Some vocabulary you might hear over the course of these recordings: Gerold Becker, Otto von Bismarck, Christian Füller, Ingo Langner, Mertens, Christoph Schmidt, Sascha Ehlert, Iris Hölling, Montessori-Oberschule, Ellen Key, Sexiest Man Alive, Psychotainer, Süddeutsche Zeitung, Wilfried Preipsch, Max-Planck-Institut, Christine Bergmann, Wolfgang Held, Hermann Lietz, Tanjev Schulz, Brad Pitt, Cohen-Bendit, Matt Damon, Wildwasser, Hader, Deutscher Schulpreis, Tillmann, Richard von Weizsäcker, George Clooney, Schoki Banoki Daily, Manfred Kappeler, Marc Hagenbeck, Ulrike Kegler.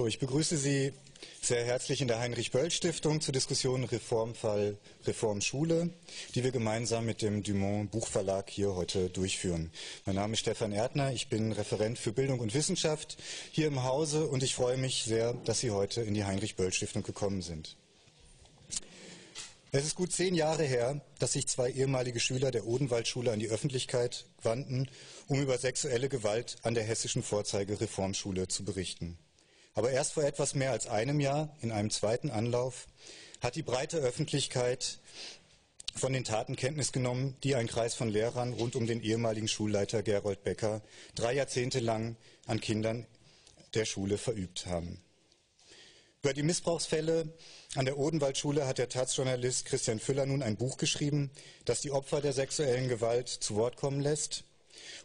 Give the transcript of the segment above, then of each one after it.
So, ich begrüße Sie sehr herzlich in der Heinrich-Böll-Stiftung zur Diskussion Reformfall, Reformschule, die wir gemeinsam mit dem Dumont Buchverlag hier heute durchführen. Mein Name ist Stefan Erdner, ich bin Referent für Bildung und Wissenschaft hier im Hause und ich freue mich sehr, dass Sie heute in die Heinrich-Böll-Stiftung gekommen sind. Es ist gut 10 Jahre her, dass sich zwei ehemalige Schüler der Odenwaldschule an die Öffentlichkeit wandten, um über sexuelle Gewalt an der hessischen Vorzeigereformschule zu berichten. Aber erst vor etwas mehr als einem Jahr, in einem zweiten Anlauf, hat die breite Öffentlichkeit von den Taten Kenntnis genommen, die ein Kreis von Lehrern rund um den ehemaligen Schulleiter Gerold Becker 3 Jahrzehnte lang an Kindern der Schule verübt haben. Über die Missbrauchsfälle an der Odenwaldschule hat der Taz-Journalist Christian Füller nun ein Buch geschrieben, das die Opfer der sexuellen Gewalt zu Wort kommen lässt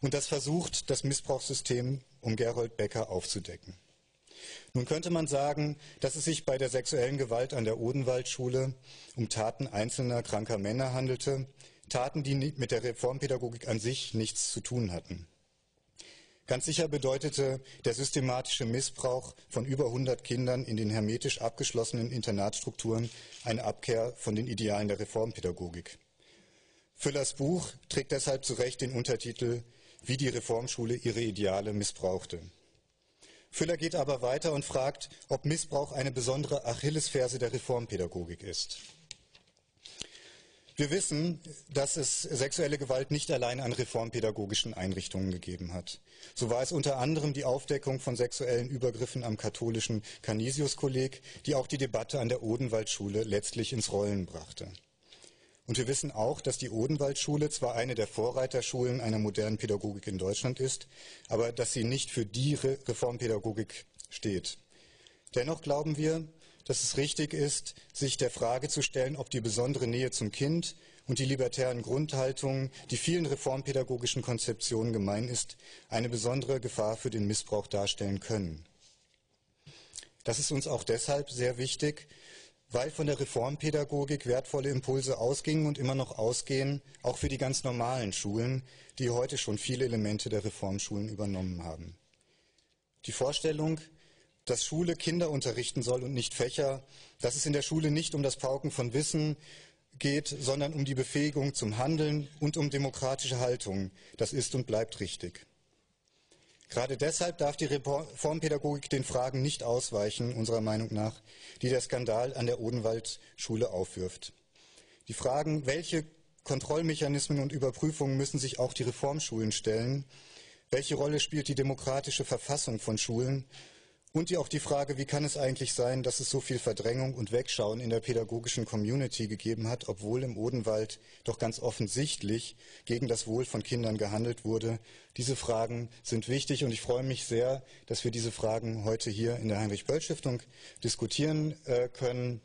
und das versucht, das Missbrauchssystem um Gerold Becker aufzudecken. Nun könnte man sagen, dass es sich bei der sexuellen Gewalt an der Odenwaldschule um Taten einzelner kranker Männer handelte, Taten, die mit der Reformpädagogik an sich nichts zu tun hatten. Ganz sicher bedeutete der systematische Missbrauch von über 100 Kindern in den hermetisch abgeschlossenen Internatsstrukturen eine Abkehr von den Idealen der Reformpädagogik. Füllers Buch trägt deshalb zu Recht den Untertitel »Wie die Reformschule ihre Ideale missbrauchte«. Füller geht aber weiter und fragt, ob Missbrauch eine besondere Achillesferse der Reformpädagogik ist. Wir wissen, dass es sexuelle Gewalt nicht allein an reformpädagogischen Einrichtungen gegeben hat. So war es unter anderem die Aufdeckung von sexuellen Übergriffen am katholischen Canisius-Kolleg, die auch die Debatte an der Odenwaldschule letztlich ins Rollen brachte. Und wir wissen auch, dass die Odenwaldschule zwar eine der Vorreiterschulen einer modernen Pädagogik in Deutschland ist, aber dass sie nicht für die Reformpädagogik steht. Dennoch glauben wir, dass es richtig ist, sich der Frage zu stellen, ob die besondere Nähe zum Kind und die libertären Grundhaltungen, die vielen reformpädagogischen Konzeptionen gemein ist, eine besondere Gefahr für den Missbrauch darstellen können. Das ist uns auch deshalb sehr wichtig, weil von der Reformpädagogik wertvolle Impulse ausgingen und immer noch ausgehen, auch für die ganz normalen Schulen, die heute schon viele Elemente der Reformschulen übernommen haben. Die Vorstellung, dass Schule Kinder unterrichten soll und nicht Fächer, dass es in der Schule nicht um das Pauken von Wissen geht, sondern um die Befähigung zum Handeln und um demokratische Haltung. Das ist und bleibt richtig. Gerade deshalb darf die Reformpädagogik den Fragen nicht ausweichen, unserer Meinung nach, die der Skandal an der Odenwaldschule aufwirft. Die Fragen, welche Kontrollmechanismen und Überprüfungen müssen sich auch die Reformschulen stellen, welche Rolle spielt die demokratische Verfassung von Schulen, und auch die Frage, wie kann es eigentlich sein, dass es so viel Verdrängung und Wegschauen in der pädagogischen Community gegeben hat, obwohl im Odenwald doch ganz offensichtlich gegen das Wohl von Kindern gehandelt wurde. Diese Fragen sind wichtig und ich freue mich sehr, dass wir diese Fragen heute hier in der Heinrich-Böll-Stiftung diskutieren können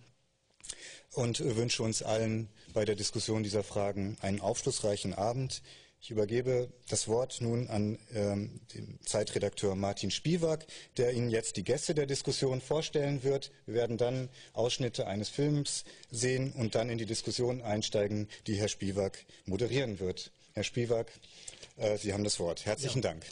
und wünsche uns allen bei der Diskussion dieser Fragen einen aufschlussreichen Abend. Ich übergebe das Wort nun an den Zeitredakteur Martin Spiewak, der Ihnen jetzt die Gäste der Diskussion vorstellen wird. Wir werden dann Ausschnitte eines Films sehen und dann in die Diskussion einsteigen, die Herr Spiewak moderieren wird. Herr Spiewak, Sie haben das Wort. Herzlichen Dank.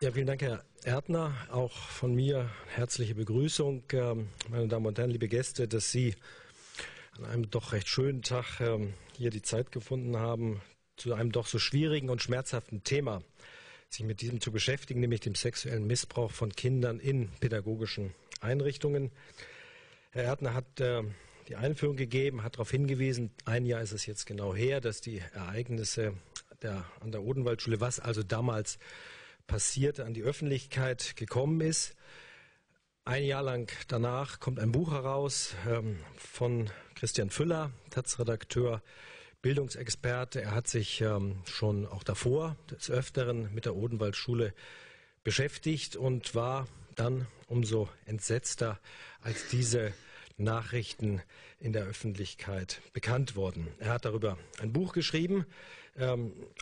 Ja, vielen Dank, Herr Erdner. Auch von mir herzliche Begrüßung, meine Damen und Herren, liebe Gäste, dass Sie an einem doch recht schönen Tag hier die Zeit gefunden haben, zu einem doch so schwierigen und schmerzhaften Thema sich mit diesem zu beschäftigen, nämlich dem sexuellen Missbrauch von Kindern in pädagogischen Einrichtungen. Herr Erdner hat die Einführung gegeben, hat darauf hingewiesen, ein Jahr ist es jetzt genau her, dass die Ereignisse an der Odenwaldschule, was also damals passierte, an die Öffentlichkeit gekommen ist. Ein Jahr lang danach kommt ein Buch heraus von Christian Füller, Taz-Redakteur, Bildungsexperte. Er hat sich schon auch davor des Öfteren mit der Odenwaldschule beschäftigt und war dann umso entsetzter, als diese Nachrichten in der Öffentlichkeit bekannt wurden. Er hat darüber ein Buch geschrieben.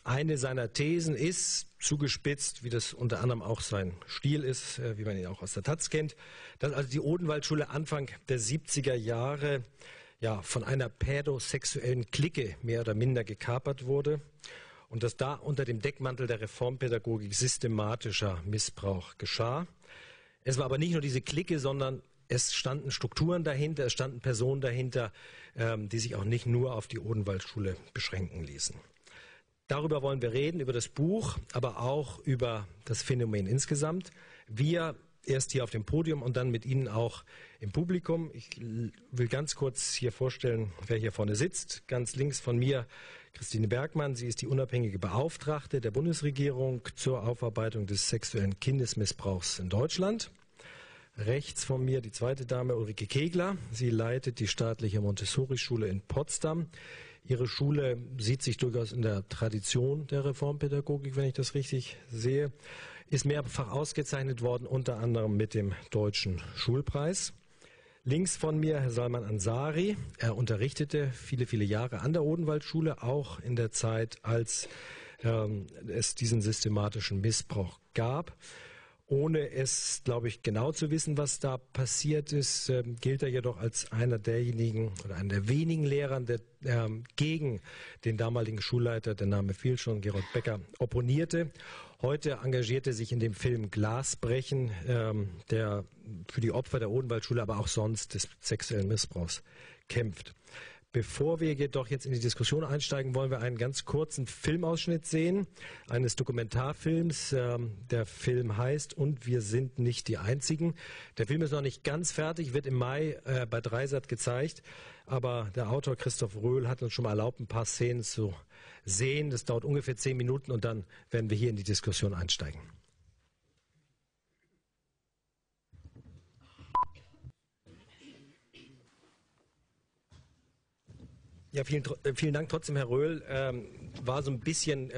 Eine seiner Thesen ist, zugespitzt, wie das unter anderem auch sein Stil ist, wie man ihn auch aus der Taz kennt, dass also die Odenwaldschule Anfang der 70er Jahre ja, von einer pädosexuellen Clique mehr oder minder gekapert wurde und dass da unter dem Deckmantel der Reformpädagogik systematischer Missbrauch geschah. Es war aber nicht nur diese Clique, sondern es standen Strukturen dahinter, es standen Personen dahinter, die sich auch nicht nur auf die Odenwaldschule beschränken ließen. Darüber wollen wir reden, über das Buch, aber auch über das Phänomen insgesamt. Wir erst hier auf dem Podium und dann mit Ihnen auch im Publikum. Ich will ganz kurz hier vorstellen, wer hier vorne sitzt. Ganz links von mir Christine Bergmann. Sie ist die unabhängige Beauftragte der Bundesregierung zur Aufarbeitung des sexuellen Kindesmissbrauchs in Deutschland. Rechts von mir die zweite Dame Ulrike Kegler. Sie leitet die staatliche Montessori-Schule in Potsdam. Ihre Schule sieht sich durchaus in der Tradition der Reformpädagogik, wenn ich das richtig sehe. Ist mehrfach ausgezeichnet worden, unter anderem mit dem Deutschen Schulpreis. Links von mir Herr Salman Ansari. Er unterrichtete viele, viele Jahre an der Odenwaldschule, auch in der Zeit, als es diesen systematischen Missbrauch gab. Ohne es, glaube ich, genau zu wissen, was da passiert ist, gilt er jedoch als einer derjenigen oder einer der wenigen Lehrer, der gegen den damaligen Schulleiter, der Name fiel schon, Gerold Becker, opponierte. Heute engagiert er sich in dem Film Glasbrechen, der für die Opfer der Odenwaldschule, aber auch sonst des sexuellen Missbrauchs kämpft. Bevor wir jedoch jetzt in die Diskussion einsteigen, wollen wir einen ganz kurzen Filmausschnitt sehen, eines Dokumentarfilms. Der Film heißt "Und wir sind nicht die Einzigen". Der Film ist noch nicht ganz fertig, wird im Mai bei Dreisat gezeigt. Aber der Autor Christoph Röhl hat uns schon mal erlaubt, ein paar Szenen zu sehen. Das dauert ungefähr 10 Minuten und dann werden wir hier in die Diskussion einsteigen. Ja, vielen Dank trotzdem, Herr Röhl. War so ein bisschen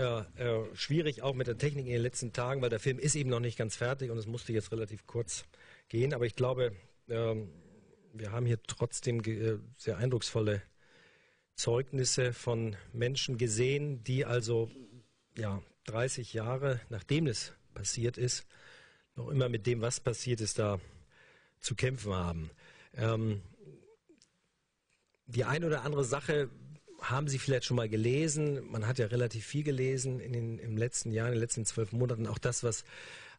schwierig auch mit der Technik in den letzten Tagen, weil der Film ist eben noch nicht ganz fertig und es musste jetzt relativ kurz gehen. Aber ich glaube, wir haben hier trotzdem sehr eindrucksvolle Zeugnisse von Menschen gesehen, die also ja, 30 Jahre, nachdem es passiert ist, noch immer mit dem, was passiert ist, da zu kämpfen haben. Die eine oder andere Sache haben Sie vielleicht schon mal gelesen. Man hat ja relativ viel gelesen im letzten Jahr, in den letzten 12 Monaten, auch das, was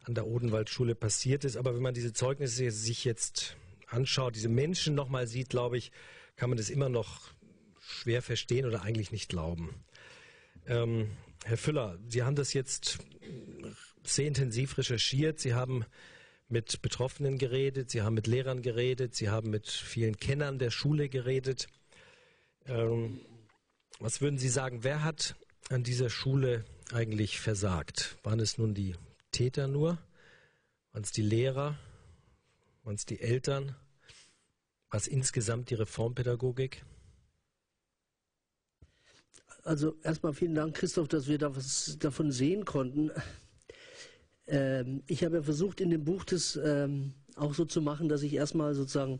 an der Odenwaldschule passiert ist. Aber wenn man diese Zeugnisse sich jetzt anschaut, diese Menschen nochmal sieht, glaube ich, kann man das immer noch schwer verstehen oder eigentlich nicht glauben. Herr Füller, Sie haben das jetzt sehr intensiv recherchiert. Sie haben mit Betroffenen geredet, Sie haben mit Lehrern geredet, Sie haben mit vielen Kennern der Schule geredet. Was würden Sie sagen, wer hat an dieser Schule eigentlich versagt? Waren es nun die Täter nur? Waren es die Lehrer? Waren es die Eltern? War es insgesamt die Reformpädagogik? Also erstmal vielen Dank, Christoph, dass wir da was davon sehen konnten. Ich habe ja versucht, in dem Buch das auch so zu machen, dass ich erstmal sozusagen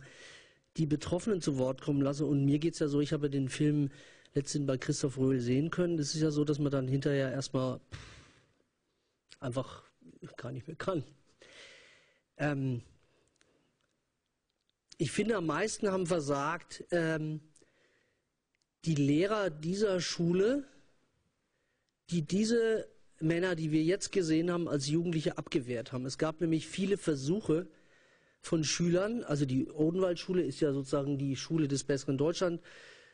die Betroffenen zu Wort kommen lasse. Und mir geht es ja so, ich habe den Film letztens bei Christoph Röhl sehen können. Das ist ja so, dass man dann hinterher erstmal einfach gar nicht mehr kann. Ich finde, am meisten haben versagt die Lehrer dieser Schule, die diese Männer, die wir jetzt gesehen haben, als Jugendliche abgewehrt haben. Es gab nämlich viele Versuche von Schülern, also die Odenwaldschule ist ja sozusagen die Schule des besseren Deutschland,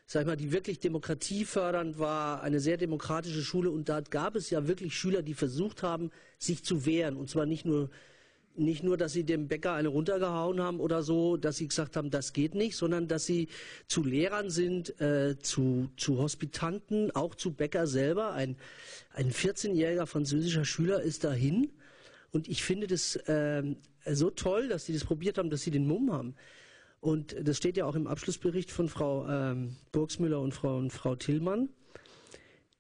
sag ich mal, die wirklich demokratiefördernd war, eine sehr demokratische Schule, und da gab es ja wirklich Schüler, die versucht haben, sich zu wehren, und zwar nicht nur, dass sie dem Bäcker eine runtergehauen haben oder so, dass sie gesagt haben, das geht nicht, sondern dass sie zu Lehrern sind, zu Hospitanten, auch zu Bäcker selber. Ein 14-jähriger französischer Schüler ist dahin, und ich finde das so toll, dass sie das probiert haben, dass sie den Mumm haben. Und das steht ja auch im Abschlussbericht von Frau Burgsmüller und Frau Tillmann,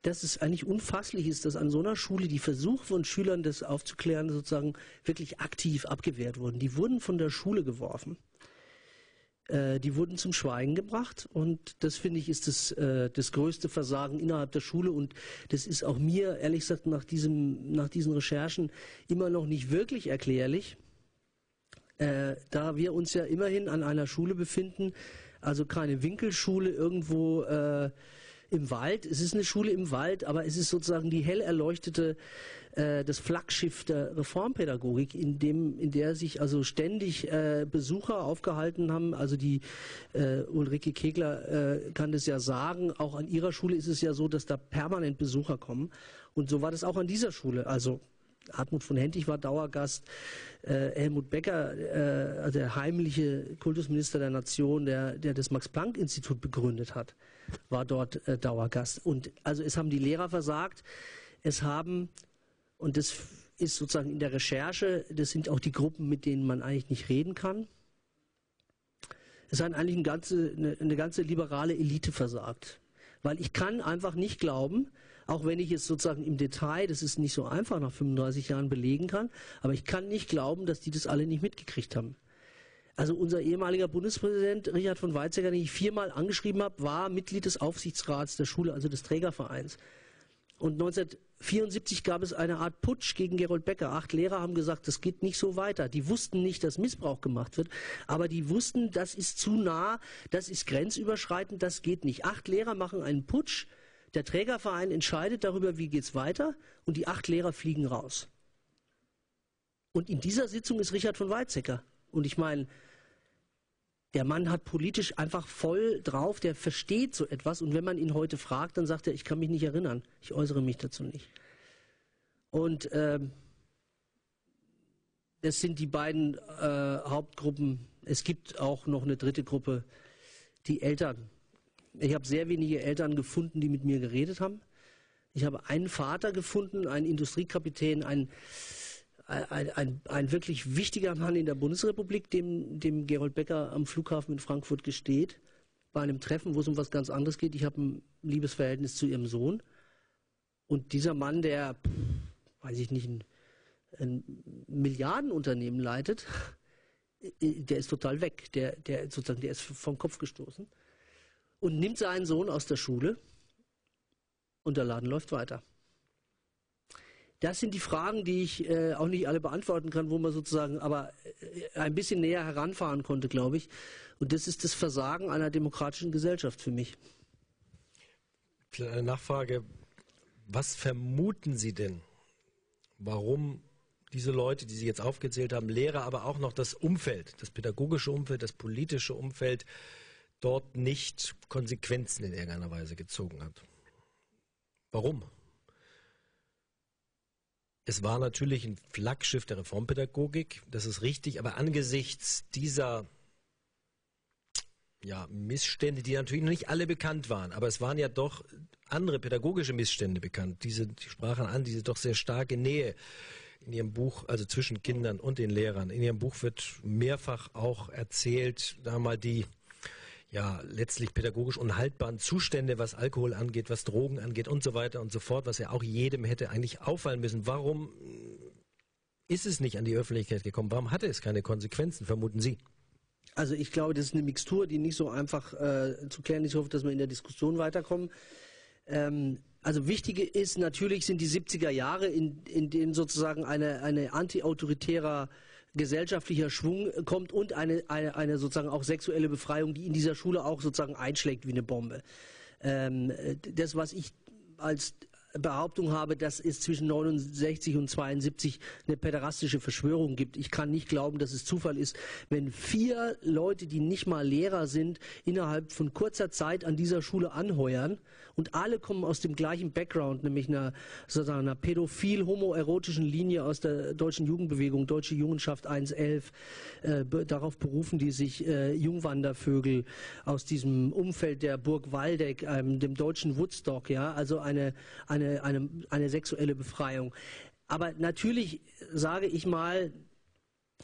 dass es eigentlich unfasslich ist, dass an so einer Schule die Versuche von Schülern, das aufzuklären, sozusagen wirklich aktiv abgewehrt wurden. Die wurden von der Schule geworfen. Die wurden zum Schweigen gebracht, und das, finde ich, ist das größte Versagen innerhalb der Schule, und das ist auch mir, ehrlich gesagt, nach diesen Recherchen immer noch nicht wirklich erklärlich, da wir uns ja immerhin an einer Schule befinden, also keine Winkelschule irgendwo im Wald. Es ist eine Schule im Wald, aber es ist sozusagen die hell erleuchtete, das Flaggschiff der Reformpädagogik, in der sich also ständig Besucher aufgehalten haben. Also die Ulrike Kegler kann das ja sagen, auch an ihrer Schule ist es ja so, dass da permanent Besucher kommen. Und so war das auch an dieser Schule. Also Hartmut von Hentig war Dauergast, Helmut Becker, der heimliche Kultusminister der Nation, der das Max-Planck-Institut begründet hat, war dort Dauergast. Und also es haben die Lehrer versagt, es haben, und das ist sozusagen in der Recherche, das sind auch die Gruppen, mit denen man eigentlich nicht reden kann, es hat eigentlich eine ganze liberale Elite versagt. Weil ich kann einfach nicht glauben, auch wenn ich es sozusagen im Detail, das ist nicht so einfach nach 35 Jahren belegen kann, aber ich kann nicht glauben, dass die das alle nicht mitgekriegt haben. Also unser ehemaliger Bundespräsident Richard von Weizsäcker, den ich viermal angeschrieben habe, war Mitglied des Aufsichtsrats der Schule, also des Trägervereins. Und 1974 gab es eine Art Putsch gegen Gerold Becker. 8 Lehrer haben gesagt, das geht nicht so weiter. Die wussten nicht, dass Missbrauch gemacht wird, aber die wussten, das ist zu nah, das ist grenzüberschreitend, das geht nicht. 8 Lehrer machen einen Putsch. Der Trägerverein entscheidet darüber, wie geht es weiter, und die 8 Lehrer fliegen raus. Und in dieser Sitzung ist Richard von Weizsäcker. Und ich meine, der Mann hat politisch einfach voll drauf, der versteht so etwas. Und wenn man ihn heute fragt, dann sagt er, ich kann mich nicht erinnern, ich äußere mich dazu nicht. Und das sind die beiden Hauptgruppen. Es gibt auch noch eine dritte Gruppe, die Eltern. Ich habe sehr wenige Eltern gefunden, die mit mir geredet haben. Ich habe einen Vater gefunden, einen Industriekapitän, ein wirklich wichtiger Mann in der Bundesrepublik, dem Gerold Becker am Flughafen in Frankfurt gesteht, bei einem Treffen, wo es um was ganz anderes geht. Ich habe ein liebes Verhältnis zu ihrem Sohn. Und dieser Mann, der, weiß ich nicht, ein Milliardenunternehmen leitet, der ist total weg. Der ist vom Kopf gestoßen. Und nimmt seinen Sohn aus der Schule und der Laden läuft weiter. Das sind die Fragen, die ich auch nicht alle beantworten kann, wo man sozusagen aber ein bisschen näher heranfahren konnte, glaube ich. Und das ist das Versagen einer demokratischen Gesellschaft für mich. Kleine Nachfrage. Was vermuten Sie denn, warum diese Leute, die Sie jetzt aufgezählt haben, Lehrer, aber auch noch das Umfeld, das pädagogische Umfeld, das politische Umfeld, dort nicht Konsequenzen in irgendeiner Weise gezogen hat? Warum? Es war natürlich ein Flaggschiff der Reformpädagogik, das ist richtig, aber angesichts dieser Missstände, die natürlich noch nicht alle bekannt waren, aber es waren ja doch andere pädagogische Missstände bekannt, die sprachen an, diese doch sehr starke Nähe in Ihrem Buch, also zwischen Kindern und den Lehrern. In Ihrem Buch wird mehrfach auch erzählt, da mal die letztlich pädagogisch unhaltbaren Zustände, was Alkohol angeht, was Drogen angeht und so weiter und so fort, was ja auch jedem hätte eigentlich auffallen müssen. Warum ist es nicht an die Öffentlichkeit gekommen? Warum hatte es keine Konsequenzen, vermuten Sie? Also ich glaube, das ist eine Mixtur, die nicht so einfach zu klären ist. Ich hoffe, dass wir in der Diskussion weiterkommen. Also wichtig ist natürlich, sind die 70er Jahre, in denen sozusagen eine antiautoritärer gesellschaftlicher Schwung kommt und eine sozusagen auch sexuelle Befreiung, die in dieser Schule auch sozusagen einschlägt wie eine Bombe. Das, was ich als Behauptung habe, dass es zwischen 69 und 72 eine päderastische Verschwörung gibt. Ich kann nicht glauben, dass es Zufall ist, wenn 4 Leute, die nicht mal Lehrer sind, innerhalb von kurzer Zeit an dieser Schule anheuern und alle kommen aus dem gleichen Background, nämlich sozusagen einer pädophil-homoerotischen Linie aus der deutschen Jugendbewegung, Deutsche Jungenschaft 1.11. Darauf berufen die sich Jungwandervögel aus diesem Umfeld der Burg Waldeck, dem deutschen Woodstock, also eine sexuelle Befreiung. Aber natürlich sage ich mal,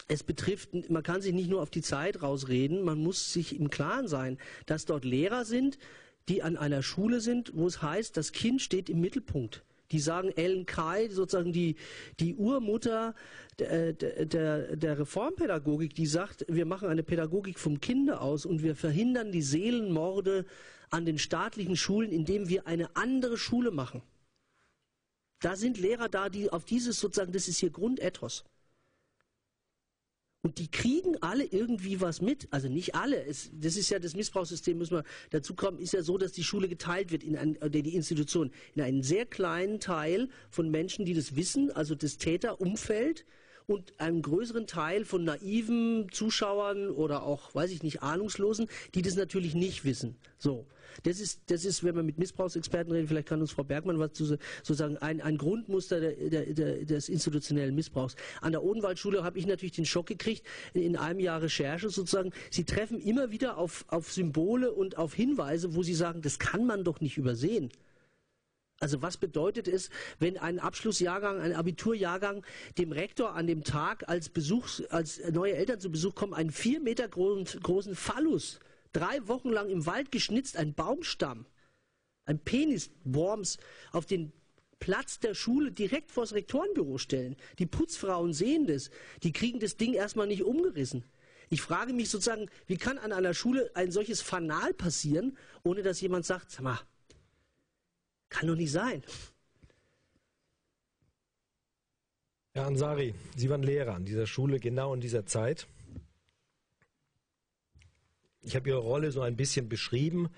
es betrifft, man kann sich nicht nur auf die Zeit rausreden, man muss sich im Klaren sein, dass dort Lehrer sind, die an einer Schule sind, wo es heißt, das Kind steht im Mittelpunkt. Die sagen, Ellen Key, sozusagen die Urmutter der Reformpädagogik, die sagt, wir machen eine Pädagogik vom Kinde aus und wir verhindern die Seelenmorde an den staatlichen Schulen, indem wir eine andere Schule machen. Da sind Lehrer da, die auf dieses sozusagen, das ist hier Grundethos. Und die kriegen alle irgendwie was mit. Also nicht alle. Das ist ja das Missbrauchssystem, müssen wir dazu kommen, ist ja so, dass die Schule geteilt wird, die Institution, in einen sehr kleinen Teil von Menschen, die das wissen, also das Täterumfeld, und einem größeren Teil von naiven Zuschauern oder auch, weiß ich nicht, Ahnungslosen, die das natürlich nicht wissen. So. Das ist, wenn wir mit Missbrauchsexperten reden, vielleicht kann uns Frau Bergmann was zu sagen, ein Grundmuster des institutionellen Missbrauchs. An der Odenwaldschule habe ich natürlich den Schock gekriegt, in einem Jahr Recherche sozusagen. Sie treffen immer wieder auf Symbole und auf Hinweise, wo sie sagen, das kann man doch nicht übersehen. Also was bedeutet es, wenn ein Abschlussjahrgang, ein Abiturjahrgang dem Rektor an dem Tag als neue Eltern zu Besuch kommen, einen 4 Meter großen Phallus, 3 Wochen lang im Wald geschnitzt, ein Baumstamm, ein Penisworms auf den Platz der Schule direkt vor das Rektorenbüro stellen. Die Putzfrauen sehen das, die kriegen das Ding erstmal nicht umgerissen. Ich frage mich sozusagen, wie kann an einer Schule ein solches Fanal passieren, ohne dass jemand sagt, sag mal, kann doch nicht sein. Herr Ansari, Sie waren Lehrer an dieser Schule, genau in dieser Zeit. Ich habe Ihre Rolle so ein bisschen beschrieben.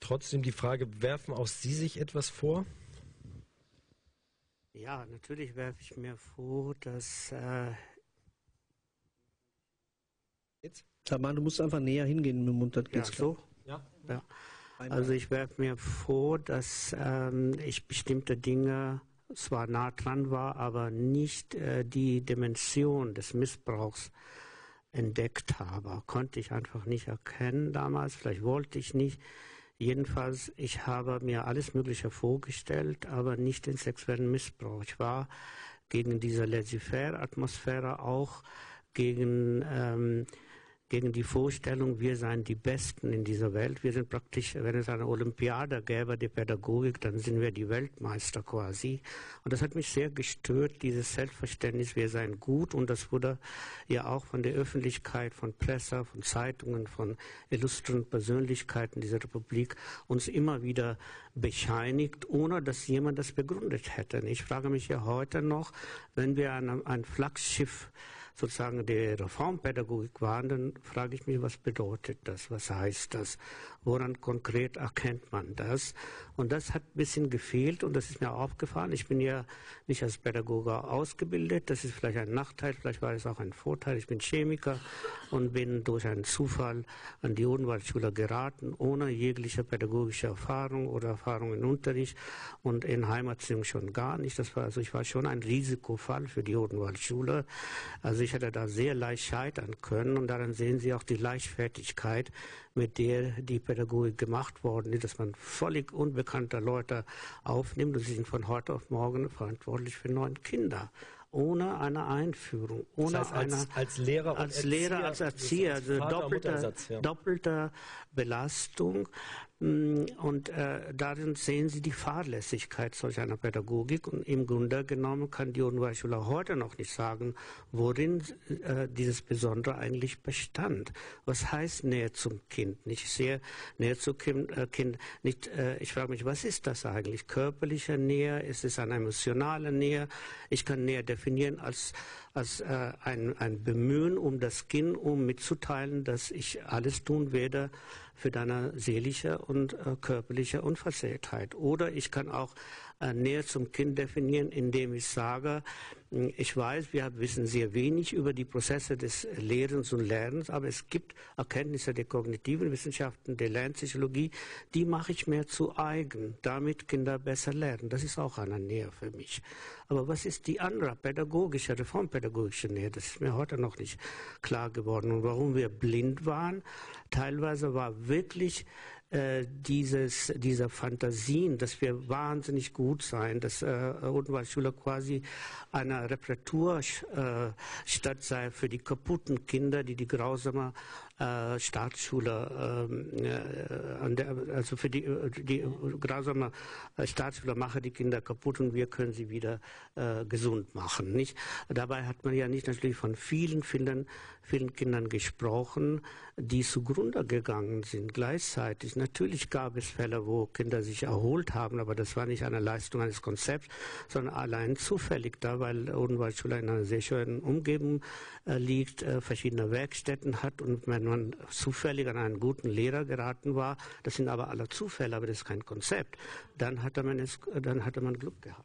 Trotzdem die Frage, werfen auch Sie sich etwas vor? Ja, natürlich werfe ich mir vor, dass... Salman, du musst einfach näher hingehen mit dem Mund. Ja, so? Ja. Also ich werfe mir vor, dass ich bestimmte Dinge zwar nah dran war, aber nicht die Dimension des Missbrauchs entdeckt habe. Konnte ich einfach nicht erkennen damals, vielleicht wollte ich nicht. Jedenfalls, ich habe mir alles Mögliche vorgestellt, aber nicht den sexuellen Missbrauch. Ich war gegen diese Laissez-faire-Atmosphäre, auch gegen die Vorstellung, wir seien die Besten in dieser Welt. Wir sind praktisch, wenn es eine Olympiade gäbe, die Pädagogik, dann sind wir die Weltmeister quasi. Und das hat mich sehr gestört, dieses Selbstverständnis, wir seien gut. Und das wurde ja auch von der Öffentlichkeit, von Presse, von Zeitungen, von illustren Persönlichkeiten dieser Republik uns immer wieder bescheinigt, ohne dass jemand das begründet hätte. Ich frage mich ja heute noch, wenn wir ein Flaggschiff sozusagen der Reformpädagogik waren, dann frage ich mich, was bedeutet das, was heißt das, woran konkret erkennt man das? Und das hat ein bisschen gefehlt und das ist mir aufgefallen. Ich bin ja nicht als Pädagoge ausgebildet, das ist vielleicht ein Nachteil, vielleicht war es auch ein Vorteil. Ich bin Chemiker und bin durch einen Zufall an die Odenwaldschule geraten, ohne jegliche pädagogische Erfahrung oder Erfahrung im Unterricht und in Heimatziehung schon gar nicht. Das war, also ich war schon ein Risikofall für die Odenwaldschule. Also ich hätte da sehr leicht scheitern können und daran sehen Sie auch die Leichtfertigkeit, mit der die Pädagogik gemacht worden ist, dass man völlig unbekannte Leute aufnimmt und sie sind von heute auf morgen verantwortlich für 9 Kinder. Ohne eine Einführung, ohne das heißt, als Lehrer und als Erzieher, also doppelter Belastung. Und darin sehen Sie die Fahrlässigkeit solch einer Pädagogik. Und im Grunde genommen kann die Odenwaldschule heute noch nicht sagen, worin dieses Besondere eigentlich bestand. Was heißt Nähe zum Kind? Ich sehe Nähe zum Kind nicht. Ich frage mich, was ist das eigentlich? Körperliche Nähe? Ist es eine emotionale Nähe? Ich kann Nähe definieren als ein Bemühen um das Kind, um mitzuteilen, dass ich alles tun werde für deine seelische und körperliche Unversehrtheit. Oder ich kann auch Nähe zum Kind definieren, indem ich sage, ich weiß, wir wissen sehr wenig über die Prozesse des Lehrens und Lernens, aber es gibt Erkenntnisse der kognitiven Wissenschaften, der Lernpsychologie, die mache ich mir zu eigen, damit Kinder besser lernen. Das ist auch eine Nähe für mich. Aber was ist die andere pädagogische, reformpädagogische Nähe? Das ist mir heute noch nicht klar geworden. Und warum wir blind waren, teilweise war wirklich dieser Fantasien, dass wir wahnsinnig gut seien, dass Odenwaldschule quasi eine Reparaturstadt sei für die kaputten Kinder, die grausame Staatsschule, also für die grausame Staatsschule machen die Kinder kaputt und wir können sie wieder gesund machen. Nicht? Dabei hat man ja nicht natürlich von vielen Kindern gesprochen, die zugrunde gegangen sind gleichzeitig. Natürlich gab es Fälle, wo Kinder sich erholt haben, aber das war nicht eine Leistung eines Konzepts, sondern allein zufällig da, weil Odenwaldschule in einer sehr schönen Umgebung liegt, verschiedene Werkstätten hat und wenn man zufällig an einen guten Lehrer geraten war, das sind aber alle Zufälle, aber das ist kein Konzept, dann hatte man Glück gehabt.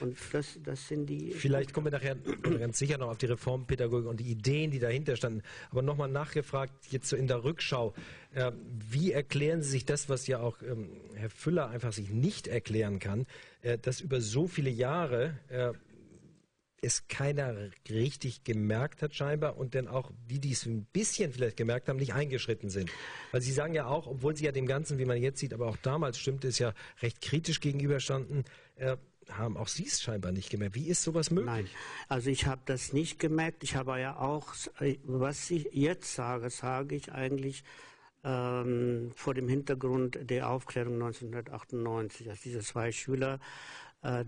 Und das sind die... Vielleicht kommen wir nachher ganz sicher noch auf die Reformpädagogik und die Ideen, die dahinter standen. Aber nochmal nachgefragt, jetzt so in der Rückschau, wie erklären Sie sich das, was ja auch Herr Füller einfach sich nicht erklären kann, dass über so viele Jahre es keiner richtig gemerkt hat scheinbar und dann auch die, die es ein bisschen vielleicht gemerkt haben, nicht eingeschritten sind. Weil Sie sagen ja auch, obwohl Sie ja dem Ganzen, wie man jetzt sieht, aber auch damals stimmt, es ja recht kritisch gegenüberstanden, haben auch Sie es scheinbar nicht gemerkt. Wie ist sowas möglich? Nein, also ich habe das nicht gemerkt. Ich habe ja auch, was ich jetzt sage, sage ich eigentlich vor dem Hintergrund der Aufklärung 1998, als diese zwei Schüler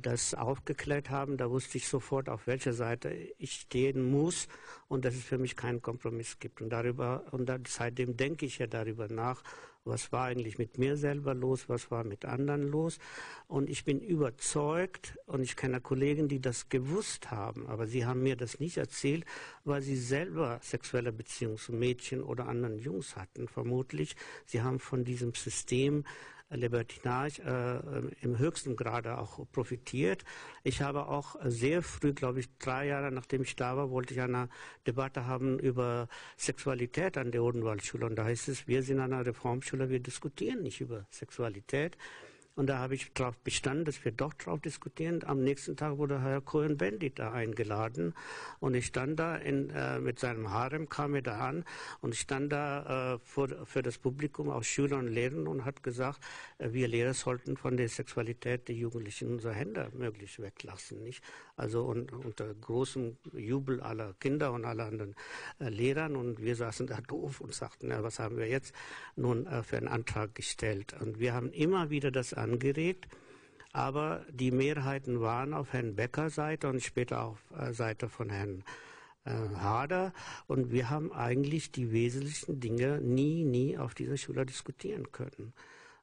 das aufgeklärt haben. Da wusste ich sofort, auf welcher Seite ich stehen muss und dass es für mich keinen Kompromiss gibt. Und seitdem denke ich ja darüber nach, was war eigentlich mit mir selber los, was war mit anderen los. Und ich bin überzeugt, und ich kenne Kollegen, die das gewusst haben, aber sie haben mir das nicht erzählt, weil sie selber sexuelle Beziehungen zu Mädchen oder anderen Jungs hatten, vermutlich. Sie haben von diesem System Libertinage im höchsten Grade auch profitiert. Ich habe auch sehr früh, glaube ich, 3 Jahre nachdem ich da war, wollte ich eine Debatte haben über Sexualität an der Odenwaldschule. Und da heißt es, wir sind an einer Reformschule, wir diskutieren nicht über Sexualität. Und da habe ich darauf bestanden, dass wir doch darauf diskutieren. Am nächsten Tag wurde Herr Cohen-Bendit da eingeladen. Und ich stand da mit seinem Harem, kam er da an und stand da für das Publikum aus Schülern und Lehrern und hat gesagt, wir Lehrer sollten von der Sexualität der Jugendlichen unsere Hände möglichst weglassen. Nicht? Also unter großem Jubel aller Kinder und aller anderen Lehrern. Und wir saßen da doof und sagten, na, was haben wir jetzt nun für einen Antrag gestellt? Und wir haben immer wieder das angeregt, aber die Mehrheiten waren auf Herrn Becker Seite und später auf Seite von Herrn Hader und wir haben eigentlich die wesentlichen Dinge nie auf dieser Schule diskutieren können.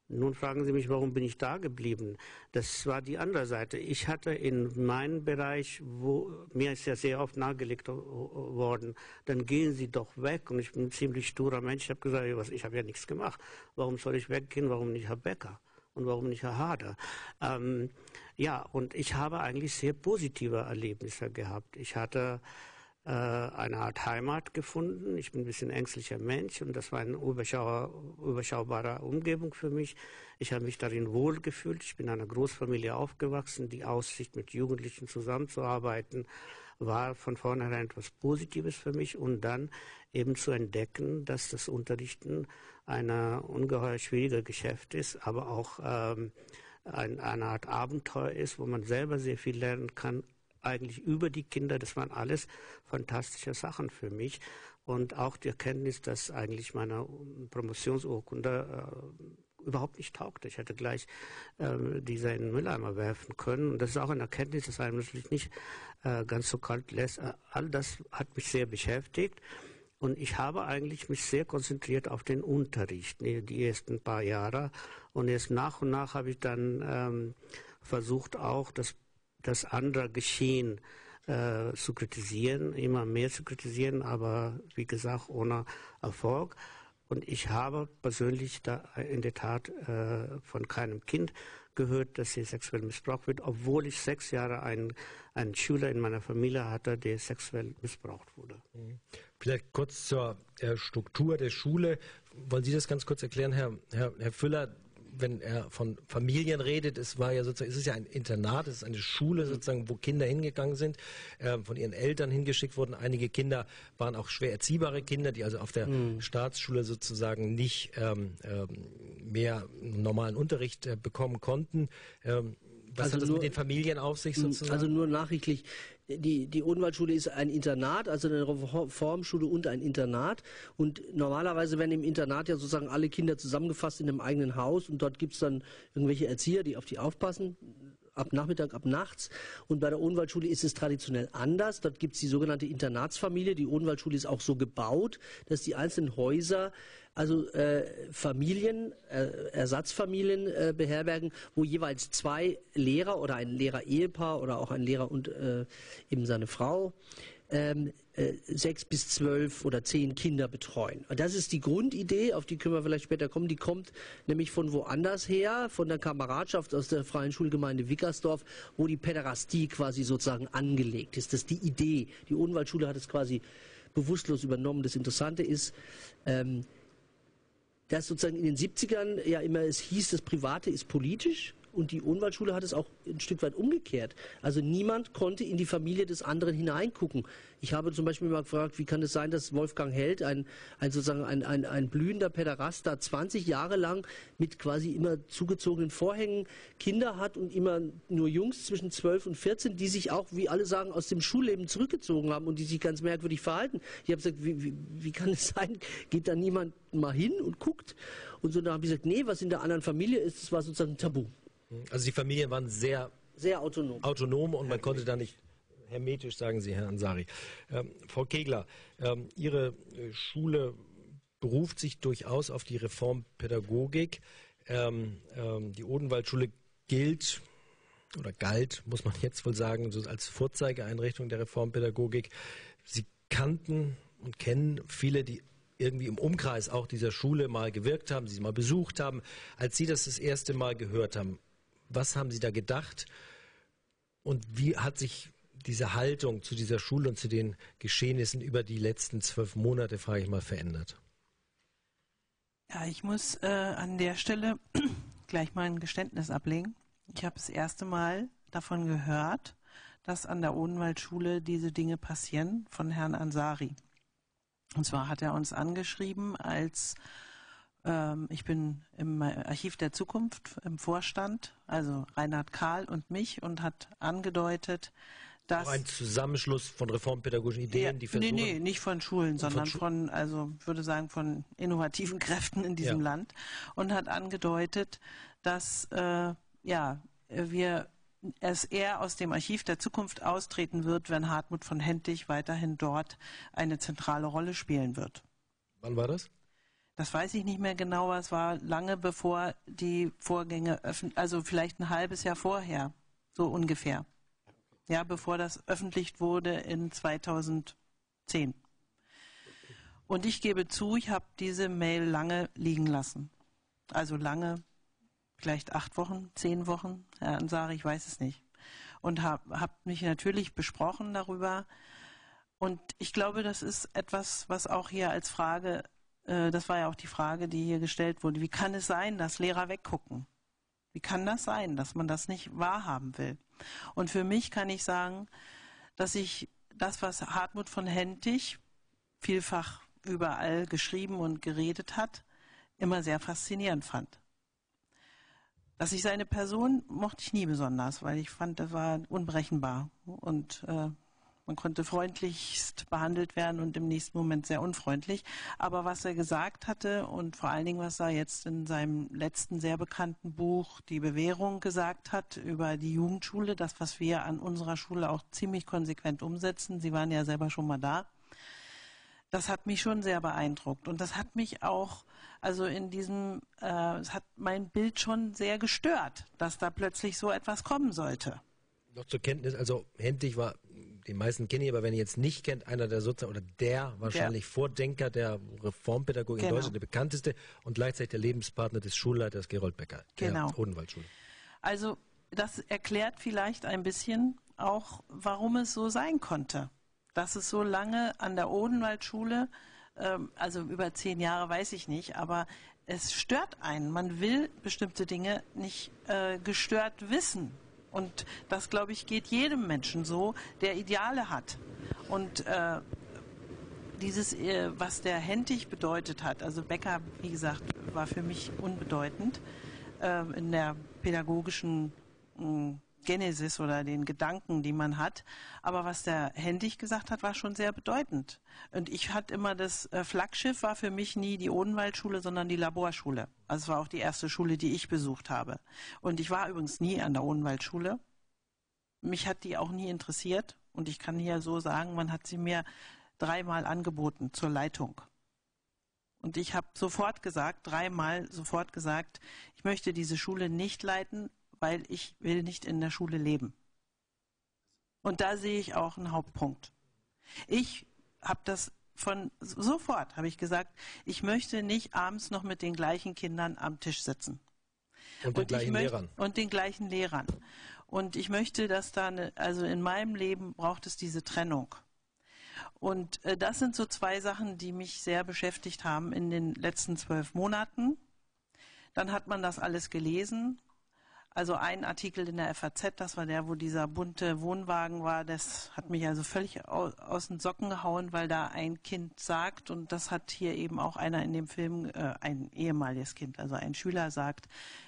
Nun fragen Sie mich, warum bin ich da geblieben? Das war die andere Seite. Ich hatte in meinem Bereich, wo mir ist ja sehr oft nahegelegt worden, dann gehen Sie doch weg. Und ich bin ein ziemlich sturer Mensch. Ich habe gesagt, ich habe ja nichts gemacht. Warum soll ich weggehen? Warum nicht Herr Becker? Und warum nicht Herr Hader? Ja, und ich habe eigentlich sehr positive Erlebnisse gehabt. Ich hatte eine Art Heimat gefunden. Ich bin ein bisschen ängstlicher Mensch und das war eine überschaubare Umgebung für mich. Ich habe mich darin wohlgefühlt. Ich bin in einer Großfamilie aufgewachsen. Die Aussicht, mit Jugendlichen zusammenzuarbeiten, war von vornherein etwas Positives für mich. Und dann eben zu entdecken, dass das Unterrichten ein ungeheuer schwieriges Geschäft ist, aber auch eine Art Abenteuer ist, wo man selber sehr viel lernen kann, eigentlich über die Kinder. Das waren alles fantastische Sachen für mich. Und auch die Erkenntnis, dass eigentlich meine Promotionsurkunde überhaupt nicht taugte. Ich hätte gleich diese in den Mülleimer werfen können. Und das ist auch eine Erkenntnis, das einem natürlich nicht ganz so kalt lässt. All das hat mich sehr beschäftigt. Und ich habe eigentlich mich sehr konzentriert auf den Unterricht, die ersten paar Jahre. Und erst nach und nach habe ich dann versucht, auch das andere Geschehen zu kritisieren, immer mehr zu kritisieren, aber wie gesagt, ohne Erfolg. Und ich habe persönlich da in der Tat von keinem Kind gehört, dass hier sexuell missbraucht wird, obwohl ich 6 Jahre einen Schüler in meiner Familie hatte, der sexuell missbraucht wurde. Vielleicht kurz zur Struktur der Schule. Wollen Sie das ganz kurz erklären, Herr Füller? Wenn er von Familien redet, es ist ja ein Internat, es ist eine Schule sozusagen, wo Kinder hingegangen sind, von ihren Eltern hingeschickt wurden. Einige Kinder waren auch schwer erziehbare Kinder, die also auf der Staatsschule sozusagen nicht mehr normalen Unterricht bekommen konnten. Was hat das mit den Familien auf sich sozusagen? Also nur nachrichtlich. Die Odenwaldschule ist ein Internat, also eine Reformschule und ein Internat. Und normalerweise werden im Internat ja sozusagen alle Kinder zusammengefasst in einem eigenen Haus. Und dort gibt es dann irgendwelche Erzieher, die auf die aufpassen, ab Nachmittag, ab nachts. Und bei der Odenwaldschule ist es traditionell anders. Dort gibt es die sogenannte Internatsfamilie. Die Odenwaldschule ist auch so gebaut, dass die einzelnen Häuser, also Familien, Ersatzfamilien beherbergen, wo jeweils zwei Lehrer oder ein Lehrer-Ehepaar oder auch ein Lehrer und eben seine Frau 6 bis 12 oder 10 Kinder betreuen. Und das ist die Grundidee, auf die können wir vielleicht später kommen. Die kommt nämlich von woanders her, von der Kameradschaft aus der Freien Schulgemeinde Wickersdorf, wo die Päderastie quasi sozusagen angelegt ist. Das ist die Idee. Die Odenwaldschule hat es quasi bewusstlos übernommen. Das Interessante ist, dass sozusagen in den 70ern ja immer es hieß, das Private ist politisch. Und die Odenwaldschule hat es auch ein Stück weit umgekehrt. Also niemand konnte in die Familie des anderen hineingucken. Ich habe zum Beispiel mal gefragt, wie kann es sein, dass Wolfgang Held, ein blühender Päderast, da 20 Jahre lang mit quasi immer zugezogenen Vorhängen Kinder hat und immer nur Jungs zwischen 12 und 14, die sich auch, wie alle sagen, aus dem Schulleben zurückgezogen haben und die sich ganz merkwürdig verhalten. Ich habe gesagt, wie kann es sein, geht da niemand mal hin und guckt? Und so, da habe ich gesagt, nee, was in der anderen Familie ist, das war sozusagen ein Tabu. Also die Familien waren sehr autonom und man konnte da nicht hermetisch, sagen Sie, Herr Ansari. Frau Kegler, Ihre Schule beruft sich durchaus auf die Reformpädagogik. Die Odenwaldschule gilt oder galt, muss man jetzt wohl sagen, als Vorzeigeeinrichtung der Reformpädagogik. Sie kannten und kennen viele, die irgendwie im Umkreis auch dieser Schule mal gewirkt haben, sie mal besucht haben. Als Sie das erste Mal gehört haben, was haben Sie da gedacht und wie hat sich diese Haltung zu dieser Schule und zu den Geschehnissen über die letzten 12 Monate, frage ich mal, verändert? Ja, ich muss an der Stelle gleich mal ein Geständnis ablegen. Ich habe das erste Mal davon gehört, dass an der Odenwaldschule diese Dinge passieren, von Herrn Ansari. Und zwar hat er uns angeschrieben als... Ich bin im Archiv der Zukunft im Vorstand, also Reinhard Kahl und mich, und hat angedeutet, dass... Auch ein Zusammenschluss von reformpädagogischen Ideen, die versuchen... Nee, nicht von Schulen, sondern von also ich würde sagen, von innovativen Kräften in diesem Land. Und hat angedeutet, dass er aus dem Archiv der Zukunft austreten wird, wenn Hartmut von Hentig weiterhin dort eine zentrale Rolle spielen wird. Wann war das? Das weiß ich nicht mehr genau, es war lange bevor die Vorgänge also vielleicht ein halbes Jahr vorher, so ungefähr. Ja, bevor das veröffentlicht wurde in 2010. Und ich gebe zu, ich habe diese Mail lange liegen lassen. Also lange, vielleicht 8 Wochen, 10 Wochen, Herr Ansari, ich weiß es nicht. Und habe mich natürlich besprochen darüber. Und ich glaube, das ist etwas, was auch hier als Frage... Das war ja auch die Frage, die hier gestellt wurde. Wie kann es sein, dass Lehrer weggucken? Wie kann das sein, dass man das nicht wahrhaben will? Und für mich kann ich sagen, dass ich das, was Hartmut von Hentig vielfach überall geschrieben und geredet hat, immer sehr faszinierend fand. Dass ich seine Person mochte ich nie besonders, weil ich fand, er war unberechenbar und man konnte freundlichst behandelt werden und im nächsten Moment sehr unfreundlich. Aber was er gesagt hatte und vor allen Dingen, was er jetzt in seinem letzten sehr bekannten Buch Die Bewährung gesagt hat über die Jugendschule, das, was wir an unserer Schule auch ziemlich konsequent umsetzen, Sie waren ja selber schon mal da, das hat mich schon sehr beeindruckt. Und das hat mich auch, also in diesem, es hat mein Bild schon sehr gestört, dass da plötzlich so etwas kommen sollte. Noch zur Kenntnis, also Hentig war, den meisten kenne ich, aber wenn ihr jetzt nicht kennt, einer der sozusagen, oder der wahrscheinlich Vordenker der Reformpädagogik in Deutschland, der bekannteste und gleichzeitig der Lebenspartner des Schulleiters Gerold Becker, der Odenwaldschule. Also das erklärt vielleicht ein bisschen auch, warum es so sein konnte, dass es so lange an der Odenwaldschule, also über 10 Jahre weiß ich nicht, aber es stört einen. Man will bestimmte Dinge nicht gestört wissen. Und das, glaube ich, geht jedem Menschen so, der Ideale hat. Und dieses, was der Hentig bedeutet hat, also Becker, wie gesagt, war für mich unbedeutend in der pädagogischen Genesis oder den Gedanken, die man hat. Aber was der Hentig gesagt hat, war schon sehr bedeutend. Und ich hatte immer das Flaggschiff, war für mich nie die Odenwaldschule, sondern die Laborschule. Also es war auch die erste Schule, die ich besucht habe. Und ich war übrigens nie an der Odenwaldschule. Mich hat die auch nie interessiert. Und ich kann hier so sagen, man hat sie mir dreimal angeboten zur Leitung. Und ich habe sofort gesagt, ich möchte diese Schule nicht leiten, weil ich will nicht in der Schule leben. Und da sehe ich auch einen Hauptpunkt. Ich habe das von sofort, habe ich gesagt, ich möchte nicht abends noch mit den gleichen Kindern am Tisch sitzen. Und den gleichen Lehrern. Und den gleichen Lehrern. Und ich möchte, dass da, also in meinem Leben braucht es diese Trennung. Und das sind so zwei Sachen, die mich sehr beschäftigt haben in den letzten 12 Monaten. Dann hat man das alles gelesen. Also ein Artikel in der FAZ, das war der, wo dieser bunte Wohnwagen war, das hat mich also völlig aus den Socken gehauen, weil da ein Kind sagt, und das hat hier eben auch einer in dem Film, ein ehemaliges Kind, also ein Schüler sagt,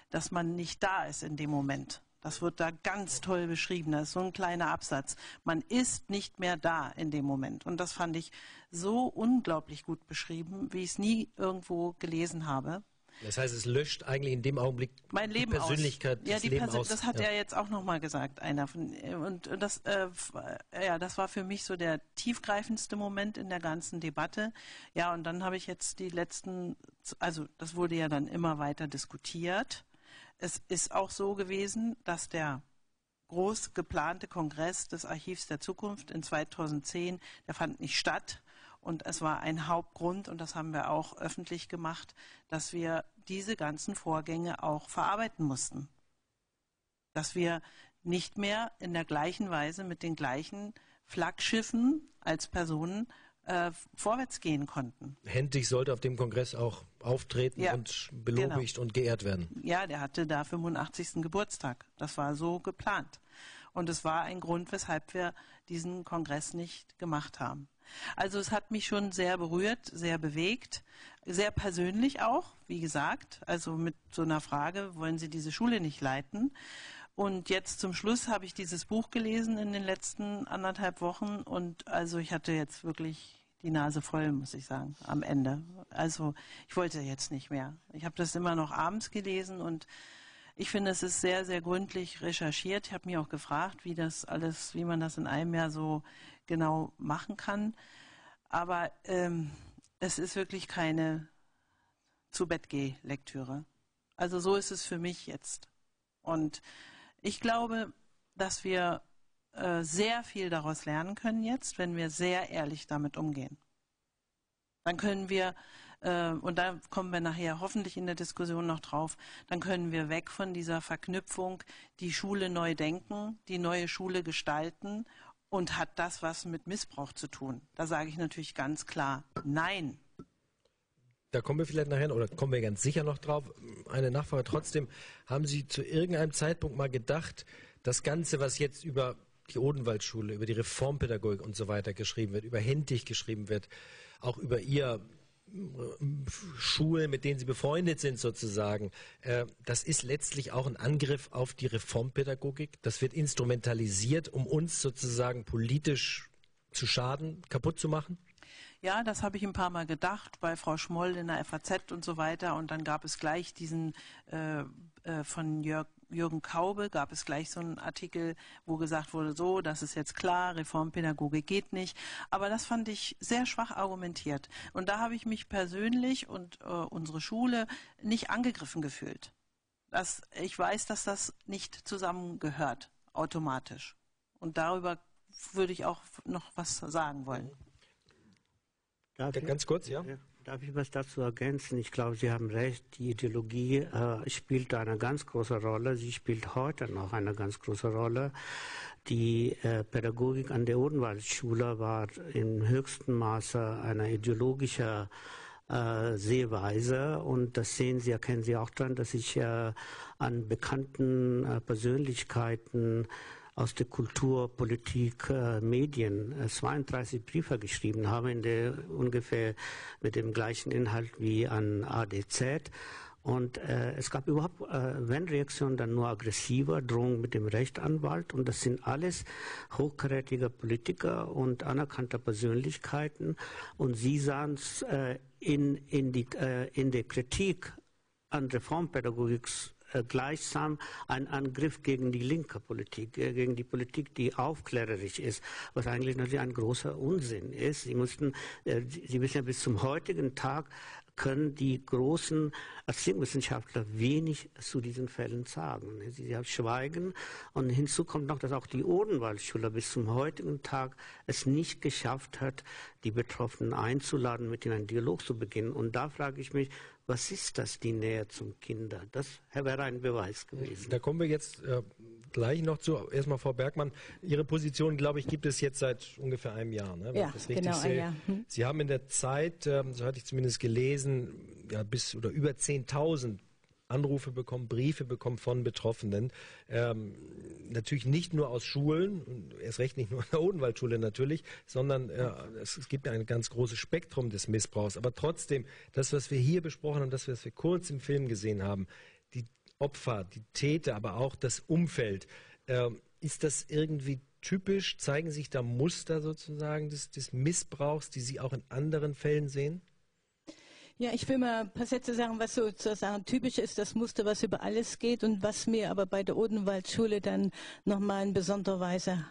dass man nicht da ist in dem Moment. Das wird da ganz toll beschrieben, das ist so ein kleiner Absatz. Man ist nicht mehr da in dem Moment. Und das fand ich so unglaublich gut beschrieben, wie ich es nie irgendwo gelesen habe. Das heißt, es löscht eigentlich in dem Augenblick mein Leben, die Persönlichkeit aus. Ja, die Leben aus. Das hat ja. Er jetzt auch nochmal gesagt, einer. Und das, ja, das war für mich so der tiefgreifendste Moment in der ganzen Debatte. Ja, und dann habe ich jetzt die letzten, also das wurde ja dann immer weiter diskutiert. Es ist auch so gewesen, dass der groß geplante Kongress des Archivs der Zukunft in 2010, der fand nicht statt. Und es war ein Hauptgrund, und das haben wir auch öffentlich gemacht, dass wir diese ganzen Vorgänge auch verarbeiten mussten. Dass wir nicht mehr in der gleichen Weise mit den gleichen Flaggschiffen als Personen vorwärts gehen konnten. Hentig sollte auf dem Kongress auch auftreten, ja, und belobigt, genau, und geehrt werden. Ja, der hatte da 85. Geburtstag. Das war so geplant. Und es war ein Grund, weshalb wir diesen Kongress nicht gemacht haben. Also es hat mich schon sehr berührt, sehr bewegt, sehr persönlich auch, wie gesagt, also mit so einer Frage, wollen Sie diese Schule nicht leiten? Und jetzt zum Schluss habe ich dieses Buch gelesen in den letzten 1,5 Wochen und also ich hatte jetzt wirklich die Nase voll, muss ich sagen, am Ende. Also ich wollte jetzt nicht mehr. Ich habe das immer noch abends gelesen und ich finde, es ist sehr, sehr gründlich recherchiert. Ich habe mich auch gefragt, wie das alles, wie man das in einem Jahr so genau machen kann. Aber es ist wirklich keine Zu-Bett-Geh-Lektüre. Also so ist es für mich jetzt. Und ich glaube, dass wir sehr viel daraus lernen können jetzt, wenn wir sehr ehrlich damit umgehen. Dann können wir, und da kommen wir nachher hoffentlich in der Diskussion noch drauf, dann können wir weg von dieser Verknüpfung, die Schule neu denken, die neue Schule gestalten, und hat das was mit Missbrauch zu tun? Da sage ich natürlich ganz klar, nein. Da kommen wir vielleicht nachher, oder kommen wir ganz sicher noch drauf, eine Nachfrage trotzdem. Haben Sie zu irgendeinem Zeitpunkt mal gedacht, das Ganze, was jetzt über die Odenwaldschule, über die Reformpädagogik und so weiter geschrieben wird, über Hentig geschrieben wird, auch über Ihr Schulen, mit denen Sie befreundet sind sozusagen, das ist letztlich auch ein Angriff auf die Reformpädagogik. Das wird instrumentalisiert, um uns sozusagen politisch zu schaden, kaputt zu machen? Ja, das habe ich ein paar Mal gedacht, bei Frau Schmoll in der FAZ und so weiter. Und dann gab es gleich diesen von Jürgen Kaube gab es gleich so einen Artikel, wo gesagt wurde, so, das ist jetzt klar, Reformpädagogik geht nicht. Aber das fand ich sehr schwach argumentiert. Und da habe ich mich persönlich und unsere Schule nicht angegriffen gefühlt. Ich weiß, dass das nicht zusammengehört, automatisch. Und darüber würde ich auch noch was sagen wollen. Ganz kurz, ja. Darf ich was dazu ergänzen? Ich glaube, Sie haben recht, die Ideologie spielt eine ganz große Rolle. Sie spielt heute noch eine ganz große Rolle. Die Pädagogik an der Odenwaldschule war im höchsten Maße eine ideologische Sehweise, und das erkennen Sie auch daran, dass ich an bekannten Persönlichkeiten aus der Kultur, Politik, Medien 32 Briefe geschrieben habe, ungefähr mit dem gleichen Inhalt wie an ADZ. Und es gab überhaupt, wenn Reaktionen, dann nur aggressiver, Drohungen mit dem Rechtsanwalt. Und das sind alles hochkarätige Politiker und anerkannte Persönlichkeiten. Und sie sahen es in der Kritik an Reformpädagogik gleichsam ein Angriff gegen die linke Politik, gegen die Politik, die aufklärerisch ist, was eigentlich natürlich ein großer Unsinn ist. Sie wissen ja, bis zum heutigen Tag können die großen Erziehungswissenschaftler wenig zu diesen Fällen sagen. Sie schweigen, und hinzu kommt noch, dass auch die Odenwaldschule bis zum heutigen Tag es nicht geschafft hat, die Betroffenen einzuladen, mit ihnen einen Dialog zu beginnen. Und da frage ich mich, was ist das, die Nähe zum Kinder? Das wäre ein Beweis gewesen. Da kommen wir jetzt gleich noch zu. Erstmal Frau Bergmann, Ihre Position, glaube ich, gibt es jetzt seit ungefähr einem Jahr. Ne? Ja, das genau, ein Jahr. Sie haben in der Zeit, so hatte ich zumindest gelesen, ja, bis oder über 10.000 Anrufe bekommen, Briefe bekommen von Betroffenen. Natürlich nicht nur aus Schulen, und erst recht nicht nur an der Odenwaldschule natürlich, sondern es gibt ein ganz großes Spektrum des Missbrauchs. Aber trotzdem, das, was wir hier besprochen haben, das, was wir kurz im Film gesehen haben, die Opfer, die Täter, aber auch das Umfeld, ist das irgendwie typisch? Zeigen sich da Muster sozusagen des Missbrauchs, die Sie auch in anderen Fällen sehen? Ja, ich will mal ein paar Sätze sagen, was sozusagen typisch ist, das Muster, was über alles geht und was mir aber bei der Odenwaldschule dann nochmal in besonderer Weise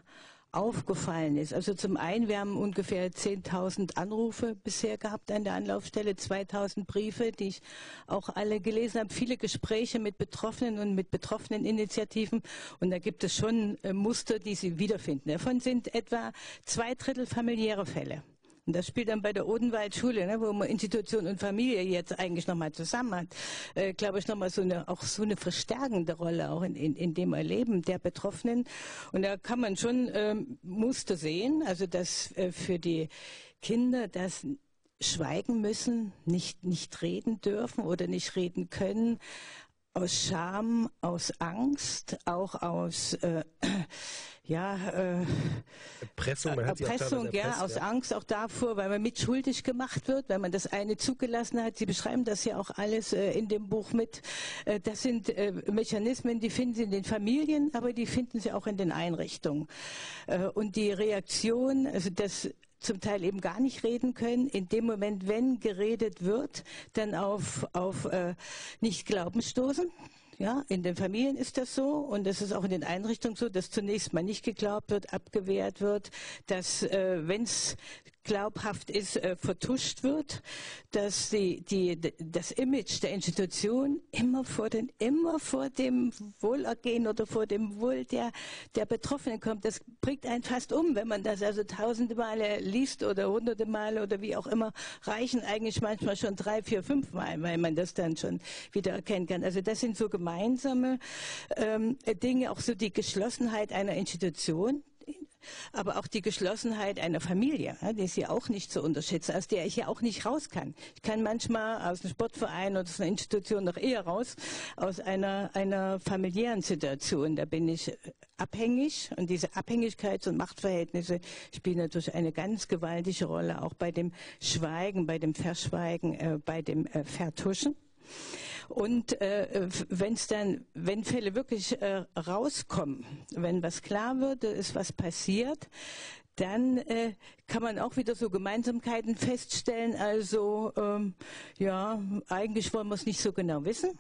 aufgefallen ist. Also zum einen, wir haben ungefähr 10.000 Anrufe bisher gehabt an der Anlaufstelle, 2.000 Briefe, die ich auch alle gelesen habe, viele Gespräche mit Betroffenen und mit Betroffeneninitiativen, und da gibt es schon Muster, die Sie wiederfinden. Davon sind etwa 2 Drittel familiäre Fälle. Und das spielt dann bei der Odenwaldschule, ne, wo man Institution und Familie jetzt eigentlich nochmal zusammen hat, glaube ich, nochmal so eine verstärkende Rolle auch in dem Erleben der Betroffenen. Und da kann man schon Muster sehen, also dass für die Kinder das schweigen müssen, nicht reden dürfen oder nicht reden können, aus Scham, aus Angst, auch aus Erpressung, aus Angst auch davor, weil man mitschuldig gemacht wird, weil man das eine zugelassen hat. Sie beschreiben das ja auch alles in dem Buch mit. Das sind Mechanismen, die finden Sie in den Familien, aber die finden Sie auch in den Einrichtungen. Und die Reaktion, also das zum Teil eben gar nicht reden können, in dem Moment, wenn geredet wird, dann auf Nicht-Glauben stoßen. Ja, in den Familien ist das so, und das ist auch in den Einrichtungen so, dass zunächst mal nicht geglaubt wird, abgewehrt wird, dass wenn es glaubhaft ist, vertuscht wird, dass das Image der Institution immer vor dem Wohlergehen oder vor dem Wohl der Betroffenen kommt. Das bringt einen fast um, wenn man das also tausende Male liest oder hunderte Male oder wie auch immer, reichen eigentlich manchmal schon 3, 4, 5 Mal, weil man das dann schon wieder erkennen kann. Also das sind so gemeinsame Dinge, auch so die Geschlossenheit einer Institution, aber auch die Geschlossenheit einer Familie, die ist ja auch nicht zu unterschätzen, aus der ich ja auch nicht raus kann. Ich kann manchmal aus einem Sportverein oder aus einer Institution noch eher raus, aus einer familiären Situation. Da bin ich abhängig, und diese Abhängigkeits- und Machtverhältnisse spielen natürlich eine ganz gewaltige Rolle, auch bei dem Schweigen, bei dem Verschweigen, bei dem Vertuschen. Und wenn Fälle wirklich rauskommen, wenn was klar wird, ist was passiert, dann kann man auch wieder so Gemeinsamkeiten feststellen. Also eigentlich wollen wir es nicht so genau wissen.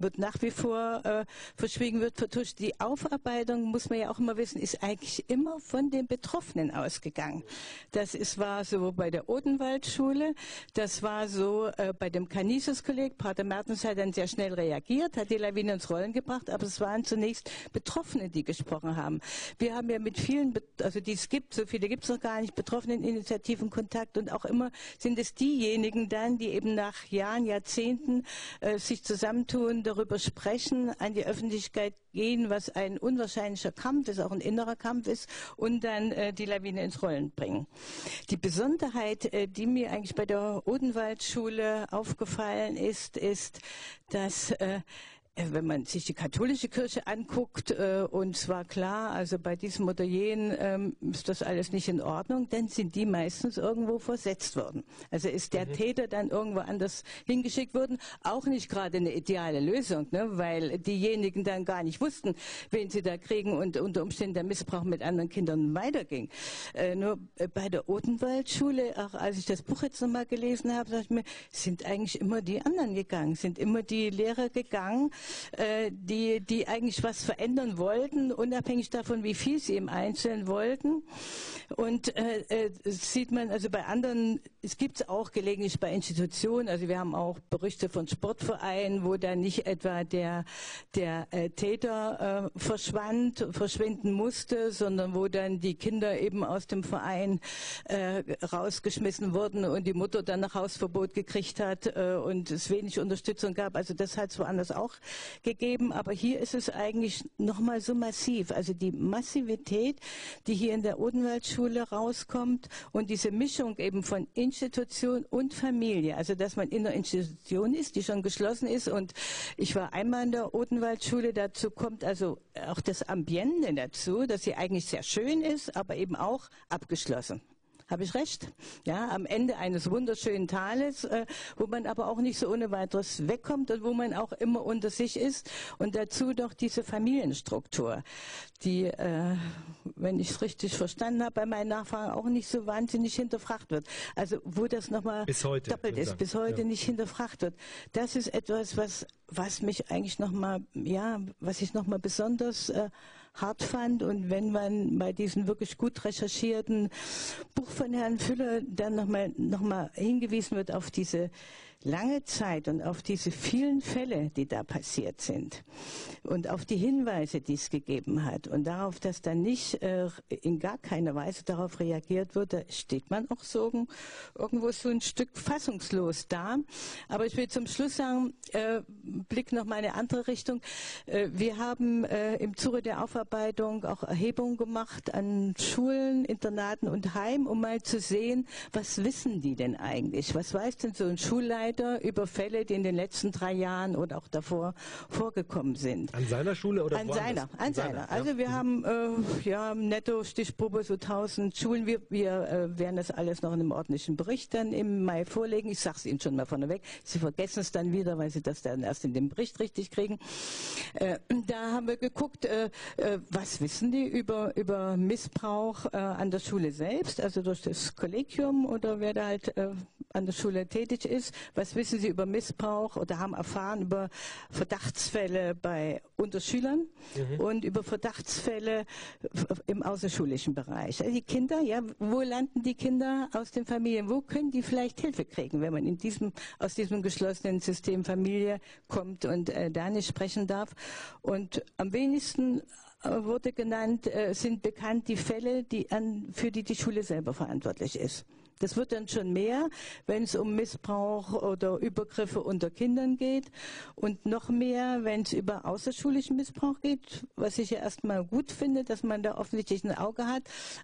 Wird nach wie vor verschwiegen, wird vertuscht. Die Aufarbeitung, muss man ja auch immer wissen, ist eigentlich immer von den Betroffenen ausgegangen. Das war so bei der Odenwaldschule, das war so bei dem Canisius-Kolleg. Pater Mertens hat dann sehr schnell reagiert, hat die Lawine ins Rollen gebracht, aber es waren zunächst Betroffene, die gesprochen haben. Wir haben ja mit vielen, so viele gibt es noch gar nicht, Betroffeneninitiativen Kontakt, und auch immer sind es diejenigen dann, die eben nach Jahren, Jahrzehnten sich zusammentun, darüber sprechen, an die Öffentlichkeit gehen, was ein unwahrscheinlicher Kampf ist, auch ein innerer Kampf ist, und dann die Lawine ins Rollen bringen. Die Besonderheit, die mir eigentlich bei der Odenwaldschule aufgefallen ist, dass Wenn man sich die katholische Kirche anguckt, uns war klar, also bei diesem oder jenen ist das alles nicht in Ordnung, dann sind die meistens irgendwo versetzt worden. Also ist der Täter dann irgendwo anders hingeschickt worden, auch nicht gerade eine ideale Lösung, ne? Weil diejenigen dann gar nicht wussten, wen sie da kriegen und unter Umständen der Missbrauch mit anderen Kindern weiterging. Nur bei der Odenwaldschule, auch als ich das Buch jetzt nochmal gelesen habe, dachte ich mir, sind eigentlich immer die anderen gegangen, sind immer die Lehrer gegangen, die eigentlich was verändern wollten, unabhängig davon, wie viel sie im Einzelnen wollten. Und sieht man, also bei anderen, es gibt es auch gelegentlich bei Institutionen, also wir haben auch Berichte von Sportvereinen, wo dann nicht etwa der Täter verschwinden musste, sondern wo dann die Kinder eben aus dem Verein rausgeschmissen wurden und die Mutter dann nach Hausverbot gekriegt hat und es wenig Unterstützung gab. Also das hat es woanders auch gegeben, aber hier ist es eigentlich nochmal so massiv. Also die Massivität, die hier in der Odenwaldschule rauskommt und diese Mischung eben von Institution und Familie, also dass man in einer Institution ist, die schon geschlossen ist, und ich war einmal in der Odenwaldschule, dazu kommt also auch das Ambiente dazu, dass sie eigentlich sehr schön ist, aber eben auch abgeschlossen. Habe ich recht? Ja, am Ende eines wunderschönen Tales, wo man aber auch nicht so ohne weiteres wegkommt und wo man auch immer unter sich ist. Und dazu doch diese Familienstruktur, die, wenn ich es richtig verstanden habe, bei meinen Nachfragen auch nicht so wahnsinnig hinterfragt wird. Also wo das nochmal doppelt ist, bis heute nicht hinterfragt wird. Das ist etwas, was mich eigentlich nochmal, ja, was ich nochmal besonders hart fand. Und wenn man bei diesen wirklich gut recherchierten Buch von Herrn Füller dann nochmal hingewiesen wird auf diese lange Zeit und auf diese vielen Fälle, die da passiert sind und auf die Hinweise, die es gegeben hat und darauf, dass dann nicht in gar keiner Weise darauf reagiert wird, da steht man auch so irgendwo so ein Stück fassungslos da. Aber ich will zum Schluss sagen, Blick nochmal in eine andere Richtung. Wir haben im Zuge der Aufarbeitung auch Erhebungen gemacht an Schulen, Internaten und Heimen, um mal zu sehen, was wissen die denn eigentlich? Was weiß denn so ein Schulleiter über Fälle, die in den letzten 3 Jahren oder auch davor vorgekommen sind. An seiner Schule oder woanders? An seiner. Also ja. Wir haben netto Stichprobe so 1000 Schulen. Wir werden das alles noch in einem ordentlichen Bericht dann im Mai vorlegen. Ich sage es Ihnen schon mal vorneweg. Sie vergessen es dann wieder, weil Sie das dann erst in dem Bericht richtig kriegen. Da haben wir geguckt, was wissen die über Missbrauch an der Schule selbst, also durch das Kollegium oder wer da halt an der Schule tätig ist. Was wissen Sie über Missbrauch oder haben erfahren über Verdachtsfälle bei Unterschülern und über Verdachtsfälle im außerschulischen Bereich? Also die Kinder, ja, wo landen die Kinder aus den Familien? Wo können die vielleicht Hilfe kriegen, wenn man aus diesem geschlossenen System Familie kommt und da nicht sprechen darf? Und am wenigsten wurde genannt, sind bekannt die Fälle, für die Schule selber verantwortlich ist. Das wird dann schon mehr, wenn es um Missbrauch oder Übergriffe unter Kindern geht, und noch mehr, wenn es über außerschulischen Missbrauch geht, was ich ja erstmal gut finde, dass man da offensichtlich ein Auge hat.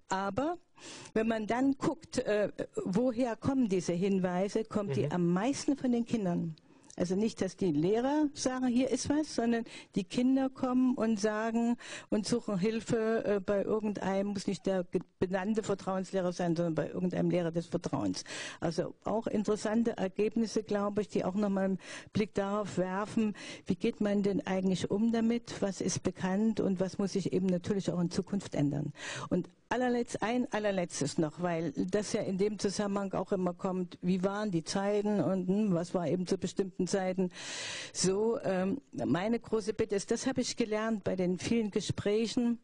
Aber wenn man dann guckt, woher kommen diese Hinweise, kommt die am meisten von den Kindern. Also nicht, dass die Lehrer sagen, hier ist was, sondern die Kinder kommen und sagen und suchen Hilfe bei irgendeinem, muss nicht der benannte Vertrauenslehrer sein, sondern bei irgendeinem Lehrer des Vertrauens. Also auch interessante Ergebnisse, glaube ich, die auch nochmal einen Blick darauf werfen, wie geht man denn eigentlich um damit, was ist bekannt und was muss sich eben natürlich auch in Zukunft ändern. Und allerletztes noch, weil das ja in dem Zusammenhang auch immer kommt, wie waren die Zeiten und was war eben zu bestimmten Zeiten so. Meine große Bitte ist, das habe ich gelernt bei den vielen Gesprächen,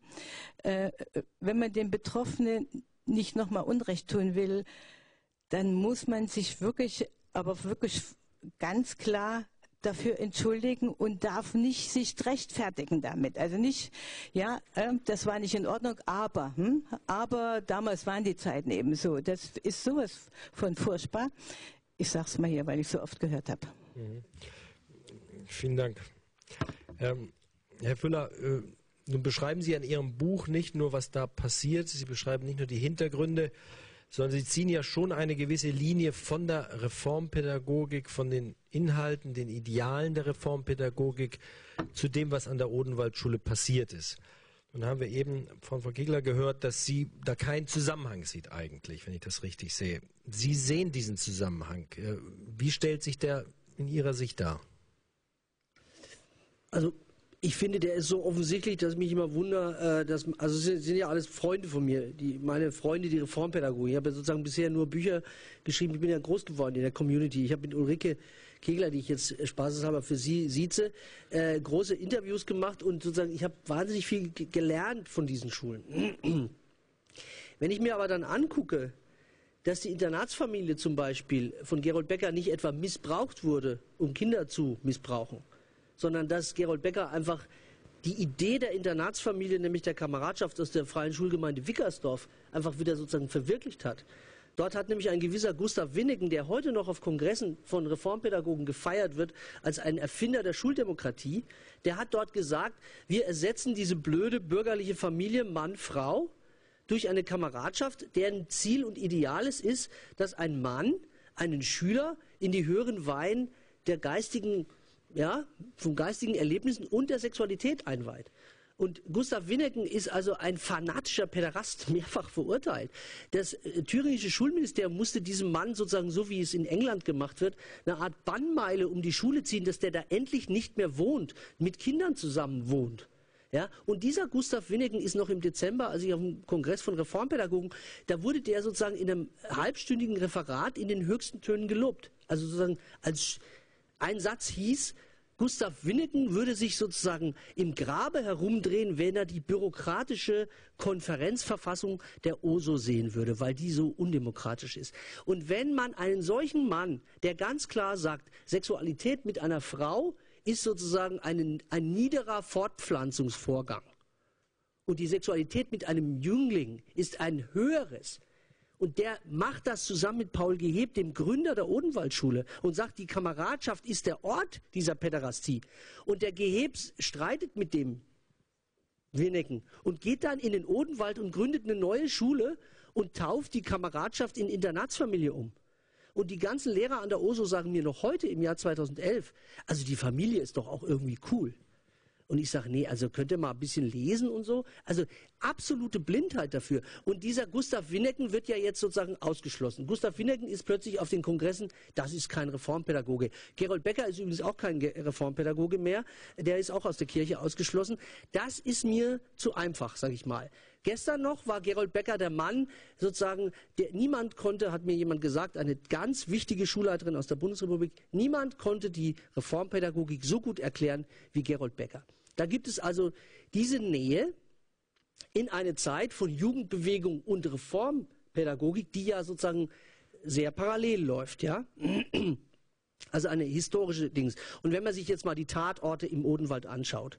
wenn man den Betroffenen nicht nochmal Unrecht tun will, dann muss man sich wirklich ganz klar dafür entschuldigen und darf nicht sich rechtfertigen damit. Also nicht, ja, das war nicht in Ordnung, aber damals waren die Zeiten eben so. Das ist sowas von furchtbar. Ich sag's mal hier, weil ich so oft gehört habe. Vielen Dank. Herr Füller, nun beschreiben Sie in Ihrem Buch nicht nur, was da passiert, Sie beschreiben nicht nur die Hintergründe, sondern Sie ziehen ja schon eine gewisse Linie von der Reformpädagogik, von den Inhalten, den Idealen der Reformpädagogik zu dem, was an der Odenwaldschule passiert ist. Und da haben wir eben von Frau Kegler gehört, dass sie da keinen Zusammenhang sieht eigentlich, wenn ich das richtig sehe. Sie sehen diesen Zusammenhang. Wie stellt sich der in Ihrer Sicht dar? Also ich finde, der ist so offensichtlich, dass ich mich immer wundere, also es sind ja alles Freunde von mir, meine Freunde, die Reformpädagogen. Ich habe ja sozusagen bisher nur Bücher geschrieben, ich bin ja groß geworden in der Community. Ich habe mit Ulrike Kegler, die ich jetzt spaßeshalber für sie sieze, große Interviews gemacht und sozusagen, ich habe wahnsinnig viel gelernt von diesen Schulen. Wenn ich mir aber dann angucke, dass die Internatsfamilie zum Beispiel von Gerold Becker nicht etwa missbraucht wurde, um Kinder zu missbrauchen, sondern dass Gerold Becker einfach die Idee der Internatsfamilie, nämlich der Kameradschaft aus der Freien Schulgemeinde Wickersdorf, einfach wieder sozusagen verwirklicht hat. Dort hat nämlich ein gewisser Gustav Wyneken, der heute noch auf Kongressen von Reformpädagogen gefeiert wird, als ein Erfinder der Schuldemokratie, der hat dort gesagt, wir ersetzen diese blöde bürgerliche Familie Mann, Frau durch eine Kameradschaft, deren Ziel und Ideal es ist, dass ein Mann einen Schüler in die höheren Weihen der geistigen von geistigen Erlebnissen und der Sexualität einweiht. Und Gustav Wyneken ist also ein fanatischer Päderast, mehrfach verurteilt. Das thüringische Schulministerium musste diesem Mann sozusagen, so wie es in England gemacht wird, eine Art Bannmeile um die Schule ziehen, dass der da endlich nicht mehr wohnt, mit Kindern zusammen wohnt. Ja, und dieser Gustav Wyneken ist noch im Dezember, also ich auf dem Kongress von Reformpädagogen, da wurde der sozusagen in einem halbstündigen Referat in den höchsten Tönen gelobt. Also sozusagen als... Ein Satz hieß, Gustav Wyneken würde sich sozusagen im Grabe herumdrehen, wenn er die bürokratische Konferenzverfassung der OSO sehen würde, weil die so undemokratisch ist. Und wenn man einen solchen Mann, der ganz klar sagt, Sexualität mit einer Frau ist sozusagen ein niederer Fortpflanzungsvorgang und die Sexualität mit einem Jüngling ist ein höheres, und der macht das zusammen mit Paul Geheb, dem Gründer der Odenwaldschule, und sagt, die Kameradschaft ist der Ort dieser Päderastie. Und der Geheb streitet mit dem Wyneken und geht dann in den Odenwald und gründet eine neue Schule und tauft die Kameradschaft in Internatsfamilie um. Und die ganzen Lehrer an der OSO sagen mir noch heute im Jahr 2011, also die Familie ist doch auch irgendwie cool. Und ich sage, nee, also könnt ihr mal ein bisschen lesen und so. Also absolute Blindheit dafür. Und dieser Gustav Wyneken wird ja jetzt sozusagen ausgeschlossen. Gustav Wyneken ist plötzlich auf den Kongressen, das ist kein Reformpädagoge. Gerold Becker ist übrigens auch kein Reformpädagoge mehr. Der ist auch aus der Kirche ausgeschlossen. Das ist mir zu einfach, sage ich mal. Gestern noch war Gerold Becker der Mann, sozusagen, der niemand konnte, hat mir jemand gesagt, eine ganz wichtige Schulleiterin aus der Bundesrepublik, niemand konnte die Reformpädagogik so gut erklären wie Gerold Becker. Da gibt es also diese Nähe in eine Zeit von Jugendbewegung und Reformpädagogik, die ja sozusagen sehr parallel läuft, ja. Also eine historische Dings. Und wenn man sich jetzt mal die Tatorte im Odenwald anschaut.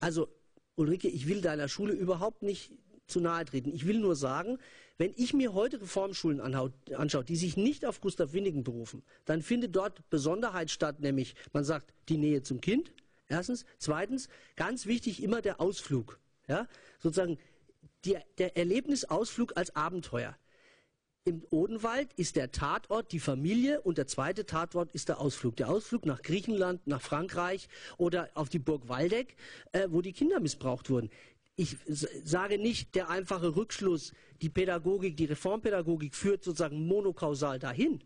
Also Ulrike, ich will deiner Schule überhaupt nicht zu nahe treten. Ich will nur sagen, wenn ich mir heute Reformschulen anschaue, die sich nicht auf Gustav Wyneken berufen, dann findet dort Besonderheit statt, nämlich man sagt die Nähe zum Kind. Erstens. Zweitens, ganz wichtig, immer der Ausflug. Ja? Sozusagen der Erlebnisausflug als Abenteuer. Im Odenwald ist der Tatort die Familie und der zweite Tatort ist der Ausflug. Der Ausflug nach Griechenland, nach Frankreich oder auf die Burg Waldeck, wo die Kinder missbraucht wurden. Ich sage nicht, der einfache Rückschluss, die Pädagogik, die Reformpädagogik führt sozusagen monokausal dahin.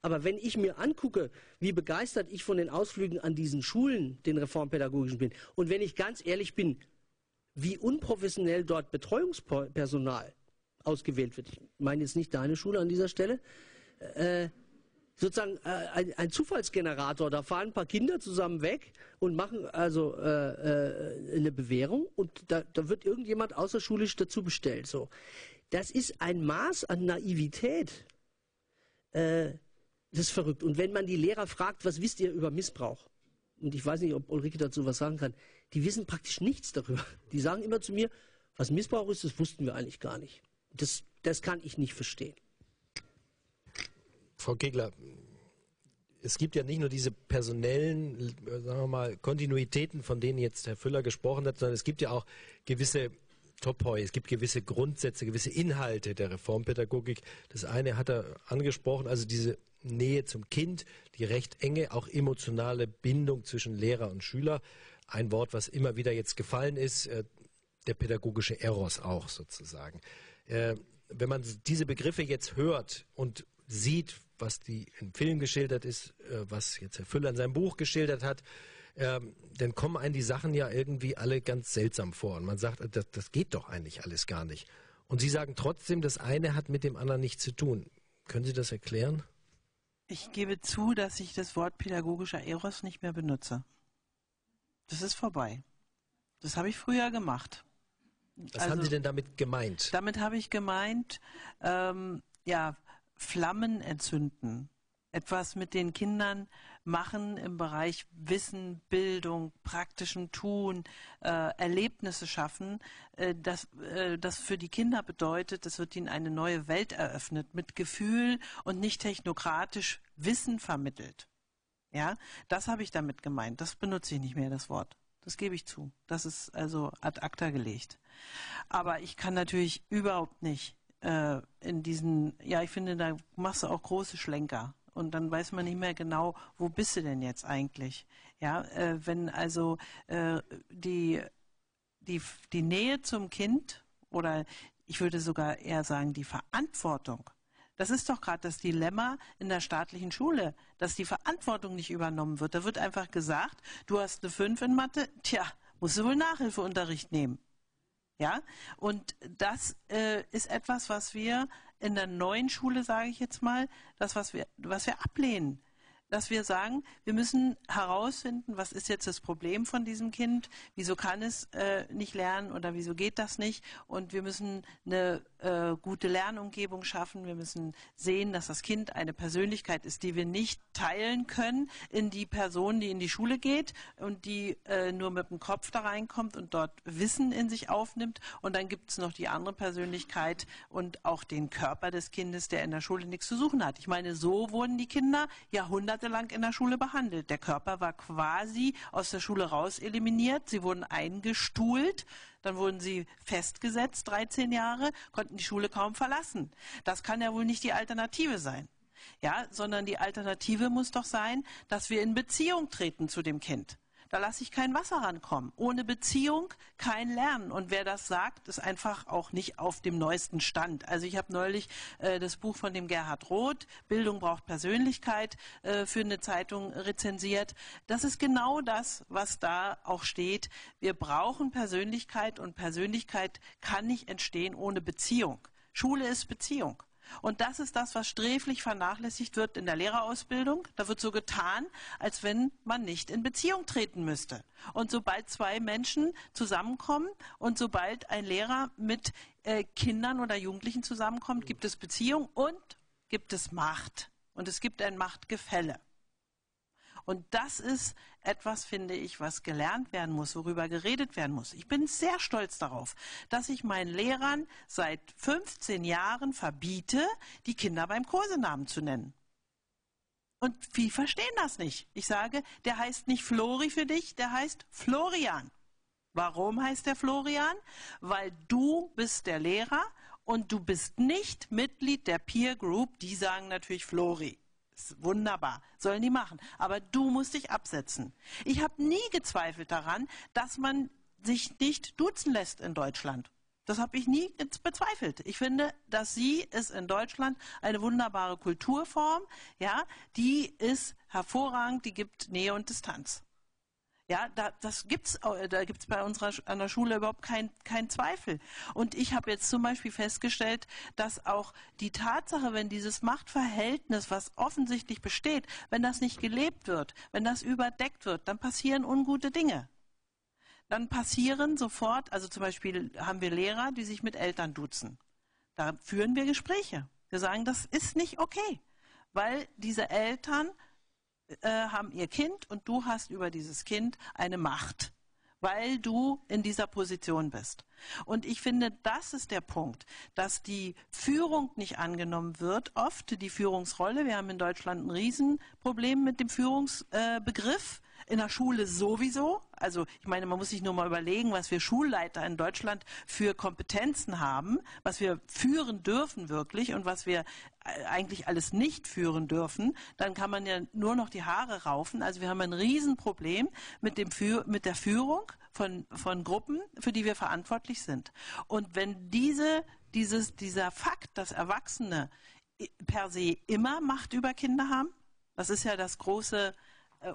Aber wenn ich mir angucke, wie begeistert ich von den Ausflügen an diesen Schulen, den reformpädagogischen, bin, und wenn ich ganz ehrlich bin, wie unprofessionell dort Betreuungspersonal ausgewählt wird, ich meine jetzt nicht deine Schule an dieser Stelle, sozusagen ein Zufallsgenerator, da fahren ein paar Kinder zusammen weg und machen also eine Bewährung und da wird irgendjemand außerschulisch dazu bestellt. So. Das ist ein Maß an Naivität. Das ist verrückt. Und wenn man die Lehrer fragt, was wisst ihr über Missbrauch? Und ich weiß nicht, ob Ulrike dazu was sagen kann. Die wissen praktisch nichts darüber. Die sagen immer zu mir, was Missbrauch ist, das wussten wir eigentlich gar nicht. Das kann ich nicht verstehen. Frau Kegler, es gibt ja nicht nur diese personellen, sagen wir mal, Kontinuitäten, von denen jetzt Herr Füller gesprochen hat, sondern es gibt ja auch gewisse Topoi. Es gibt gewisse Grundsätze, gewisse Inhalte der Reformpädagogik. Das eine hat er angesprochen, also diese Nähe zum Kind, die recht enge, auch emotionale Bindung zwischen Lehrer und Schüler. Ein Wort, was immer wieder jetzt gefallen ist, der pädagogische Eros auch sozusagen. Wenn man diese Begriffe jetzt hört und sieht, was die im Film geschildert ist, was jetzt Herr Füller in seinem Buch geschildert hat, dann kommen einem die Sachen ja irgendwie alle ganz seltsam vor. Und man sagt, das geht doch eigentlich alles gar nicht. Und Sie sagen trotzdem, das eine hat mit dem anderen nichts zu tun. Können Sie das erklären? Ich gebe zu, dass ich das Wort pädagogischer Eros nicht mehr benutze. Das ist vorbei. Das habe ich früher gemacht. Was haben Sie denn damit gemeint? Damit habe ich gemeint, ja, Flammen entzünden. Etwas mit den Kindern machen im Bereich Wissen, Bildung, praktischem Tun, Erlebnisse schaffen, das für die Kinder bedeutet, das wird ihnen eine neue Welt eröffnet, mit Gefühl und nicht technokratisch Wissen vermittelt. Ja, das habe ich damit gemeint. Das benutze ich nicht mehr, das Wort. Das gebe ich zu. Das ist also ad acta gelegt. Aber ich kann natürlich überhaupt nicht in diesen, ja, ich finde, da machst du auch große Schlenker. Und dann weiß man nicht mehr genau, wo bist du denn jetzt eigentlich? Ja, wenn also die Nähe zum Kind oder ich würde sogar eher sagen, die Verantwortung, das ist doch gerade das Dilemma in der staatlichen Schule, dass die Verantwortung nicht übernommen wird. Da wird einfach gesagt, du hast eine 5 in Mathe, tja, musst du wohl Nachhilfeunterricht nehmen. Ja, und das ist etwas, was wir in der neuen Schule, sage ich jetzt mal, das, was wir ablehnen. Dass wir sagen, wir müssen herausfinden, was ist jetzt das Problem von diesem Kind, wieso kann es nicht lernen oder wieso geht das nicht. Und wir müssen eine gute Lernumgebung schaffen. Wir müssen sehen, dass das Kind eine Persönlichkeit ist, die wir nicht teilen können in die Person, die in die Schule geht und die nur mit dem Kopf da reinkommt und dort Wissen in sich aufnimmt. Und dann gibt es noch die andere Persönlichkeit und auch den Körper des Kindes, der in der Schule nichts zu suchen hat. Ich meine, so wurden die Kinder jahrhundertelang in der Schule behandelt. Der Körper war quasi aus der Schule raus eliminiert. Sie wurden eingestuhlt, dann wurden sie festgesetzt, 13 Jahre, konnten die Schule kaum verlassen. Das kann ja wohl nicht die Alternative sein. Ja, sondern die Alternative muss doch sein, dass wir in Beziehung treten zu dem Kind. Da lasse ich kein Wasser rankommen. Ohne Beziehung kein Lernen. Und wer das sagt, ist einfach auch nicht auf dem neuesten Stand. Also ich habe neulich das Buch von dem Gerhard Roth, Bildung braucht Persönlichkeit, für eine Zeitung rezensiert. Das ist genau das, was da auch steht. Wir brauchen Persönlichkeit und Persönlichkeit kann nicht entstehen ohne Beziehung. Schule ist Beziehung. Und das ist das, was sträflich vernachlässigt wird in der Lehrerausbildung. Da wird so getan, als wenn man nicht in Beziehung treten müsste. Und sobald zwei Menschen zusammenkommen und sobald ein Lehrer mit Kindern oder Jugendlichen zusammenkommt, gibt es Beziehung und gibt es Macht. Und es gibt ein Machtgefälle. Und das ist etwas, finde ich, was gelernt werden muss, worüber geredet werden muss. Ich bin sehr stolz darauf, dass ich meinen Lehrern seit 15 Jahren verbiete, die Kinder beim Kosenamen zu nennen. Und viele verstehen das nicht. Ich sage, der heißt nicht Flori für dich, der heißt Florian. Warum heißt der Florian? Weil du bist der Lehrer und du bist nicht Mitglied der Peer Group. Die sagen natürlich Flori. Wunderbar, sollen die machen. Aber du musst dich absetzen. Ich habe nie gezweifelt daran, dass man sich nicht duzen lässt in Deutschland. Das habe ich nie bezweifelt. Ich finde, dass sie ist in Deutschland eine wunderbare Kulturform. Ja, die ist hervorragend, die gibt Nähe und Distanz. Ja, da gibt's bei uns an der Schule überhaupt keinen Zweifel. Und ich habe jetzt zum Beispiel festgestellt, dass auch die Tatsache, wenn dieses Machtverhältnis, was offensichtlich besteht, wenn das nicht gelebt wird, wenn das überdeckt wird, dann passieren ungute Dinge. Dann passieren sofort, also zum Beispiel haben wir Lehrer, die sich mit Eltern duzen. Da führen wir Gespräche. Wir sagen, das ist nicht okay, weil diese Eltern haben ihr Kind und du hast über dieses Kind eine Macht, weil du in dieser Position bist. Und ich finde, das ist der Punkt, dass die Führung nicht angenommen wird, oft die Führungsrolle. Wir haben in Deutschland ein Riesenproblem mit dem Führungsbegriff. in der Schule sowieso. Also ich meine, man muss sich nur mal überlegen, was wir Schulleiter in Deutschland für Kompetenzen haben, was wir führen dürfen wirklich und was wir eigentlich alles nicht führen dürfen. Dann kann man ja nur noch die Haare raufen. Also wir haben ein Riesenproblem mit der Führung von Gruppen, für die wir verantwortlich sind. Und wenn dieser Fakt, dass Erwachsene per se immer Macht über Kinder haben, das ist ja das große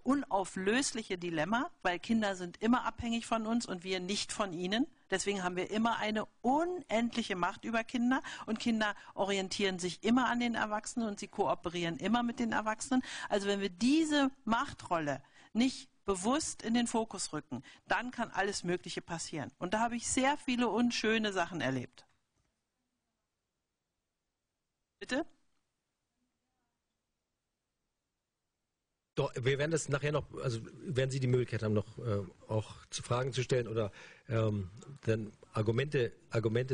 unauflösliche Dilemma, weil Kinder sind immer abhängig von uns und wir nicht von ihnen. Deswegen haben wir immer eine unendliche Macht über Kinder und Kinder orientieren sich immer an den Erwachsenen und sie kooperieren immer mit den Erwachsenen. Also wenn wir diese Machtrolle nicht bewusst in den Fokus rücken, dann kann alles Mögliche passieren. Und da habe ich sehr viele unschöne Sachen erlebt. Bitte? Doch, wir werden das nachher noch, also werden Sie die Möglichkeit haben, noch auch zu Fragen zu stellen oder dann Argumente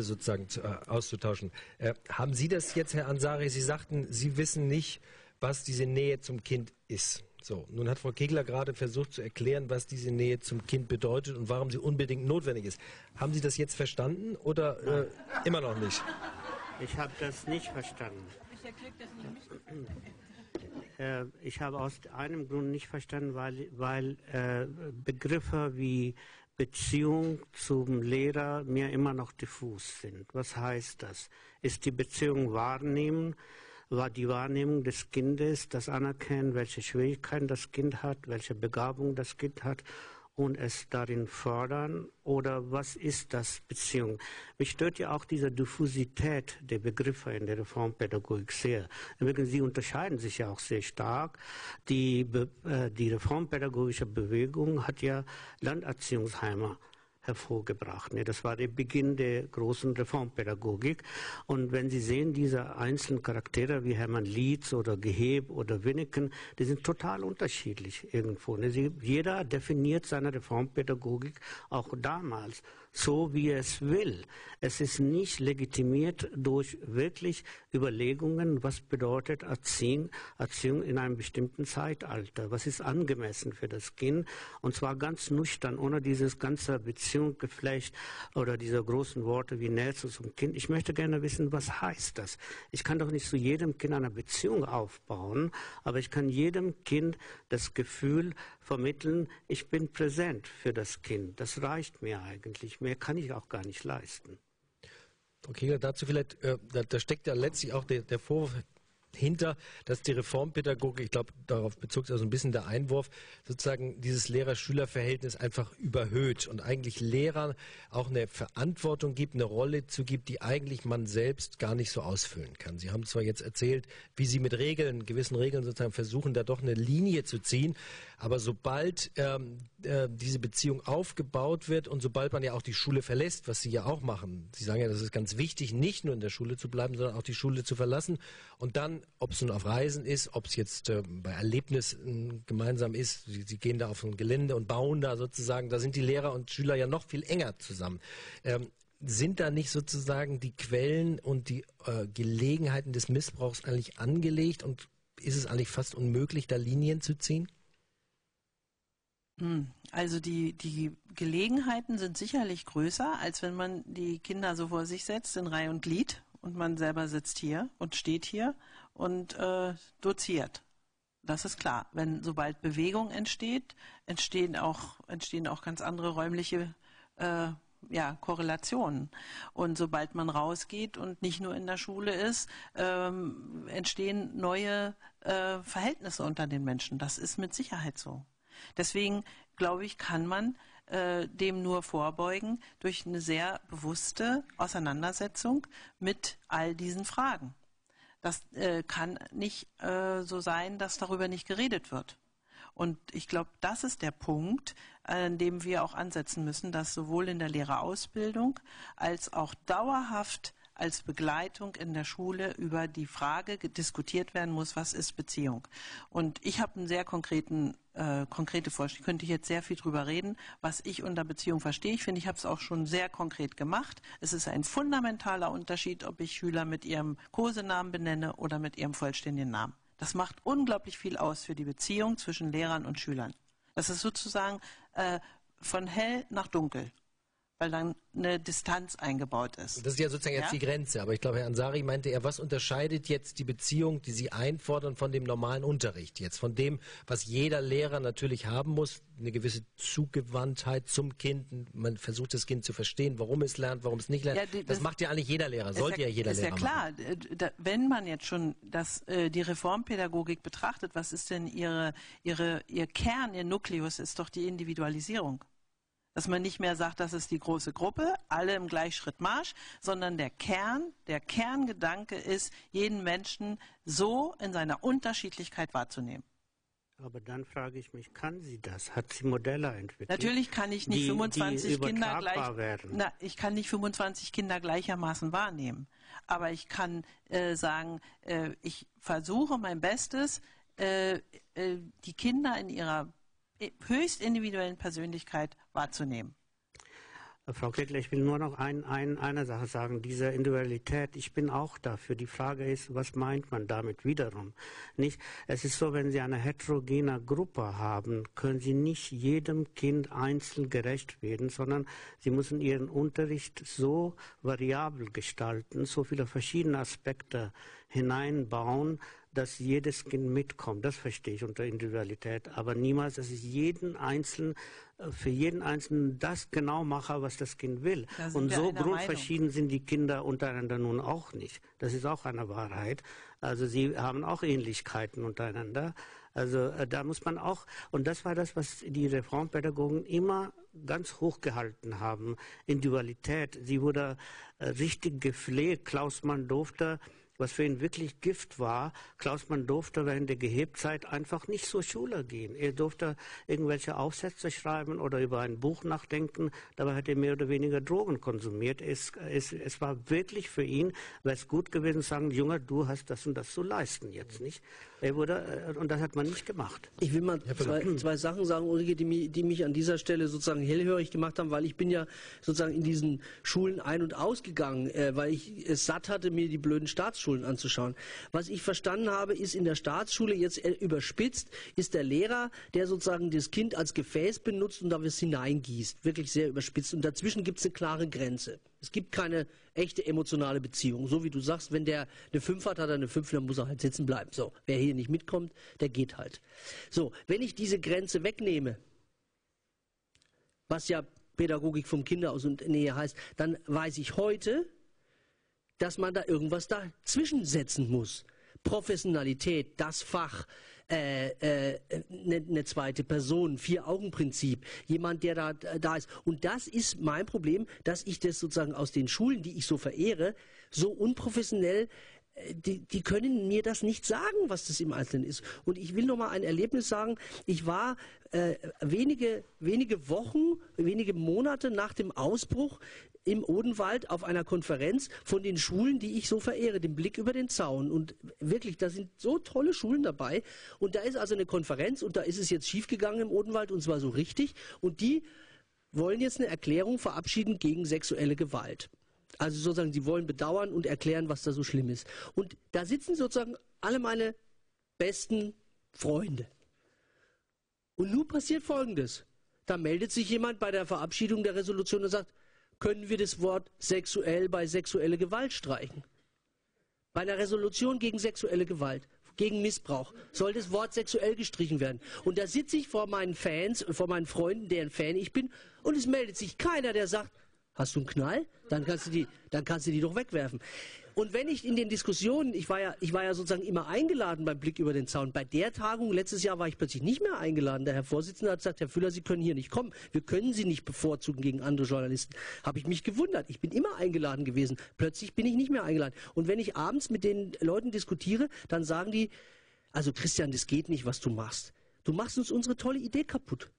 sozusagen zu, auszutauschen. Haben Sie das jetzt, Herr Ansari, Sie sagten, Sie wissen nicht, was diese Nähe zum Kind ist. So, nun hat Frau Kegler gerade versucht zu erklären, was diese Nähe zum Kind bedeutet und warum sie unbedingt notwendig ist. Haben Sie das jetzt verstanden oder immer noch nicht? Ich habe das nicht verstanden. Ich krieg das nicht mit. Ich habe aus einem Grund nicht verstanden, weil Begriffe wie Beziehung zum Lehrer mir immer noch diffus sind. Was heißt das? Ist die Beziehung wahrnehmen, war die Wahrnehmung des Kindes, das Anerkennen, welche Schwierigkeiten das Kind hat, welche Begabung das Kind hat und es darin fördern? Oder was ist das Beziehung? Mich stört ja auch diese Diffusität der Begriffe in der Reformpädagogik sehr. Übrigens, sie unterscheiden sich ja auch sehr stark. Die reformpädagogische Bewegung hat ja Landerziehungsheime hervorgebracht. Das war der Beginn der großen Reformpädagogik. Und wenn Sie sehen, diese einzelnen Charaktere wie Hermann Lietz oder Geheb oder Wyneken, die sind total unterschiedlich irgendwo. Jeder definiert seine Reformpädagogik auch damals so, wie er es will. Es ist nicht legitimiert durch wirklich Überlegungen, was bedeutet Erziehung in einem bestimmten Zeitalter, was ist angemessen für das Kind, und zwar ganz nüchtern, ohne dieses ganze Beziehungsgeflecht oder diese großen Worte wie Nähe zum Kind. Ich möchte gerne wissen, was heißt das? Ich kann doch nicht zu jedem Kind eine Beziehung aufbauen, aber ich kann jedem Kind das Gefühl vermitteln, ich bin präsent für das Kind. Das reicht mir eigentlich. Mehr kann ich auch gar nicht leisten. Okay, dazu vielleicht, da steckt ja letztlich auch der Vorwurf hinter, dass die Reformpädagogik, ich glaube, darauf bezog sich also ein bisschen der Einwurf, sozusagen dieses Lehrer-Schüler-Verhältnis einfach überhöht und eigentlich Lehrern auch eine Verantwortung gibt, eine Rolle zugibt, die eigentlich man selbst gar nicht so ausfüllen kann. Sie haben zwar jetzt erzählt, wie Sie mit Regeln, gewissen Regeln sozusagen versuchen, da doch eine Linie zu ziehen, aber sobald diese Beziehung aufgebaut wird und sobald man ja auch die Schule verlässt, was Sie ja auch machen, Sie sagen ja, das ist ganz wichtig, nicht nur in der Schule zu bleiben, sondern auch die Schule zu verlassen und dann, ob es nun auf Reisen ist, ob es jetzt bei Erlebnissen gemeinsam ist, sie gehen da auf ein Gelände und bauen da sozusagen, da sind die Lehrer und Schüler ja noch viel enger zusammen. Sind da nicht sozusagen die Quellen und die Gelegenheiten des Missbrauchs eigentlich angelegt und ist es eigentlich fast unmöglich, da Linien zu ziehen? Also die Gelegenheiten sind sicherlich größer, als wenn man die Kinder so vor sich setzt in Reihe und Glied und man selber sitzt hier und steht hier und doziert. Das ist klar. Sobald Bewegung entsteht, entstehen auch ganz andere räumliche Korrelationen. Und sobald man rausgeht und nicht nur in der Schule ist, entstehen neue Verhältnisse unter den Menschen. Das ist mit Sicherheit so. Deswegen, glaube ich, kann man dem nur vorbeugen durch eine sehr bewusste Auseinandersetzung mit all diesen Fragen. Das kann nicht so sein, dass darüber nicht geredet wird. Und ich glaube, das ist der Punkt, an dem wir auch ansetzen müssen, dass sowohl in der Lehrerausbildung als auch dauerhaft als Begleitung in der Schule über die Frage diskutiert werden muss, was ist Beziehung? Und ich habe einen sehr konkrete Vorstellung. Ich könnte jetzt sehr viel drüber reden, was ich unter Beziehung verstehe. Ich finde, ich habe es auch schon sehr konkret gemacht. Es ist ein fundamentaler Unterschied, ob ich Schüler mit ihrem Kosenamen benenne oder mit ihrem vollständigen Namen. Das macht unglaublich viel aus für die Beziehung zwischen Lehrern und Schülern. Das ist sozusagen von hell nach dunkel, weil dann eine Distanz eingebaut ist. Das ist ja sozusagen jetzt die Grenze. Aber ich glaube, Herr Ansari meinte er, was unterscheidet jetzt die Beziehung, die Sie einfordern, von dem normalen Unterricht? Jetzt von dem, was jeder Lehrer natürlich haben muss, eine gewisse Zugewandtheit zum Kind. Man versucht, das Kind zu verstehen, warum es lernt, warum es nicht lernt. Ja, das macht ja eigentlich jeder Lehrer, sollte ja jeder Lehrer machen. Ist ja klar, wenn man jetzt schon die Reformpädagogik betrachtet, was ist denn Ihr Kern, Ihr Nukleus, ist doch die Individualisierung. Dass man nicht mehr sagt, das ist die große Gruppe, alle im Gleichschrittmarsch, sondern der Kerngedanke ist, jeden Menschen so in seiner Unterschiedlichkeit wahrzunehmen. Aber dann frage ich mich, kann sie das? Hat sie Modelle entwickelt? Natürlich kann ich nicht 25 Kinder gleich, ich kann nicht 25 Kinder gleichermaßen wahrnehmen. Aber ich kann sagen, ich versuche mein Bestes, die Kinder in ihrer höchst individuellen Persönlichkeit wahrzunehmen. Frau Kegler, ich will nur noch eine Sache sagen, diese Individualität, ich bin auch dafür. Die Frage ist, was meint man damit wiederum? Nicht? Es ist so, wenn Sie eine heterogene Gruppe haben, können Sie nicht jedem Kind einzeln gerecht werden, sondern Sie müssen Ihren Unterricht so variabel gestalten, so viele verschiedene Aspekte hineinbauen, dass jedes Kind mitkommt. Das verstehe ich unter Individualität. Aber niemals, dass ich für jeden Einzelnen das genau mache, was das Kind will. Und so grundverschieden sind die Kinder untereinander nun auch nicht. Das ist auch eine Wahrheit. Also sie haben auch Ähnlichkeiten untereinander. Also da muss man auch, und das war das, was die Reformpädagogen immer ganz hoch gehalten haben. Individualität, sie wurde richtig gepflegt. Klaus Mann durfte, was für ihn wirklich Gift war, Klaus Mann durfte während der Gehebzeit einfach nicht zur Schule gehen. Er durfte irgendwelche Aufsätze schreiben oder über ein Buch nachdenken. Dabei hat er mehr oder weniger Drogen konsumiert. Es war wirklich für ihn, wäre es gut gewesen zu sagen, Junge, du hast das und das zu leisten jetzt nicht. Er wurde, und das hat man nicht gemacht. Ich will mal zwei Sachen sagen, Ulrike, die mich an dieser Stelle sozusagen hellhörig gemacht haben, weil ich bin ja sozusagen in diesen Schulen ein- und ausgegangen, weil ich es satt hatte, mir die blöden Staatsschulen anzuschauen. Was ich verstanden habe, ist in der Staatsschule, jetzt überspitzt, ist der Lehrer, der sozusagen das Kind als Gefäß benutzt und da was hineingießt. Wirklich sehr überspitzt. Und dazwischen gibt es eine klare Grenze. Es gibt keine echte emotionale Beziehung. So wie du sagst, wenn der eine 5 hat, hat er eine 5, dann muss er halt sitzen bleiben. So, wer hier nicht mitkommt, der geht halt. So, wenn ich diese Grenze wegnehme, was ja Pädagogik vom Kinder aus und Nähe heißt, dann weiß ich heute, dass man da irgendwas dazwischen setzen muss. Professionalität, das Fach, eine zweite Person, Vier-Augen-Prinzip, jemand, der da ist. Und das ist mein Problem, dass ich das sozusagen aus den Schulen, die ich so verehre, so unprofessionell, die können mir das nicht sagen, was das im Einzelnen ist. Und ich will nochmal ein Erlebnis sagen. Ich war wenige Wochen, wenige Monate nach dem Ausbruch im Odenwald auf einer Konferenz von den Schulen, die ich so verehre, den Blick über den Zaun. Und wirklich, da sind so tolle Schulen dabei. Und da ist also eine Konferenz und da ist es jetzt schiefgegangen im Odenwald und zwar so richtig. Und die wollen jetzt eine Erklärung verabschieden gegen sexuelle Gewalt. Also sozusagen, sie wollen bedauern und erklären, was da so schlimm ist. Und da sitzen sozusagen alle meine besten Freunde. Und nun passiert Folgendes. Da meldet sich jemand bei der Verabschiedung der Resolution und sagt, können wir das Wort sexuell bei sexuelle Gewalt streichen? Bei einer Resolution gegen sexuelle Gewalt, gegen Missbrauch, soll das Wort sexuell gestrichen werden. Und da sitze ich vor meinen Fans, vor meinen Freunden, deren Fan ich bin, und es meldet sich keiner, der sagt, hast du einen Knall? Dann kannst du die doch wegwerfen. Und wenn ich in den Diskussionen, ich war ja sozusagen immer eingeladen beim Blick über den Zaun. Bei der Tagung letztes Jahr war ich plötzlich nicht mehr eingeladen. Der Herr Vorsitzende hat gesagt, Herr Füller, Sie können hier nicht kommen. Wir können Sie nicht bevorzugen gegen andere Journalisten. Habe ich mich gewundert. Ich bin immer eingeladen gewesen. Plötzlich bin ich nicht mehr eingeladen. Und wenn ich abends mit den Leuten diskutiere, dann sagen die, also Christian, das geht nicht, was du machst. Du machst uns unsere tolle Idee kaputt.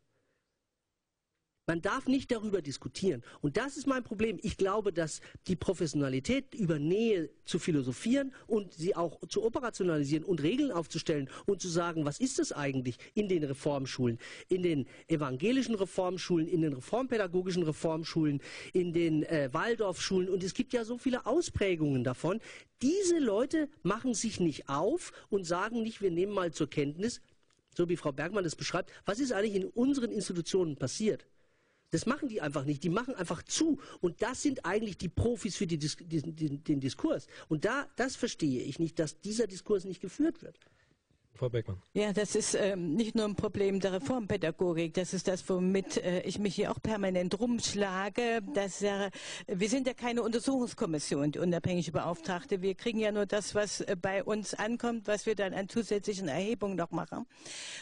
Man darf nicht darüber diskutieren. Und das ist mein Problem. Ich glaube, dass die Professionalität über Nähe zu philosophieren und sie auch zu operationalisieren und Regeln aufzustellen und zu sagen, was ist das eigentlich in den Reformschulen, in den evangelischen Reformschulen, in den reformpädagogischen Reformschulen, in den Waldorfschulen. Und es gibt ja so viele Ausprägungen davon. Diese Leute machen sich nicht auf und sagen nicht, wir nehmen mal zur Kenntnis, so wie Frau Bergmann das beschreibt, was ist eigentlich in unseren Institutionen passiert? Das machen die einfach nicht. Die machen einfach zu. Und das sind eigentlich die Profis für den Diskurs. Und das verstehe ich nicht, dass dieser Diskurs nicht geführt wird. Frau Beckmann. Ja, das ist nicht nur ein Problem der Reformpädagogik. Das ist das, womit ich mich hier auch permanent rumschlage. Dass, wir sind ja keine Untersuchungskommission, die unabhängige Beauftragte. Wir kriegen ja nur das, was bei uns ankommt, was wir dann an zusätzlichen Erhebungen noch machen.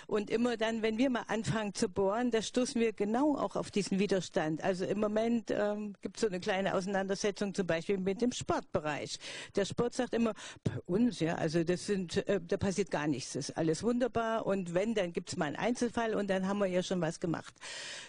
Und immer dann, wenn wir mal anfangen zu bohren, da stoßen wir genau auch auf diesen Widerstand. Also im Moment gibt es so eine kleine Auseinandersetzung zum Beispiel mit dem Sportbereich. Der Sport sagt immer, bei uns, ja, also das sind, da passiert gar nichts. Ist alles wunderbar und wenn, dann gibt es mal einen Einzelfall und dann haben wir ja schon was gemacht.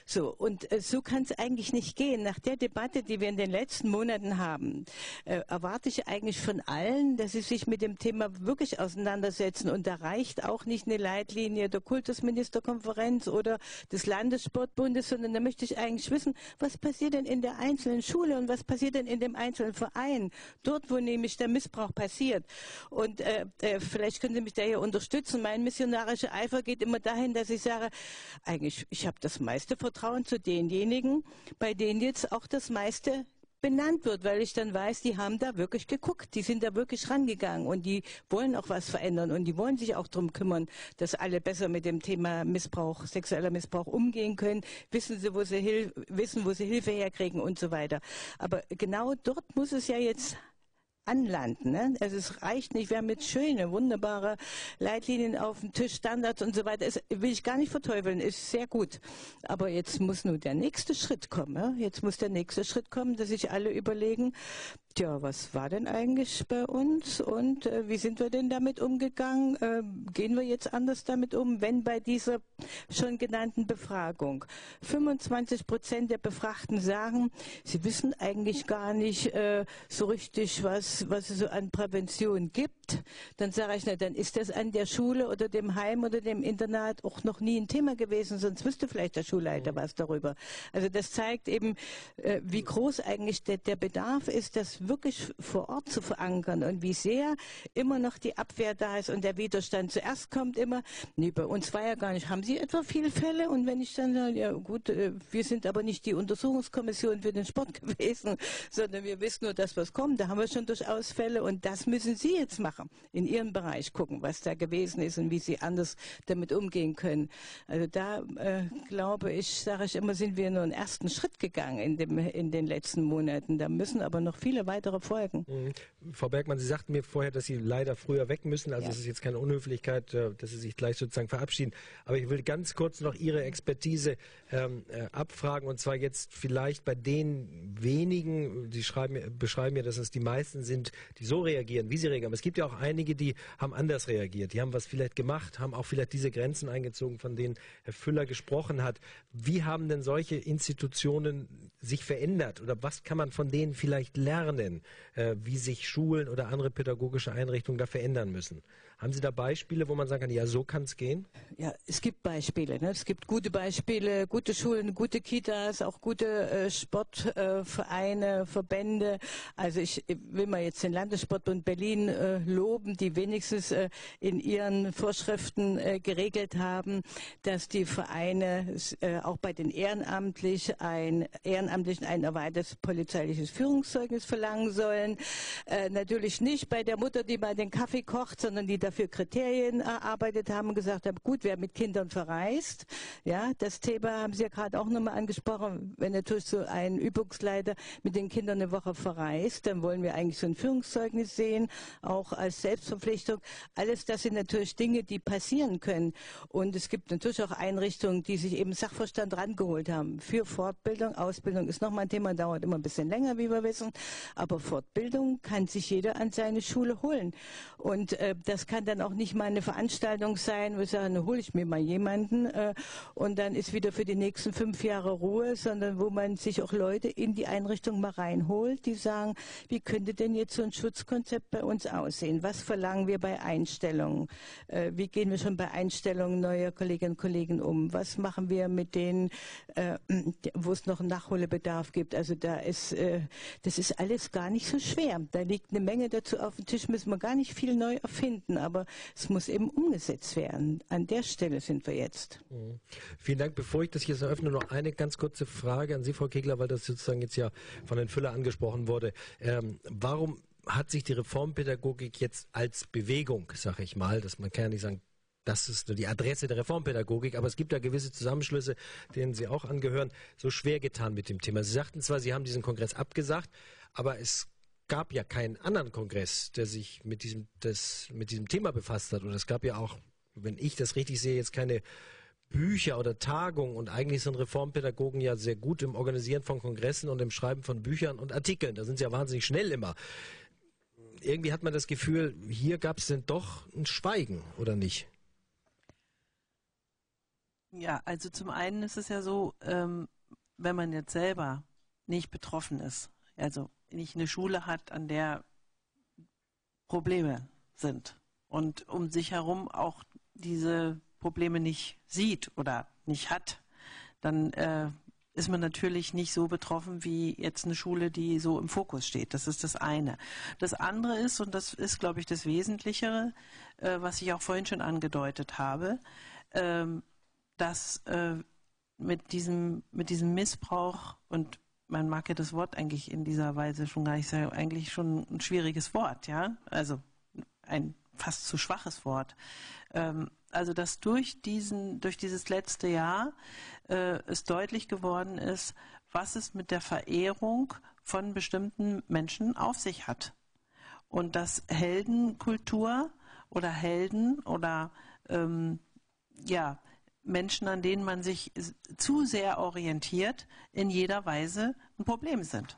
So, und so kann es eigentlich nicht gehen. Nach der Debatte, die wir in den letzten Monaten haben, erwarte ich eigentlich von allen, dass sie sich mit dem Thema wirklich auseinandersetzen und da reicht auch nicht eine Leitlinie der Kultusministerkonferenz oder des Landessportbundes, sondern da möchte ich eigentlich wissen, was passiert denn in der einzelnen Schule und was passiert denn in dem einzelnen Verein, dort, wo nämlich der Missbrauch passiert. Und vielleicht können Sie mich da hier unterstützen. Mein missionarischer Eifer geht immer dahin, dass ich sage, eigentlich, ich habe das meiste Vertrauen zu denjenigen, bei denen jetzt auch das meiste benannt wird, weil ich dann weiß, die haben da wirklich geguckt, die sind da wirklich rangegangen und die wollen auch was verändern und die wollen sich auch darum kümmern, dass alle besser mit dem Thema Missbrauch, sexueller Missbrauch umgehen können, wissen, wo sie Hilfe herkriegen und so weiter. Aber genau dort muss es ja jetzt anlanden. Ne? Also es reicht nicht, wir haben jetzt schöne, wunderbare Leitlinien auf dem Tisch, Standards und so weiter. Das will ich gar nicht verteufeln, ist sehr gut. Aber jetzt muss nur der nächste Schritt kommen. Ne? Jetzt muss der nächste Schritt kommen, dass sich alle überlegen, tja, was war denn eigentlich bei uns und wie sind wir denn damit umgegangen? Gehen wir jetzt anders damit um, wenn bei dieser schon genannten Befragung 25% der Befragten sagen, sie wissen eigentlich gar nicht so richtig, was es so an Prävention gibt, dann sage ich, na, dann ist das an der Schule oder dem Heim oder dem Internat auch noch nie ein Thema gewesen, sonst wüsste vielleicht der Schulleiter was darüber. Also das zeigt eben, wie groß eigentlich der Bedarf ist, das wirklich vor Ort zu verankern und wie sehr immer noch die Abwehr da ist und der Widerstand. Zuerst kommt immer, nee, bei uns war ja gar nicht, haben Sie etwa viele Fälle? Und wenn ich dann sage, ja gut, wir sind aber nicht die Untersuchungskommission für den Sport gewesen, sondern wir wissen nur das, was kommt, da haben wir schon durchaus Fälle und das müssen Sie jetzt machen, in Ihrem Bereich gucken, was da gewesen ist und wie Sie anders damit umgehen können. Also da glaube ich, sage ich immer, sind wir nur einen ersten Schritt gegangen in den letzten Monaten. Da müssen aber noch viele weitere folgen. Mhm. Frau Bergmann, Sie sagten mir vorher, dass Sie leider früher weg müssen, also es ist jetzt keine Unhöflichkeit, dass Sie sich gleich sozusagen verabschieden, aber ich will ganz kurz noch Ihre Expertise abfragen und zwar jetzt vielleicht bei den wenigen, Sie beschreiben ja, dass es die meisten sind, die so reagieren, wie sie reagieren. Aber es gibt ja auch einige, die haben anders reagiert. Die haben was vielleicht gemacht, haben auch vielleicht diese Grenzen eingezogen, von denen Herr Füller gesprochen hat. Wie haben denn solche Institutionen sich verändert? Oder was kann man von denen vielleicht lernen, wie sich Schulen oder andere pädagogische Einrichtungen da verändern müssen? Haben Sie da Beispiele, wo man sagen kann, ja, so kann es gehen? Ja, es gibt Beispiele. Ne? Es gibt gute Beispiele, gute Schulen, gute Kitas, auch gute Sportvereine, Verbände. Also ich will mal jetzt den Landessportbund Berlin loben, die wenigstens in ihren Vorschriften geregelt haben, dass die Vereine auch bei den Ehrenamtlichen ein erweitertes polizeiliches Führungszeugnis verlangen sollen. Natürlich nicht bei der Mutter, die mal den Kaffee kocht, sondern die dafür Kriterien erarbeitet haben und gesagt haben, gut, wer mit Kindern verreist. Ja, das Thema haben Sie ja gerade auch nochmal angesprochen. Wenn natürlich so ein Übungsleiter mit den Kindern eine Woche verreist, dann wollen wir eigentlich so ein Führungszeugnis sehen, auch als Selbstverpflichtung. Alles das sind natürlich Dinge, die passieren können. Und es gibt natürlich auch Einrichtungen, die sich eben Sachverstand rangeholt haben. Für Fortbildung, Ausbildung ist nochmal ein Thema, dauert immer ein bisschen länger, wie wir wissen. Aber Fortbildung kann sich jeder an seine Schule holen. Und das kann dann auch nicht mal eine Veranstaltung sein, wo ich sage, ne, hole ich mir mal jemanden und dann ist wieder für die nächsten 5 Jahre Ruhe, sondern wo man sich auch Leute in die Einrichtung mal reinholt, die sagen, wie könnte denn jetzt so ein Schutzkonzept bei uns aussehen? Was verlangen wir bei Einstellungen? Wie gehen wir schon bei Einstellungen neuer Kolleginnen und Kollegen um? Was machen wir mit denen, wo es noch einen Nachholbedarf gibt? Also das ist alles ist gar nicht so schwer. Da liegt eine Menge dazu auf dem Tisch, müssen wir gar nicht viel neu erfinden, aber es muss eben umgesetzt werden. An der Stelle sind wir jetzt. Mhm. Vielen Dank. Bevor ich das jetzt eröffne, noch eine ganz kurze Frage an Sie, Frau Kegler, weil das sozusagen jetzt ja von Herrn Füller angesprochen wurde. Warum hat sich die Reformpädagogik jetzt als Bewegung, sage ich mal, dass man kann ja nicht sagen, das ist nur die Adresse der Reformpädagogik, aber es gibt da gewisse Zusammenschlüsse, denen Sie auch angehören, so schwer getan mit dem Thema. Sie sagten zwar, Sie haben diesen Kongress abgesagt, aber es gab ja keinen anderen Kongress, der sich mit diesem Thema befasst hat. Und es gab ja auch, wenn ich das richtig sehe, jetzt keine Bücher oder Tagungen, und eigentlich sind Reformpädagogen ja sehr gut im Organisieren von Kongressen und im Schreiben von Büchern und Artikeln. Da sind sie ja wahnsinnig schnell immer. Irgendwie hat man das Gefühl, hier gab es denn doch ein Schweigen, oder nicht? Ja, also zum einen ist es ja so, wenn man jetzt selber nicht betroffen ist, also nicht eine Schule hat, an der Probleme sind und um sich herum auch diese Probleme nicht sieht oder nicht hat, dann ist man natürlich nicht so betroffen wie jetzt eine Schule, die so im Fokus steht. Das ist das eine. Das andere ist, und das ist, glaube ich, das Wesentlichere, was ich auch vorhin schon angedeutet habe, dass mit diesem Missbrauch, und man mag ja das Wort eigentlich in dieser Weise schon gar nicht sagen, eigentlich schon ein schwieriges Wort, ja, also ein fast zu schwaches Wort. Also dass durch dieses letzte Jahr es deutlich geworden ist, was es mit der Verehrung von bestimmten Menschen auf sich hat. Und dass Heldenkultur oder Helden oder ja, Menschen, an denen man sich zu sehr orientiert, in jeder Weise ein Problem sind.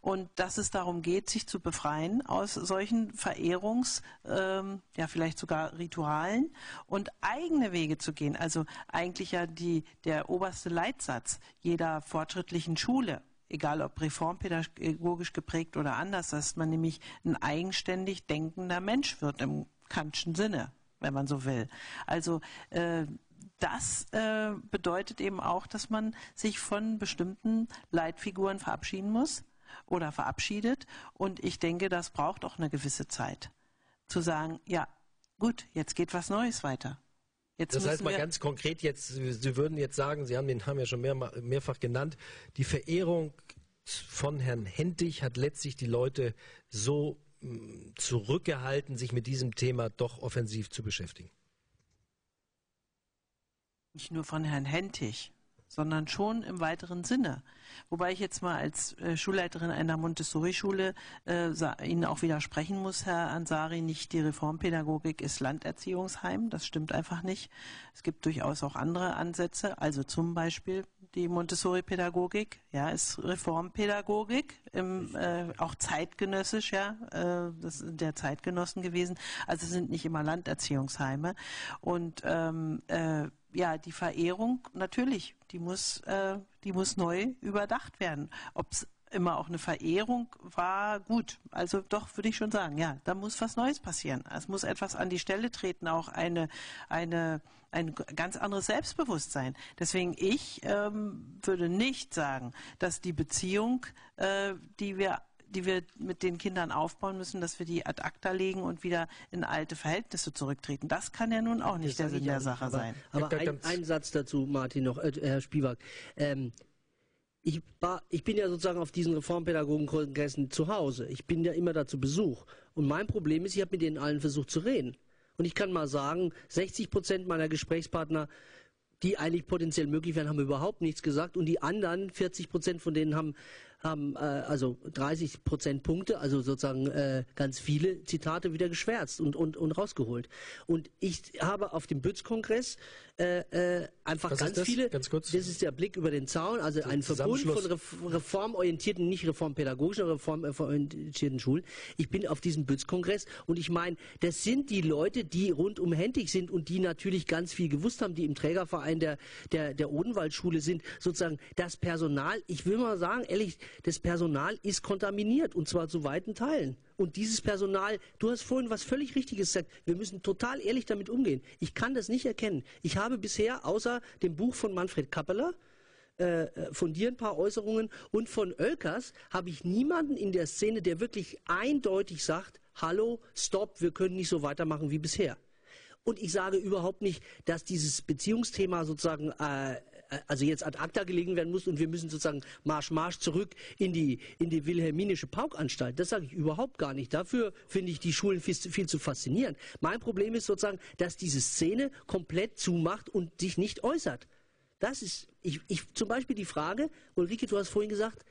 Und dass es darum geht, sich zu befreien aus solchen Verehrungs-, ja vielleicht sogar Ritualen, und eigene Wege zu gehen. Also eigentlich ja der oberste Leitsatz jeder fortschrittlichen Schule, egal ob reformpädagogisch geprägt oder anders, dass man nämlich ein eigenständig denkender Mensch wird im Kantschen Sinne, wenn man so will. Also das bedeutet eben auch, dass man sich von bestimmten Leitfiguren verabschieden muss oder verabschiedet. Und ich denke, das braucht auch eine gewisse Zeit, zu sagen, ja gut, jetzt geht was Neues weiter. Jetzt das heißt mal ganz konkret, jetzt, Sie würden jetzt sagen, Sie haben den Namen ja schon mehrfach genannt, die Verehrung von Herrn Hentig hat letztlich die Leute so zurückgehalten, sich mit diesem Thema doch offensiv zu beschäftigen. Nicht nur von Herrn Hentig, sondern schon im weiteren Sinne. Wobei ich jetzt mal als Schulleiterin einer Montessori-Schule Ihnen auch widersprechen muss, Herr Ansari, nicht die Reformpädagogik ist Landerziehungsheim, das stimmt einfach nicht. Es gibt durchaus auch andere Ansätze, also zum Beispiel die Montessori-Pädagogik, ja, ist Reformpädagogik, auch zeitgenössisch, ja, das sind der Zeitgenossen gewesen, also es sind nicht immer Landerziehungsheime. Und ja, die Verehrung, natürlich, die muss neu überdacht werden. Ob es immer auch eine Verehrung war, gut, also doch, würde ich schon sagen, ja, da muss was Neues passieren. Es muss etwas an die Stelle treten, auch ein ganz anderes Selbstbewusstsein. Deswegen, ich würde nicht sagen, dass die Beziehung, die wir mit den Kindern aufbauen müssen, dass wir die ad acta legen und wieder in alte Verhältnisse zurücktreten. Das kann ja nun auch nicht der Sinn der Sache sein. Aber ein Satz dazu, Martin, noch, Herr Spiewak. Ich bin ja sozusagen auf diesen Reformpädagogenkongressen zu Hause. Ich bin ja immer da zu Besuch. Und mein Problem ist, ich habe mit denen allen versucht zu reden. Und ich kann mal sagen, 60% meiner Gesprächspartner, die eigentlich potenziell möglich wären, haben überhaupt nichts gesagt. Und die anderen 40% von denen haben also 30% Punkte, also sozusagen ganz viele Zitate wieder geschwärzt und rausgeholt. Und ich habe auf dem Bütz-Kongress einfach ganz viele, ganz kurz, das ist der Blick über den Zaun, also ein Verbund von reformorientierten, nicht reformpädagogischen, aber reformorientierten Schulen. Ich bin auf diesem Bütz-Kongress und ich meine, das sind die Leute, die rund um Hentig sind und die natürlich ganz viel gewusst haben, die im Trägerverein der Odenwaldschule sind, sozusagen das Personal, ich will mal sagen, ehrlich, das Personal ist kontaminiert, und zwar zu weiten Teilen. Und dieses Personal, du hast vorhin was völlig Richtiges gesagt, wir müssen total ehrlich damit umgehen. Ich kann das nicht erkennen. Ich habe bisher, außer dem Buch von Manfred Kappeler, von dir ein paar Äußerungen und von Oelkers habe ich niemanden in der Szene, der wirklich eindeutig sagt, hallo, stopp, wir können nicht so weitermachen wie bisher. Und ich sage überhaupt nicht, dass dieses Beziehungsthema sozusagen also jetzt ad acta gelegen werden muss und wir müssen sozusagen Marsch zurück in die wilhelminische Paukanstalt. Das sage ich überhaupt gar nicht. Dafür finde ich die Schulen viel zu faszinierend. Mein Problem ist sozusagen, dass diese Szene komplett zumacht und sich nicht äußert. Das ist zum Beispiel die Frage, Ulrike, du hast vorhin gesagt,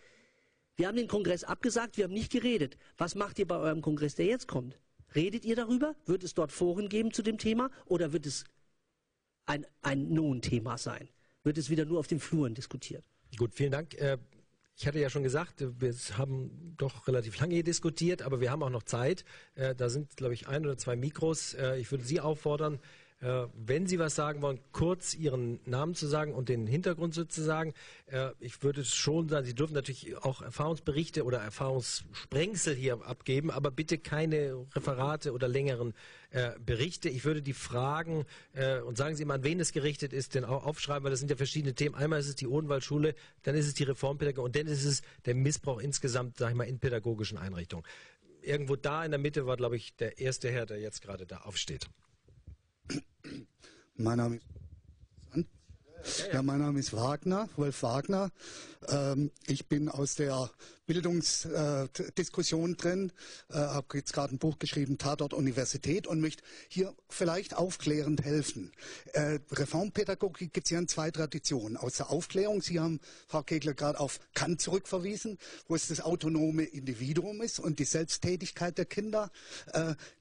wir haben den Kongress abgesagt, wir haben nicht geredet. Was macht ihr bei eurem Kongress, der jetzt kommt? Redet ihr darüber? Wird es dort Foren geben zu dem Thema? Oder wird es ein Non-Thema sein? Wird es wieder nur auf den Fluren diskutiert? Gut, vielen Dank. Ich hatte ja schon gesagt, wir haben doch relativ lange hier diskutiert, aber wir haben auch noch Zeit. Da sind, glaube ich, 1 oder 2 Mikros. Ich würde Sie auffordern, wenn Sie was sagen wollen, kurz Ihren Namen zu sagen und den Hintergrund sozusagen. Ich würde es schon sagen, Sie dürfen natürlich auch Erfahrungsberichte oder Erfahrungssprengsel hier abgeben, aber bitte keine Referate oder längeren Berichte. Ich würde die Fragen, und sagen Sie immer, an wen es gerichtet ist, denn auch aufschreiben, weil das sind ja verschiedene Themen. Einmal ist es die Odenwaldschule, dann ist es die Reformpädagogik und dann ist es der Missbrauch insgesamt, sag ich mal, in pädagogischen Einrichtungen. Irgendwo da in der Mitte war, glaube ich, der erste Herr, der jetzt gerade da aufsteht. Mein Name ist Wagner, Wolf Wagner. Ich bin aus der Bildungsdiskussion drin, habe jetzt gerade ein Buch geschrieben, Tatort Universität, und möchte hier vielleicht aufklärend helfen. Reformpädagogik gibt es ja in 2 Traditionen. Aus der Aufklärung, Sie haben, Frau Kegler, gerade auf Kant zurückverwiesen, wo es das autonome Individuum ist und die Selbsttätigkeit der Kinder,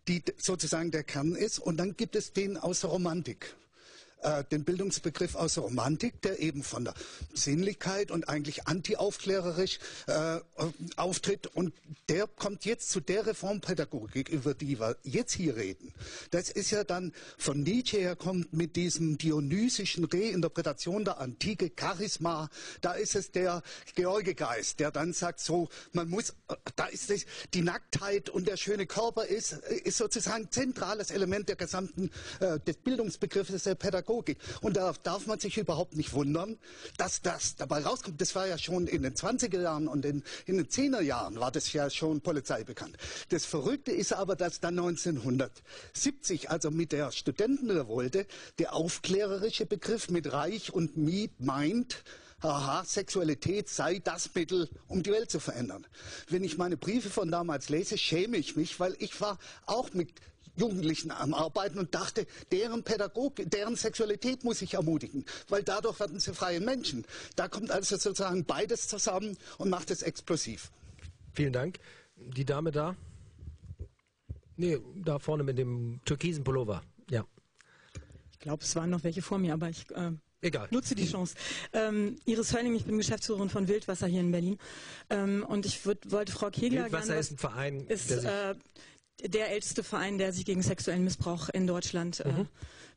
die sozusagen der Kern ist. Und dann gibt es den aus der Romantik. Den Bildungsbegriff aus der Romantik, der eben von der Sinnlichkeit und eigentlich antiaufklärerisch auftritt. Und der kommt jetzt zu der Reformpädagogik, über die wir jetzt hier reden. Das ist ja dann von Nietzsche her, kommt mit diesem dionysischen Reinterpretation der Antike, Charisma. Da ist es der Georgegeist, der dann sagt, so, man muss, da ist es, die Nacktheit und der schöne Körper ist sozusagen zentrales Element der gesamten, des Bildungsbegriffes der Pädagogik. Und da darf man sich überhaupt nicht wundern, dass das dabei rauskommt. Das war ja schon in den 20er Jahren und in den 10er Jahren war das ja schon Polizei bekannt. Das Verrückte ist aber, dass dann 1970, also mit der Studentenrevolte, der aufklärerische Begriff mit Reich und Miet meint, aha, Sexualität sei das Mittel, um die Welt zu verändern. Wenn ich meine Briefe von damals lese, schäme ich mich, weil ich war auch mit Jugendlichen am Arbeiten und dachte, deren Sexualität muss ich ermutigen, weil dadurch werden sie freie Menschen. Da kommt also sozusagen beides zusammen und macht es explosiv. Vielen Dank. Die Dame da? Nee, da vorne mit dem türkisen Pullover. Ja. Ich glaube, es waren noch welche vor mir, aber ich nutze die Chance. Iris Hölling, ich bin Geschäftsführerin von Wildwasser hier in Berlin. Und ich wollte Frau Kegler... Wildwasser ist ein Verein, der älteste Verein, der sich gegen sexuellen Missbrauch in Deutschland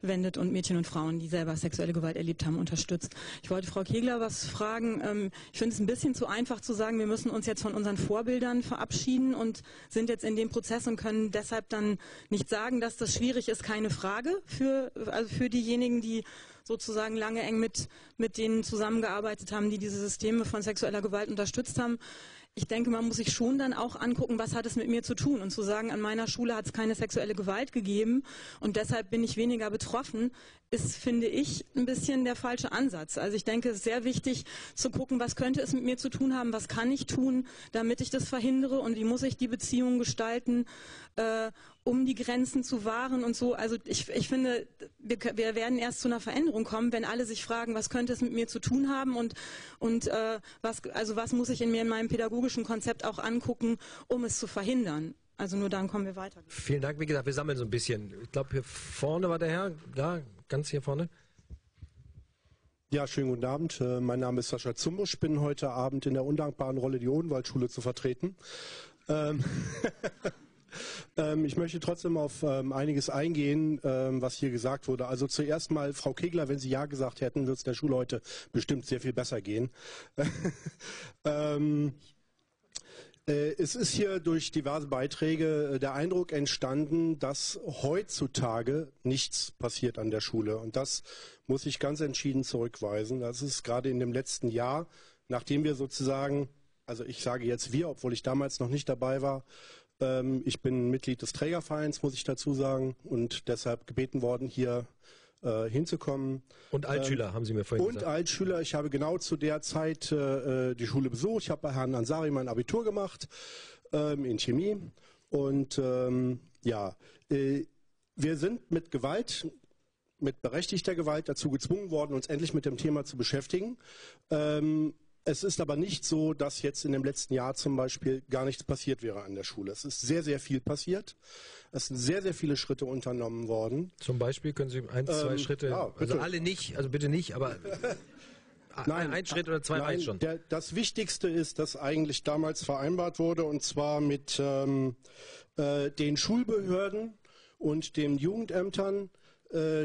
wendet und Mädchen und Frauen, die selber sexuelle Gewalt erlebt haben, unterstützt. Ich wollte Frau Kegler was fragen. Ich finde es ein bisschen zu einfach zu sagen, wir müssen uns jetzt von unseren Vorbildern verabschieden und sind jetzt in dem Prozess und können deshalb dann nicht sagen, dass das schwierig ist, keine Frage, für diejenigen, die sozusagen lange eng mit denen zusammengearbeitet haben, die diese Systeme von sexueller Gewalt unterstützt haben. Ich denke, man muss sich schon dann auch angucken, was hat es mit mir zu tun, und zu sagen, an meiner Schule hat es keine sexuelle Gewalt gegeben und deshalb bin ich weniger betroffen, ist, finde ich, ein bisschen der falsche Ansatz. Also ich denke, es ist sehr wichtig zu gucken, was könnte es mit mir zu tun haben, was kann ich tun, damit ich das verhindere und wie muss ich die Beziehungen gestalten, um die Grenzen zu wahren und so. Also ich finde, wir werden erst zu einer Veränderung kommen, wenn alle sich fragen, was könnte es mit mir zu tun haben und was muss ich in meinem pädagogischen Konzept auch angucken, um es zu verhindern. Also nur dann kommen wir weiter. Vielen Dank. Wie gesagt, wir sammeln so ein bisschen. Ich glaube, hier vorne war der Herr, da, ganz hier vorne. Ja, schönen guten Abend. Mein Name ist Sascha Zumbusch. Ich bin heute Abend in der undankbaren Rolle, die Odenwaldschule zu vertreten. Ich möchte trotzdem auf einiges eingehen, was hier gesagt wurde. Also zuerst mal, Frau Kegler, wenn Sie Ja gesagt hätten, würde es der Schule heute bestimmt sehr viel besser gehen. Es ist hier durch diverse Beiträge der Eindruck entstanden, dass heutzutage nichts passiert an der Schule. Und das muss ich ganz entschieden zurückweisen. Das ist gerade in dem letzten Jahr, nachdem wir sozusagen, also ich sage jetzt wir, obwohl ich damals noch nicht dabei war, ich bin Mitglied des Trägervereins, muss ich dazu sagen, und deshalb gebeten worden, hier hinzukommen. Und Altschüler, haben Sie mir vorhin gesagt. Und Altschüler, ich habe genau zu der Zeit die Schule besucht. Ich habe bei Herrn Ansari mein Abitur gemacht in Chemie. Und wir sind mit Gewalt, mit berechtigter Gewalt dazu gezwungen worden, uns endlich mit dem Thema zu beschäftigen. Es ist aber nicht so, dass jetzt in dem letzten Jahr zum Beispiel gar nichts passiert wäre an der Schule. Es ist sehr, sehr viel passiert. Es sind sehr, sehr viele Schritte unternommen worden. Zum Beispiel können Sie ein, zwei Schritte, ja, also alle nicht, also bitte nicht, aber nein, ein Schritt oder zwei reicht schon. Das Wichtigste ist, dass eigentlich damals vereinbart wurde, und zwar mit den Schulbehörden und den Jugendämtern,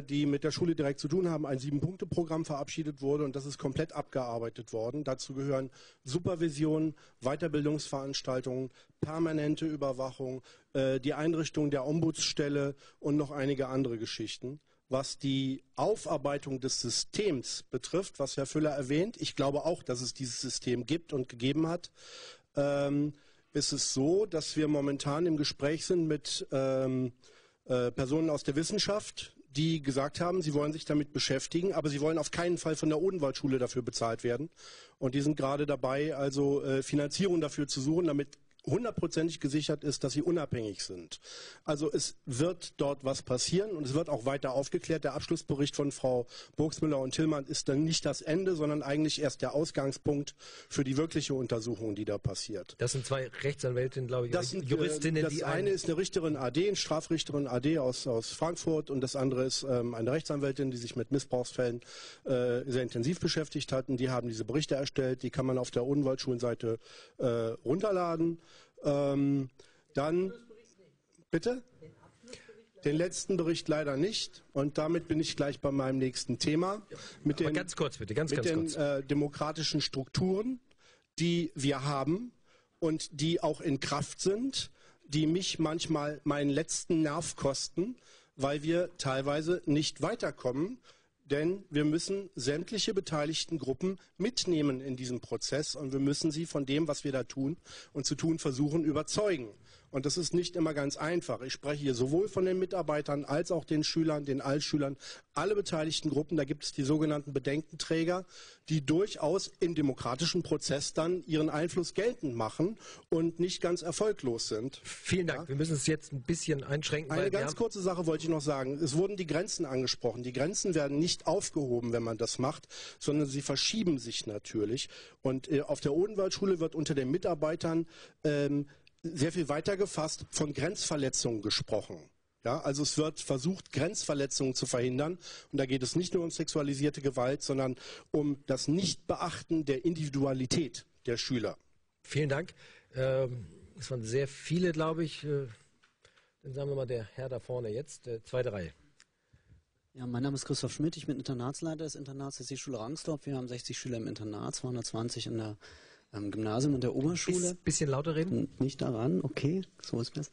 die mit der Schule direkt zu tun haben, ein 7-Punkte-Programm verabschiedet wurde, und das ist komplett abgearbeitet worden. Dazu gehören Supervision, Weiterbildungsveranstaltungen, permanente Überwachung, die Einrichtung der Ombudsstelle und noch einige andere Geschichten. Was die Aufarbeitung des Systems betrifft, was Herr Füller erwähnt, ich glaube auch, dass es dieses System gibt und gegeben hat, ist es so, dass wir momentan im Gespräch sind mit Personen aus der Wissenschaft, die gesagt haben, sie wollen sich damit beschäftigen, aber sie wollen auf keinen Fall von der Odenwaldschule dafür bezahlt werden. Und die sind gerade dabei, also Finanzierung dafür zu suchen, damit hundertprozentig gesichert ist, dass sie unabhängig sind. Also es wird dort was passieren und es wird auch weiter aufgeklärt. Der Abschlussbericht von Frau Burgsmüller und Tillmann ist dann nicht das Ende, sondern eigentlich erst der Ausgangspunkt für die wirkliche Untersuchung, die da passiert. Das sind zwei Rechtsanwältinnen, glaube ich, Juristinnen. Das eine ist eine Richterin AD, eine Strafrichterin AD aus Frankfurt, und das andere ist eine Rechtsanwältin, die sich mit Missbrauchsfällen sehr intensiv beschäftigt hatten. Die haben diese Berichte erstellt, die kann man auf der Odenwaldschulenseite runterladen. Dann, bitte? Den letzten Bericht leider nicht, und damit bin ich gleich bei meinem nächsten Thema. Mit den, aber ganz kurz bitte, ganz kurz. Demokratischen Strukturen, die wir haben und die auch in Kraft sind, die mich manchmal meinen letzten Nerv kosten, weil wir teilweise nicht weiterkommen. Denn wir müssen sämtliche beteiligten Gruppen mitnehmen in diesem Prozess, und wir müssen sie von dem, was wir da tun und zu tun versuchen, überzeugen. Und das ist nicht immer ganz einfach. Ich spreche hier sowohl von den Mitarbeitern als auch den Schülern, den Altschülern, alle beteiligten Gruppen. Da gibt es die sogenannten Bedenkenträger, die durchaus im demokratischen Prozess dann ihren Einfluss geltend machen und nicht ganz erfolglos sind. Vielen Dank. Ja? Wir müssen es jetzt ein bisschen einschränken. Eine ganz kurze Sache wollte ich noch sagen. Es wurden die Grenzen angesprochen. Die Grenzen werden nicht aufgehoben, wenn man das macht, sondern sie verschieben sich natürlich. Und auf der Odenwaldschule wird unter den Mitarbeitern sehr viel weiter gefasst von Grenzverletzungen gesprochen. Ja, also es wird versucht, Grenzverletzungen zu verhindern. Und da geht es nicht nur um sexualisierte Gewalt, sondern um das Nichtbeachten der Individualität der Schüler. Vielen Dank. Es waren sehr viele, glaube ich. Dann sagen wir mal, der Herr da vorne jetzt, zweite Reihe. Ja, mein Name ist Christoph Schmidt. Ich bin Internatsleiter des Internats der Seeschule Rangsdorf. Wir haben 60 Schüler im Internat, 220 in der am Gymnasium und der Oberschule. Ein bisschen lauter reden? Nicht daran, okay, so ist besser.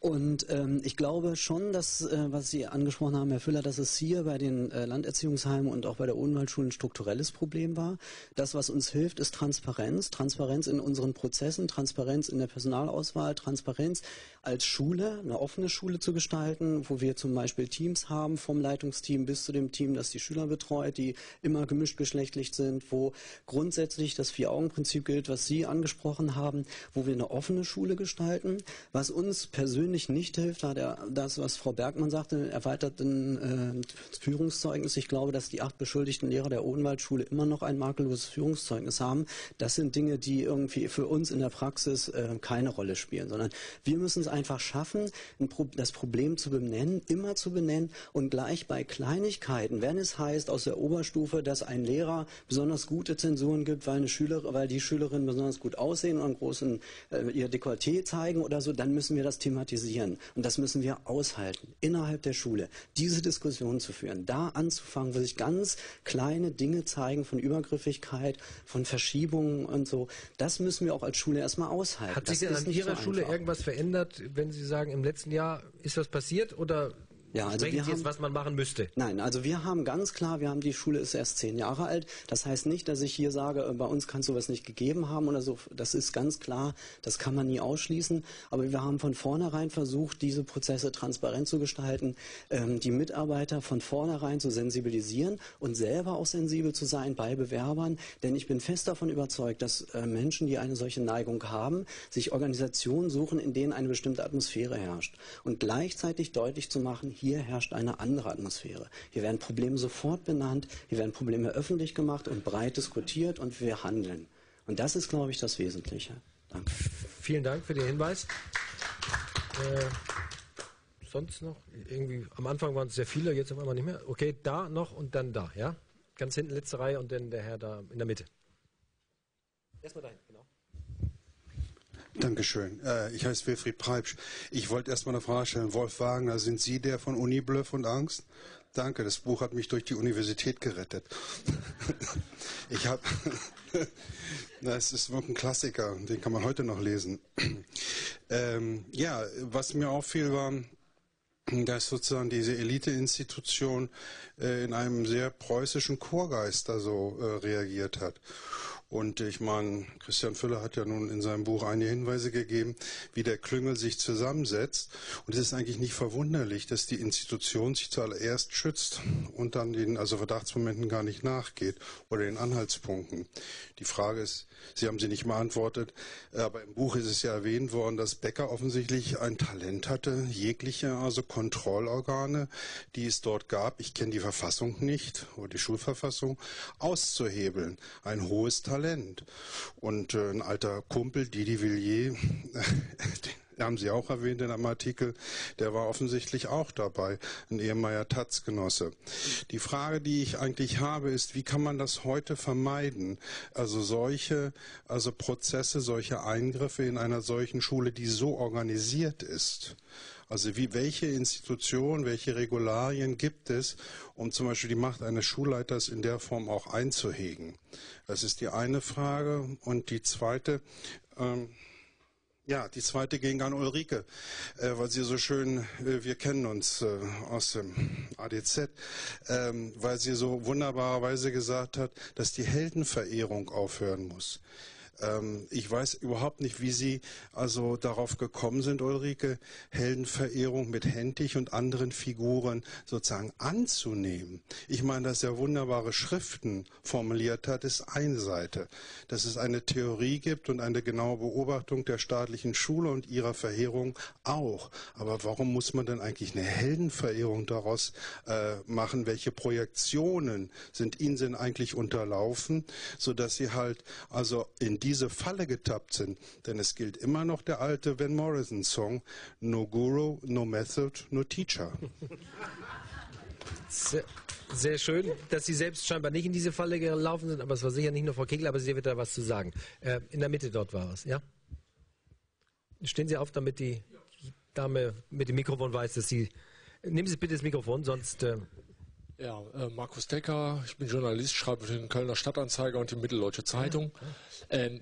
Und ich glaube schon, dass, was Sie angesprochen haben, Herr Füller, dass es hier bei den Landerziehungsheimen und auch bei der Odenwaldschule ein strukturelles Problem war. Das, was uns hilft, ist Transparenz. Transparenz in unseren Prozessen, Transparenz in der Personalauswahl, Transparenz als Schule, eine offene Schule zu gestalten, wo wir zum Beispiel Teams haben, vom Leitungsteam bis zu dem Team, das die Schüler betreut, die immer gemischt geschlechtlich sind, wo grundsätzlich das Vier-Augen-Prinzip, was Sie angesprochen haben, wo wir eine offene Schule gestalten. Was uns persönlich nicht hilft, da das, was Frau Bergmann sagte, erweiterten Führungszeugnis. Ich glaube, dass die 8 beschuldigten Lehrer der Odenwaldschule immer noch ein makelloses Führungszeugnis haben. Das sind Dinge, die irgendwie für uns in der Praxis keine Rolle spielen, sondern wir müssen es einfach schaffen, das Problem zu benennen, immer zu benennen, und gleich bei Kleinigkeiten, wenn es heißt aus der Oberstufe, dass ein Lehrer besonders gute Zensuren gibt, weil die Schüler Schülerinnen besonders gut aussehen und einen großen, ihr Dekolleté zeigen oder so, dann müssen wir das thematisieren. Und das müssen wir aushalten, innerhalb der Schule, diese Diskussion zu führen, da anzufangen, wo sich ganz kleine Dinge zeigen von Übergriffigkeit, von Verschiebungen und so. Das müssen wir auch als Schule erstmal aushalten. Hat sich denn an Ihrer Schule irgendwas verändert, wenn Sie sagen, im letzten Jahr ist das passiert oder... Ja, also wir haben, jetzt, was man machen müsste? Nein, also wir haben ganz klar, die Schule ist erst 10 Jahre alt. Das heißt nicht, dass ich hier sage, bei uns kann es sowas nicht gegeben haben oder so. Das ist ganz klar, das kann man nie ausschließen. Aber wir haben von vornherein versucht, diese Prozesse transparent zu gestalten, die Mitarbeiter von vornherein zu sensibilisieren und selber auch sensibel zu sein bei Bewerbern. Denn ich bin fest davon überzeugt, dass Menschen, die eine solche Neigung haben, sich Organisationen suchen, in denen eine bestimmte Atmosphäre herrscht. Und gleichzeitig deutlich zu machen, hier herrscht eine andere Atmosphäre. Hier werden Probleme sofort benannt, hier werden Probleme öffentlich gemacht und breit diskutiert und wir handeln. Und das ist, glaube ich, das Wesentliche. Danke. Vielen Dank für den Hinweis. Sonst noch? Irgendwie am Anfang waren es sehr viele, jetzt auf einmal nicht mehr. Okay, da noch und dann da, ja? Ganz hinten, letzte Reihe und dann der Herr da in der Mitte. Erstmal dahin, genau. Dankeschön. Ich heiße Wilfried Preipsch. Ich wollte erstmal eine Frage stellen. Wolf Wagner, sind Sie der von Uni Bluff und Angst? Danke, das Buch hat mich durch die Universität gerettet. Ich habe... Das ist wirklich ein Klassiker, den kann man heute noch lesen. Ja, was mir auffiel war, dass sozusagen diese Eliteinstitution in einem sehr preußischen Chorgeist da so reagiert hat. Und ich meine, Christian Füller hat ja nun in seinem Buch einige Hinweise gegeben, wie der Klüngel sich zusammensetzt. Und es ist eigentlich nicht verwunderlich, dass die Institution sich zuallererst schützt und dann den Verdachtsmomenten gar nicht nachgeht oder den Anhaltspunkten. Die Frage ist, Sie haben sie nicht beantwortet, aber im Buch ist es ja erwähnt worden, dass Becker offensichtlich ein Talent hatte, jegliche Kontrollorgane, die es dort gab, ich kenne die Verfassung nicht, oder die Schulverfassung, auszuhebeln. Ein hohes Talent. Und ein alter Kumpel, Didi Villiers, haben Sie auch erwähnt in einem Artikel, der war offensichtlich auch dabei, ein ehemaliger Taz-Genosse. Die Frage, die ich eigentlich habe, ist, wie kann man das heute vermeiden? Also solche Prozesse, solche Eingriffe in einer solchen Schule, die so organisiert ist. Also wie, welche Institutionen, welche Regularien gibt es, um zum Beispiel die Macht eines Schulleiters in der Form auch einzuhegen? Das ist die eine Frage. Und die zweite... die zweite ging an Ulrike, weil sie so schön, wir kennen uns aus dem ADZ, weil sie so wunderbarerweise gesagt hat, dass die Heldenverehrung aufhören muss. Ich weiß überhaupt nicht, wie Sie darauf gekommen sind, Ulrike, Heldenverehrung mit Hentig und anderen Figuren sozusagen anzunehmen. Ich meine, dass er wunderbare Schriften formuliert hat, ist eine Seite. Dass es eine Theorie gibt und eine genaue Beobachtung der staatlichen Schule und ihrer Verheerung auch. Aber warum muss man denn eigentlich eine Heldenverehrung daraus machen? Welche Projektionen sind Ihnen denn eigentlich unterlaufen, sodass Sie halt in diese Falle getappt sind, denn es gilt immer noch der alte Van Morrison-Song, No Guru, No Method, No Teacher. Sehr, sehr schön, dass Sie selbst scheinbar nicht in diese Falle gelaufen sind, aber es war sicher nicht nur Frau Kegler, aber sie wird da was zu sagen. In der Mitte dort war es, ja? Stehen Sie auf, damit die Dame mit dem Mikrofon weiß, dass Sie... Nehmen Sie bitte das Mikrofon, sonst... Ja, Markus Decker, ich bin Journalist, schreibe für den Kölner Stadtanzeiger und die Mitteldeutsche Zeitung.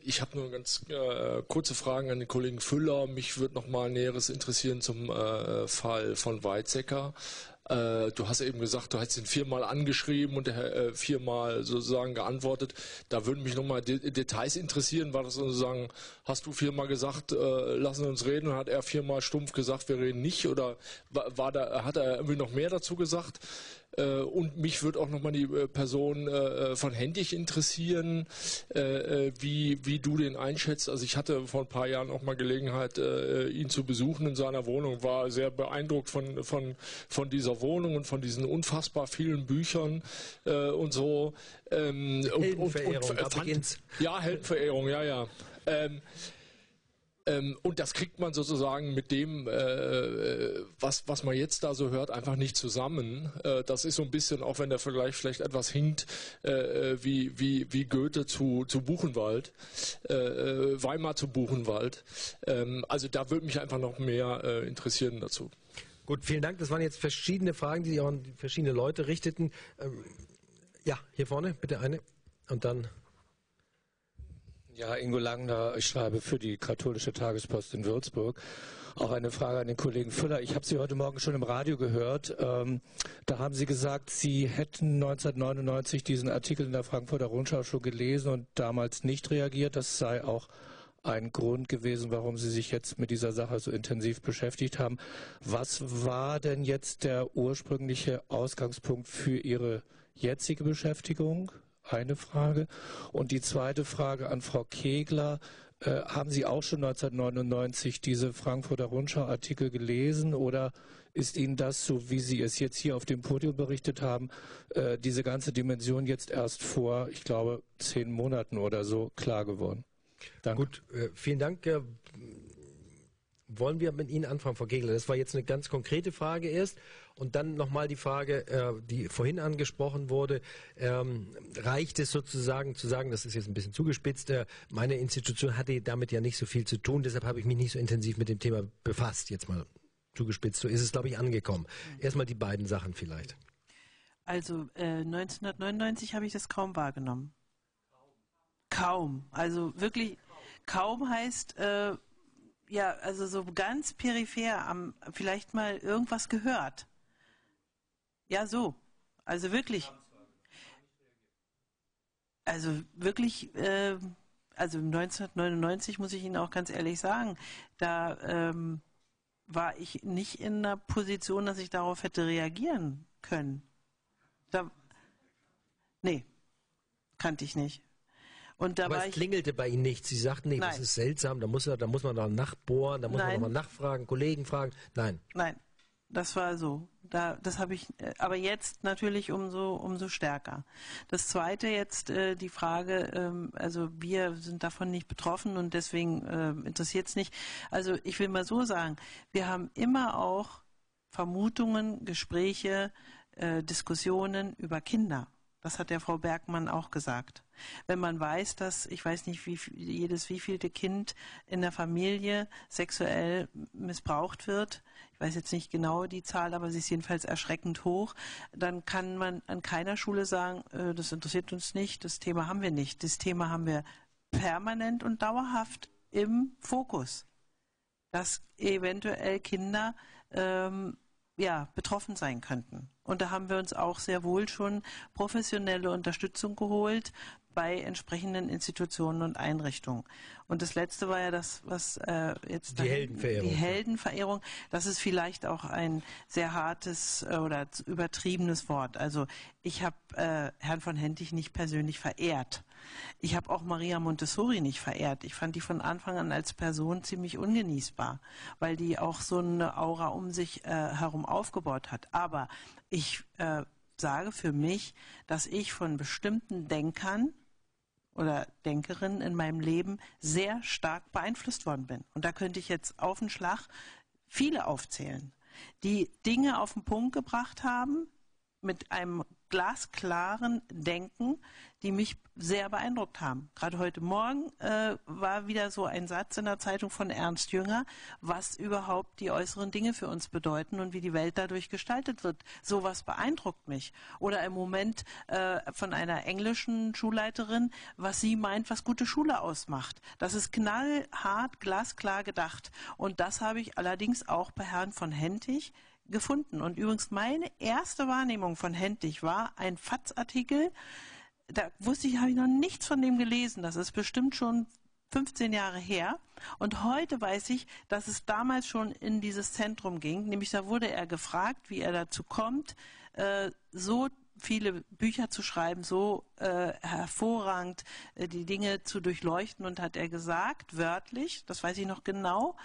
Ich habe nur ganz kurze Fragen an den Kollegen Füller. Mich würde nochmal Näheres interessieren zum Fall von Weizsäcker. Du hast eben gesagt, du hast ihn 4-mal angeschrieben und viermal sozusagen geantwortet. Da würden mich nochmal Details interessieren. War das sozusagen, hast du 4-mal gesagt, lassen Sie uns reden, und hat er 4-mal stumpf gesagt, wir reden nicht? Oder hat er irgendwie noch mehr dazu gesagt? Und mich würde auch nochmal die Person von Hentig interessieren, wie du den einschätzt. Also ich hatte vor ein paar Jahren auch mal Gelegenheit, ihn zu besuchen in seiner Wohnung, war sehr beeindruckt von dieser Wohnung und von diesen unfassbar vielen Büchern und so. Heldenverehrung. Ja, Heldenverehrung, ja, ja. Und das kriegt man sozusagen mit dem, was man jetzt da so hört, einfach nicht zusammen. Das ist so ein bisschen, auch wenn der Vergleich vielleicht etwas hinkt, wie Goethe zu Buchenwald, Weimar zu Buchenwald. Also da würde mich einfach noch mehr interessieren dazu. Gut, vielen Dank. Das waren jetzt verschiedene Fragen, die sich auch an verschiedene Leute richteten. Ja, hier vorne, bitte eine und dann... Ja, Ingo Langner, ich schreibe für die Katholische Tagespost in Würzburg. Auch eine Frage an den Kollegen Füller. Ich habe Sie heute Morgen schon im Radio gehört. Da haben Sie gesagt, Sie hätten 1999 diesen Artikel in der Frankfurter Rundschau schon gelesen und damals nicht reagiert. Das sei auch ein Grund gewesen, warum Sie sich jetzt mit dieser Sache so intensiv beschäftigt haben. Was war denn jetzt der ursprüngliche Ausgangspunkt für Ihre jetzige Beschäftigung? Eine Frage. Und die zweite Frage an Frau Kegler. Haben Sie auch schon 1999 diese Frankfurter Rundschau-Artikel gelesen oder ist Ihnen das, so wie Sie es jetzt hier auf dem Podium berichtet haben, diese ganze Dimension jetzt erst vor, ich glaube, 10 Monaten oder so klar geworden? Danke. Gut, vielen Dank. Wollen wir mit Ihnen anfangen, Frau Kegler? Das war jetzt eine ganz konkrete Frage erst. Und dann nochmal die Frage, die vorhin angesprochen wurde, reicht es sozusagen zu sagen, das ist jetzt ein bisschen zugespitzt, meine Institution hatte damit ja nicht so viel zu tun, deshalb habe ich mich nicht so intensiv mit dem Thema befasst, jetzt mal zugespitzt. So ist es, glaube ich, angekommen. Erstmal die beiden Sachen vielleicht. Also 1999 habe ich das kaum wahrgenommen. Kaum. Also wirklich kaum heißt... Ja, also so ganz peripher am vielleicht mal irgendwas gehört. Ja, so. Also wirklich. Also wirklich, also 1999 muss ich Ihnen auch ganz ehrlich sagen, da war ich nicht in der Position, dass ich darauf hätte reagieren können. Da, nee, kannte ich nicht. Und da aber es klingelte bei Ihnen nichts. Sie sagten, nee, nein, das ist seltsam, da muss man noch nachbohren, da muss man noch mal nachfragen, Kollegen fragen. Nein. Nein, das war so. Das habe ich, aber jetzt natürlich umso stärker. Das Zweite jetzt, die Frage, also wir sind davon nicht betroffen und deswegen interessiert es nicht. Also ich will mal so sagen, wir haben immer auch Vermutungen, Gespräche, Diskussionen über Kinder. Das hat der Frau Bergmann auch gesagt. Wenn man weiß, dass, ich weiß nicht, wievielte Kind in der Familie sexuell missbraucht wird, ich weiß jetzt nicht genau die Zahl, aber sie ist jedenfalls erschreckend hoch, dann kann man an keiner Schule sagen, das interessiert uns nicht, das Thema haben wir nicht. Das Thema haben wir permanent und dauerhaft im Fokus, dass eventuell Kinder betroffen sein könnten. Und da haben wir uns auch sehr wohl schon professionelle Unterstützung geholt bei entsprechenden Institutionen und Einrichtungen. Und das Letzte war ja das, was jetzt die Heldenverehrung. Die Heldenverehrung, das ist vielleicht auch ein sehr hartes oder übertriebenes Wort. Also ich habe Herrn von Hentig nicht persönlich verehrt. Ich habe auch Maria Montessori nicht verehrt. Ich fand die von Anfang an als Person ziemlich ungenießbar, weil die auch so eine Aura um sich herum aufgebaut hat. Aber ich sage für mich, dass ich von bestimmten Denkern oder Denkerinnen in meinem Leben sehr stark beeinflusst worden bin. Und da könnte ich jetzt auf den Schlag viele aufzählen, die Dinge auf den Punkt gebracht haben mit einem glasklaren Denken, die mich sehr beeindruckt haben. Gerade heute Morgen war wieder so ein Satz in der Zeitung von Ernst Jünger, was überhaupt die äußeren Dinge für uns bedeuten und wie die Welt dadurch gestaltet wird. Sowas beeindruckt mich. Oder im Moment von einer englischen Schulleiterin, was sie meint, was gute Schule ausmacht. Das ist knallhart, glasklar gedacht. Und das habe ich allerdings auch bei Herrn von Hentig gefunden. Und übrigens meine erste Wahrnehmung von Hentig war ein FAZ-Artikel, da wusste ich, habe ich noch nichts von dem gelesen, das ist bestimmt schon 15 Jahre her und heute weiß ich, dass es damals schon in dieses Zentrum ging, nämlich da wurde er gefragt, wie er dazu kommt, so viele Bücher zu schreiben, so hervorragend die Dinge zu durchleuchten und hat er gesagt, wörtlich, das weiß ich noch genau,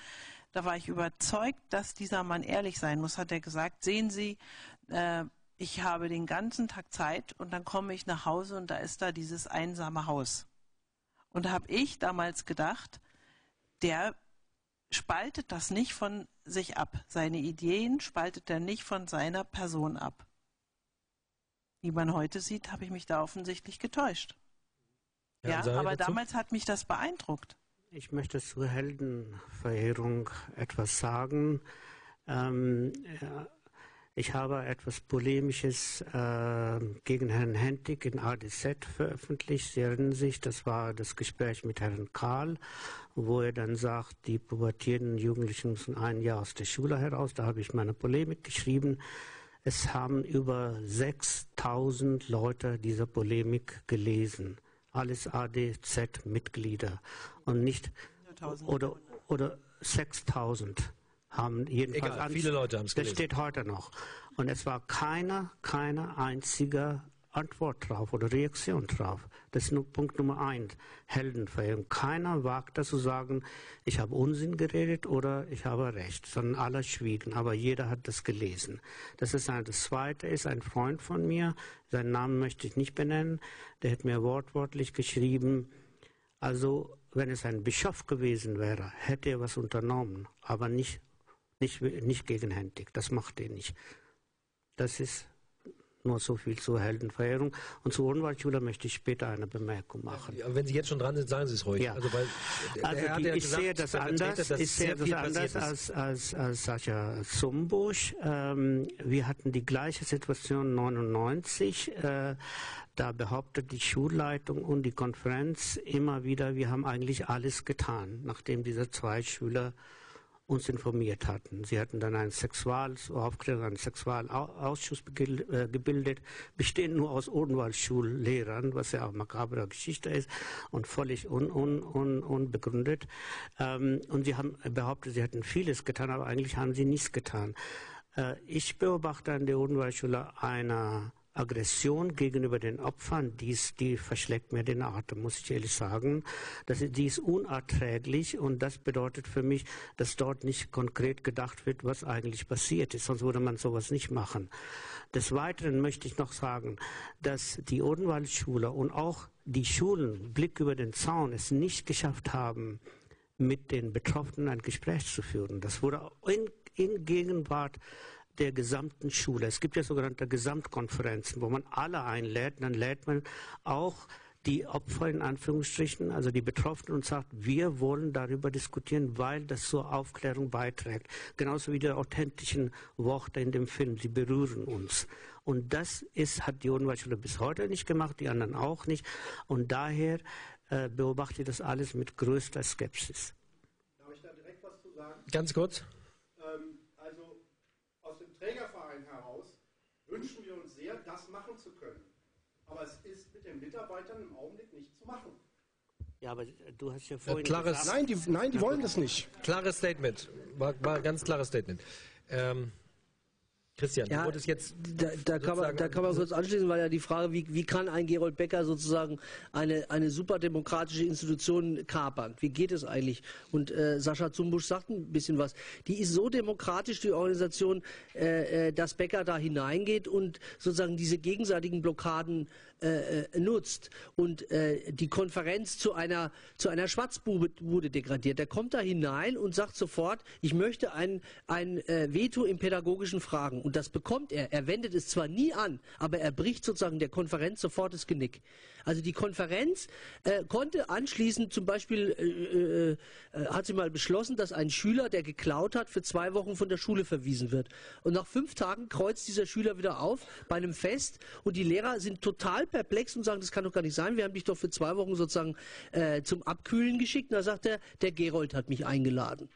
da war ich überzeugt, dass dieser Mann ehrlich sein muss, hat er gesagt, sehen Sie, ich habe den ganzen Tag Zeit und dann komme ich nach Hause und da ist da dieses einsame Haus. Und da habe ich damals gedacht, der spaltet das nicht von sich ab. Seine Ideen spaltet er nicht von seiner Person ab. Wie man heute sieht, habe ich mich da offensichtlich getäuscht. Ja, aber damals hat mich das beeindruckt. Ich möchte zur Heldenverehrung etwas sagen. Ich habe etwas Polemisches gegen Herrn Hentig in ADZ veröffentlicht. Sie erinnern sich, das war das Gespräch mit Herrn Karl, wo er dann sagt, die pubertierenden Jugendlichen müssen ein Jahr aus der Schule heraus. Da habe ich meine Polemik geschrieben. Es haben über 6000 Leute diese Polemik gelesen. Alles ADZ-Mitglieder. Und nicht, oder 6000. Haben jedenfalls egal, viele Leute haben es gelesen. Das steht heute noch. Und es war keine einzige Antwort drauf oder Reaktion drauf. Das ist nur Punkt Nummer 1, Heldenverehrung. Keiner wagt das zu sagen, ich habe Unsinn geredet oder ich habe recht, sondern alle schwiegen, aber jeder hat das gelesen. Das ist ein, das Zweite ist ein Freund von mir, seinen Namen möchte ich nicht benennen, der hat mir wortwörtlich geschrieben, also wenn es ein Bischof gewesen wäre, hätte er was unternommen, aber nicht gegen Hentig, das macht er nicht. Das ist nur so viel zur Heldenverehrung. Und zur Odenwaldschule möchte ich später eine Bemerkung machen. Ja, wenn Sie jetzt schon dran sind, sagen Sie es ruhig. Ja. Also, ich sehe das anders, als Sascha Zumbusch. Wir hatten die gleiche Situation 1999. Da behauptet die Schulleitung und die Konferenz immer wieder, wir haben eigentlich alles getan, nachdem diese zwei Schüler uns informiert hatten. Sie hatten dann einen Sexualausschuss gebildet, bestehend nur aus Odenwaldschullehrern, was ja auch makabere Geschichte ist und völlig unbegründet. Und sie haben behauptet, sie hätten vieles getan, aber eigentlich haben sie nichts getan. Ich beobachte an der Odenwaldschule eine Aggression gegenüber den Opfern, die verschlägt mir den Atem, muss ich ehrlich sagen. Die ist unerträglich und das bedeutet für mich, dass dort nicht konkret gedacht wird, was eigentlich passiert ist. Sonst würde man sowas nicht machen. Des Weiteren möchte ich noch sagen, dass die Odenwaldschule und auch die Schulen, Blick über den Zaun, es nicht geschafft haben, mit den Betroffenen ein Gespräch zu führen. Das wurde in Gegenwart der gesamten Schule. Es gibt ja sogenannte Gesamtkonferenzen, wo man alle einlädt. Dann lädt man auch die Opfer in Anführungsstrichen, also die Betroffenen und sagt, wir wollen darüber diskutieren, weil das zur Aufklärung beiträgt. Genauso wie die authentischen Worte in dem Film, sie berühren uns. Und das hat die Odenwaldschule bis heute nicht gemacht, die anderen auch nicht. Und daher beobachte ich das alles mit größter Skepsis. Darf ich da direkt was zu sagen? Ganz kurz. Trägerverein heraus wünschen wir uns sehr, das machen zu können. Aber es ist mit den Mitarbeitern im Augenblick nicht zu machen. Ja, aber du hast ja vorhin gesagt... Nein, die wollen das nicht. Klares Statement. War ein ganz klares Statement. Christian, ja, du jetzt da kann man kurz anschließen, weil ja die Frage, wie kann ein Gerold Becker sozusagen eine superdemokratische Institution kapern? Wie geht es eigentlich? Und Sascha Zumbusch sagt ein bisschen was. Die ist so demokratisch, die Organisation, dass Becker da hineingeht und sozusagen diese gegenseitigen Blockaden nutzt und die Konferenz zu einer Schwatzbude degradiert. Der kommt da hinein und sagt sofort, ich möchte ein Veto in pädagogischen Fragen. Und das bekommt er. Er wendet es zwar nie an, aber er bricht sozusagen der Konferenz sofort das Genick. Also die Konferenz konnte anschließend zum Beispiel, hat sie mal beschlossen, dass ein Schüler, der geklaut hat, für 2 Wochen von der Schule verwiesen wird. Und nach 5 Tagen kreuzt dieser Schüler wieder auf bei einem Fest und die Lehrer sind total perplex und sagen, das kann doch gar nicht sein, wir haben dich doch für 2 Wochen sozusagen zum Abkühlen geschickt. Und da sagt er, der Gerold hat mich eingeladen.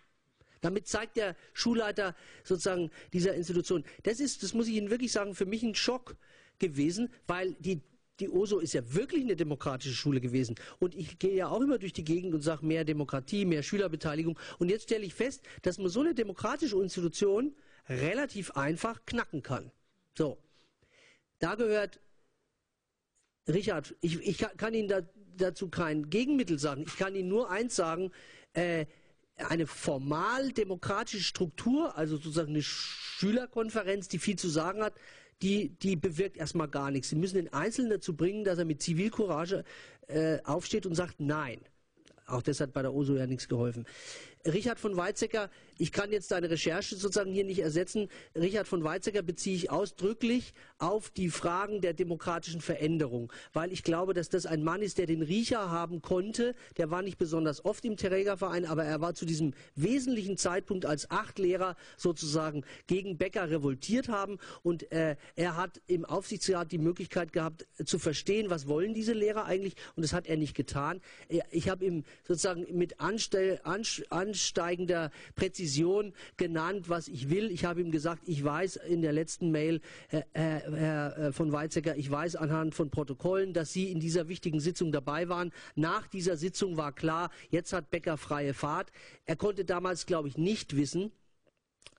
Damit zeigt der Schulleiter sozusagen dieser Institution. Das muss ich Ihnen wirklich sagen, für mich ein Schock gewesen, weil die OSO ist ja wirklich eine demokratische Schule gewesen. Und ich gehe ja auch immer durch die Gegend und sage, mehr Demokratie, mehr Schülerbeteiligung. Und jetzt stelle ich fest, dass man so eine demokratische Institution relativ einfach knacken kann. So, da gehört... Richard, ich kann Ihnen dazu kein Gegenmittel sagen. Ich kann Ihnen nur eins sagen, eine formal demokratische Struktur, also sozusagen eine Schülerkonferenz, die viel zu sagen hat, die bewirkt erstmal gar nichts. Sie müssen den Einzelnen dazu bringen, dass er mit Zivilcourage aufsteht und sagt Nein. Auch das hat bei der OSO ja nichts geholfen. Richard von Weizsäcker, ich kann jetzt deine Recherche sozusagen hier nicht ersetzen, Richard von Weizsäcker beziehe ich ausdrücklich auf die Fragen der demokratischen Veränderung, weil ich glaube, dass das ein Mann ist, der den Riecher haben konnte, der war nicht besonders oft im Trägerverein, aber er war zu diesem wesentlichen Zeitpunkt, als 8 Lehrer sozusagen gegen Becker revoltiert haben, und er hat im Aufsichtsrat die Möglichkeit gehabt zu verstehen, was wollen diese Lehrer eigentlich, und das hat er nicht getan. Ich habe ihm sozusagen mit ansteigender Präzision genannt, was ich will. Ich habe ihm gesagt, ich weiß in der letzten Mail, Herr von Weizsäcker, ich weiß anhand von Protokollen, dass Sie in dieser wichtigen Sitzung dabei waren. Nach dieser Sitzung war klar, jetzt hat Becker freie Fahrt. Er konnte damals, glaube ich, nicht wissen,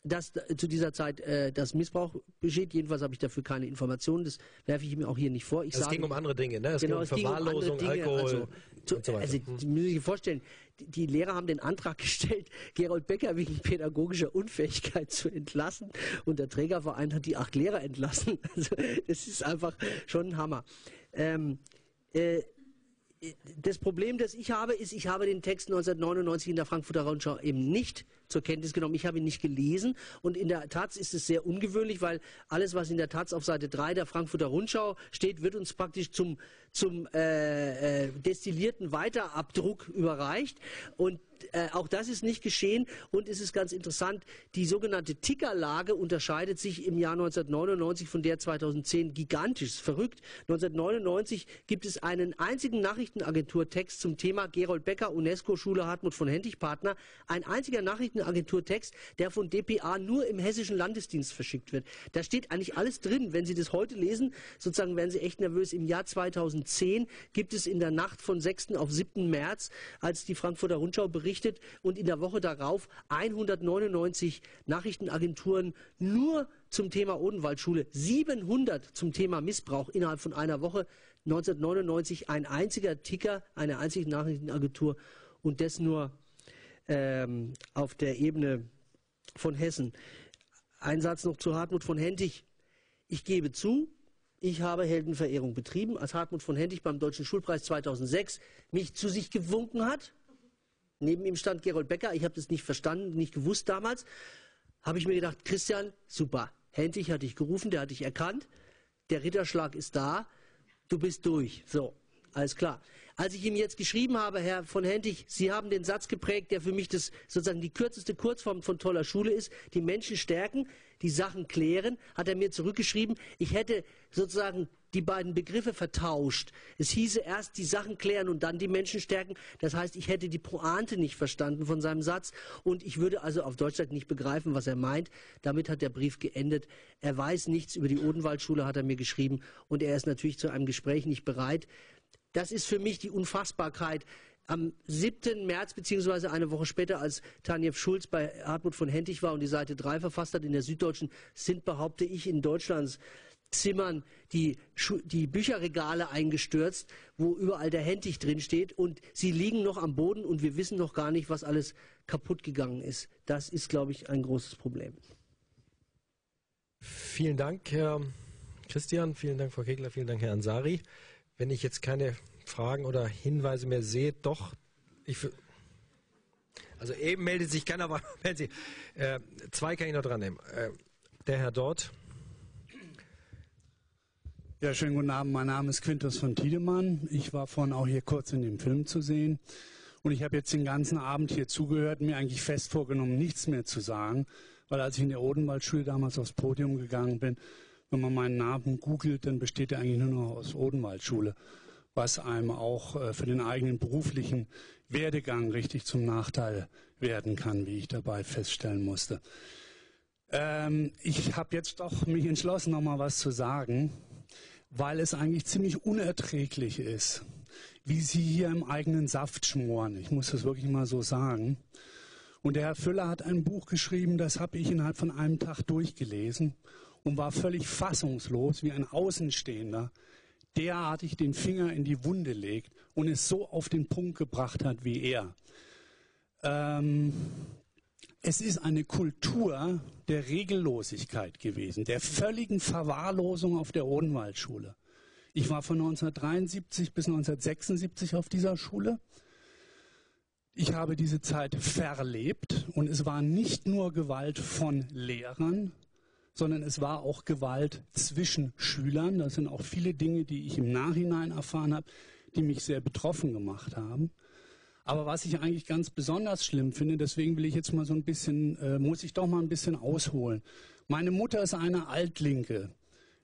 dass zu dieser Zeit das Missbrauch besteht. Jedenfalls habe ich dafür keine Informationen. Das werfe ich mir auch hier nicht vor. Ich sage, es ging um andere Dinge, ne? Es ging um Verwahrlosung, Alkohol und so weiter. Also, müssen Sie sich vorstellen, die Lehrer haben den Antrag gestellt, Gerold Becker wegen pädagogischer Unfähigkeit zu entlassen. Und der Trägerverein hat die 8 Lehrer entlassen. Also, das ist einfach schon ein Hammer. Das Problem, das ich habe, ist, ich habe den Text 1999 in der Frankfurter Rundschau eben nicht zur Kenntnis genommen. Ich habe ihn nicht gelesen, und in der Taz ist es sehr ungewöhnlich, weil alles, was in der Taz auf Seite 3 der Frankfurter Rundschau steht, wird uns praktisch zum destillierten Weiterabdruck überreicht, und auch das ist nicht geschehen, und es ist ganz interessant, die sogenannte Tickerlage unterscheidet sich im Jahr 1999 von der 2010 gigantisch, verrückt. 1999 gibt es einen einzigen Nachrichtenagenturtext zum Thema Gerold Becker, UNESCO-Schule, Hartmut von Hentig Partner, ein einziger Nachrichtenagenturtext, der von dpa nur im hessischen Landesdienst verschickt wird. Da steht eigentlich alles drin. Wenn Sie das heute lesen, sozusagen, werden Sie echt nervös. Im Jahr 2010 gibt es in der Nacht von 6. auf 7. März, als die Frankfurter Rundschau berichtet, und in der Woche darauf 199 Nachrichtenagenturen nur zum Thema Odenwaldschule, 700 zum Thema Missbrauch innerhalb von einer Woche, 1999 ein einziger Ticker, eine einzige Nachrichtenagentur, und das nur auf der Ebene von Hessen. Ein Satz noch zu Hartmut von Hentig. Ich gebe zu, ich habe Heldenverehrung betrieben, als Hartmut von Hentig beim Deutschen Schulpreis 2006 mich zu sich gewunken hat. Neben ihm stand Gerold Becker, ich habe das nicht verstanden, nicht gewusst damals, habe ich mir gedacht, Christian, super, Hentig hat dich gerufen, der hat dich erkannt, der Ritterschlag ist da, du bist durch, so, alles klar. Als ich ihm jetzt geschrieben habe, Herr von Hentig, Sie haben den Satz geprägt, der für mich das, sozusagen die kürzeste Kurzform von toller Schule ist, die Menschen stärken, die Sachen klären, hat er mir zurückgeschrieben, ich hätte sozusagen die beiden Begriffe vertauscht. Es hieße erst die Sachen klären und dann die Menschen stärken. Das heißt, ich hätte die Pointe nicht verstanden von seinem Satz, und ich würde also auf Deutsch nicht begreifen, was er meint. Damit hat der Brief geendet. Er weiß nichts über die Odenwaldschule, hat er mir geschrieben, und er ist natürlich zu einem Gespräch nicht bereit. Das ist für mich die Unfassbarkeit. Am 7. März, bzw. eine Woche später, als Tanjev Schulz bei Hartmut von Hentig war und die Seite 3 verfasst hat in der Süddeutschen, sind, behaupte ich, in Deutschlands Zimmern die Bücherregale eingestürzt, wo überall der Hentig drin steht, und sie liegen noch am Boden, und wir wissen noch gar nicht, was alles kaputt gegangen ist. Das ist, glaube ich, ein großes Problem. Vielen Dank, Herr Christian, vielen Dank, Frau Kegler, vielen Dank, Herr Ansari. Wenn ich jetzt keine Fragen oder Hinweise mehr sehe, doch, also eben meldet sich keiner, aber zwei kann ich noch dran nehmen. Der Herr dort. Ja, schönen guten Abend. Mein Name ist Quintus von Tiedemann. Ich war vorhin auch hier kurz in dem Film zu sehen. Und ich habe jetzt den ganzen Abend hier zugehört, mir eigentlich fest vorgenommen, nichts mehr zu sagen. Weil als ich in der Odenwaldschule damals aufs Podium gegangen bin, wenn man meinen Namen googelt, dann besteht er eigentlich nur noch aus Odenwaldschule. Was einem auch für den eigenen beruflichen Werdegang richtig zum Nachteil werden kann, wie ich dabei feststellen musste. Ich habe jetzt doch mich entschlossen, noch mal was zu sagen, weil es eigentlich ziemlich unerträglich ist, wie Sie hier im eigenen Saft schmoren. Ich muss das wirklich mal so sagen. Und der Herr Füller hat ein Buch geschrieben, das habe ich innerhalb von einem Tag durchgelesen und war völlig fassungslos, wie ein Außenstehender derartig den Finger in die Wunde legt und es so auf den Punkt gebracht hat wie er. Es ist eine Kultur der Regellosigkeit gewesen, der völligen Verwahrlosung auf der Odenwaldschule. Ich war von 1973 bis 1976 auf dieser Schule. Ich habe diese Zeit verlebt und es war nicht nur Gewalt von Lehrern, sondern es war auch Gewalt zwischen Schülern. Das sind auch viele Dinge, die ich im Nachhinein erfahren habe, die mich sehr betroffen gemacht haben. Aber was ich eigentlich ganz besonders schlimm finde, deswegen will ich jetzt mal so ein bisschen, muss ich doch mal ein bisschen ausholen. Meine Mutter ist eine Altlinke.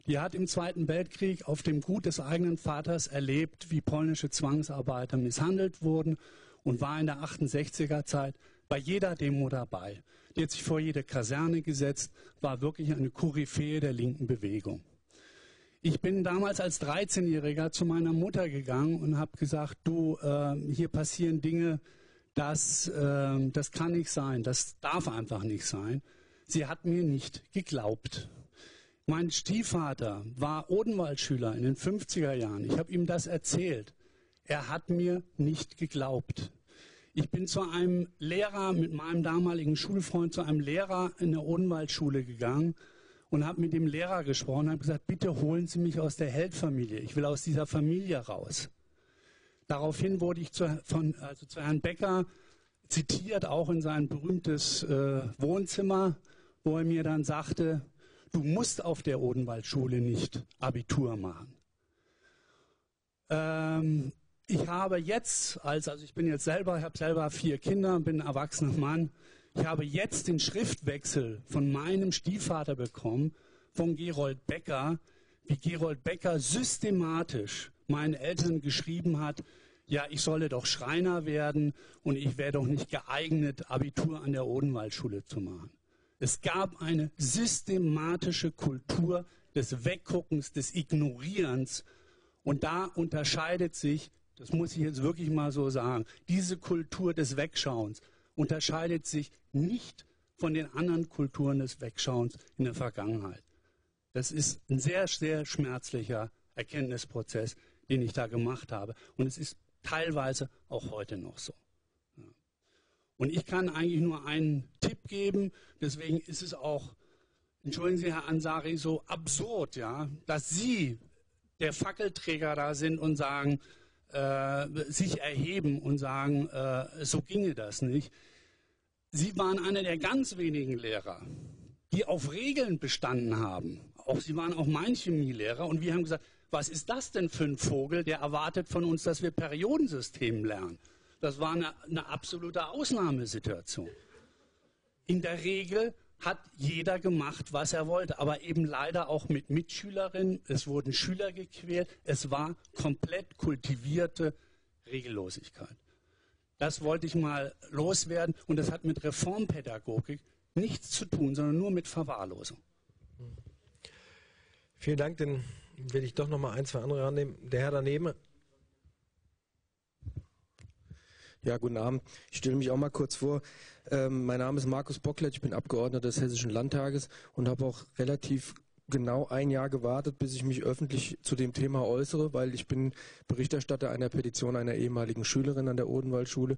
Die hat im Zweiten Weltkrieg auf dem Gut des eigenen Vaters erlebt, wie polnische Zwangsarbeiter misshandelt wurden und war in der 68er Zeit bei jeder Demo dabei. Die hat sich vor jede Kaserne gesetzt, war wirklich eine Koryphäe der linken Bewegung. Ich bin damals als 13-Jähriger zu meiner Mutter gegangen und habe gesagt, du, hier passieren Dinge, das kann nicht sein, das darf einfach nicht sein. Sie hat mir nicht geglaubt. Mein Stiefvater war Odenwaldschüler in den 50er Jahren. Ich habe ihm das erzählt. Er hat mir nicht geglaubt. Ich bin zu einem Lehrer, mit meinem damaligen Schulfreund, zu einem Lehrer in der Odenwaldschule gegangen und habe mit dem Lehrer gesprochen und habe gesagt, bitte holen Sie mich aus der Heldfamilie. Ich will aus dieser Familie raus. Daraufhin wurde ich zu Herrn Becker zitiert, auch in sein berühmtes Wohnzimmer, wo er mir dann sagte, du musst auf der Odenwaldschule nicht Abitur machen. Ich habe jetzt, also ich bin jetzt selber, ich habe selber 4 Kinder, bin ein erwachsener Mann, ich habe jetzt den Schriftwechsel von meinem Stiefvater bekommen, von Gerold Becker, wie Gerold Becker systematisch meinen Eltern geschrieben hat, ja, ich solle doch Schreiner werden und ich wäre doch nicht geeignet, Abitur an der Odenwaldschule zu machen. Es gab eine systematische Kultur des Wegguckens, des Ignorierens. Und da unterscheidet sich, das muss ich jetzt wirklich mal so sagen, diese Kultur des Wegschauens unterscheidet sich nicht von den anderen Kulturen des Wegschauens in der Vergangenheit. Das ist ein sehr, sehr schmerzlicher Erkenntnisprozess, den ich da gemacht habe. Und es ist teilweise auch heute noch so. Und ich kann eigentlich nur einen Tipp geben, deswegen ist es auch, entschuldigen Sie, Herr Ansari, so absurd, ja, dass Sie der Fackelträger da sind und sagen, sich erheben und sagen, so ginge das nicht. Sie waren einer der ganz wenigen Lehrer, die auf Regeln bestanden haben. Auch Sie waren auch mein Chemielehrer und wir haben gesagt, was ist das denn für ein Vogel, der erwartet von uns, dass wir Periodensystem lernen? Das war eine absolute Ausnahmesituation. In der Regel hat jeder gemacht, was er wollte, aber eben leider auch mit Mitschülerinnen. Es wurden Schüler gequält. Es war komplett kultivierte Regellosigkeit. Das wollte ich mal loswerden und das hat mit Reformpädagogik nichts zu tun, sondern nur mit Verwahrlosung. Vielen Dank, dann will ich doch noch mal ein, zwei andere rannehmen. Der Herr daneben. Ja, guten Abend. Ich stelle mich auch mal kurz vor. Mein Name ist Markus Bocklet, ich bin Abgeordneter des Hessischen Landtages und habe auch relativ genau ein Jahr gewartet, bis ich mich öffentlich zu dem Thema äußere, weil ich bin Berichterstatter einer Petition einer ehemaligen Schülerin an der Odenwaldschule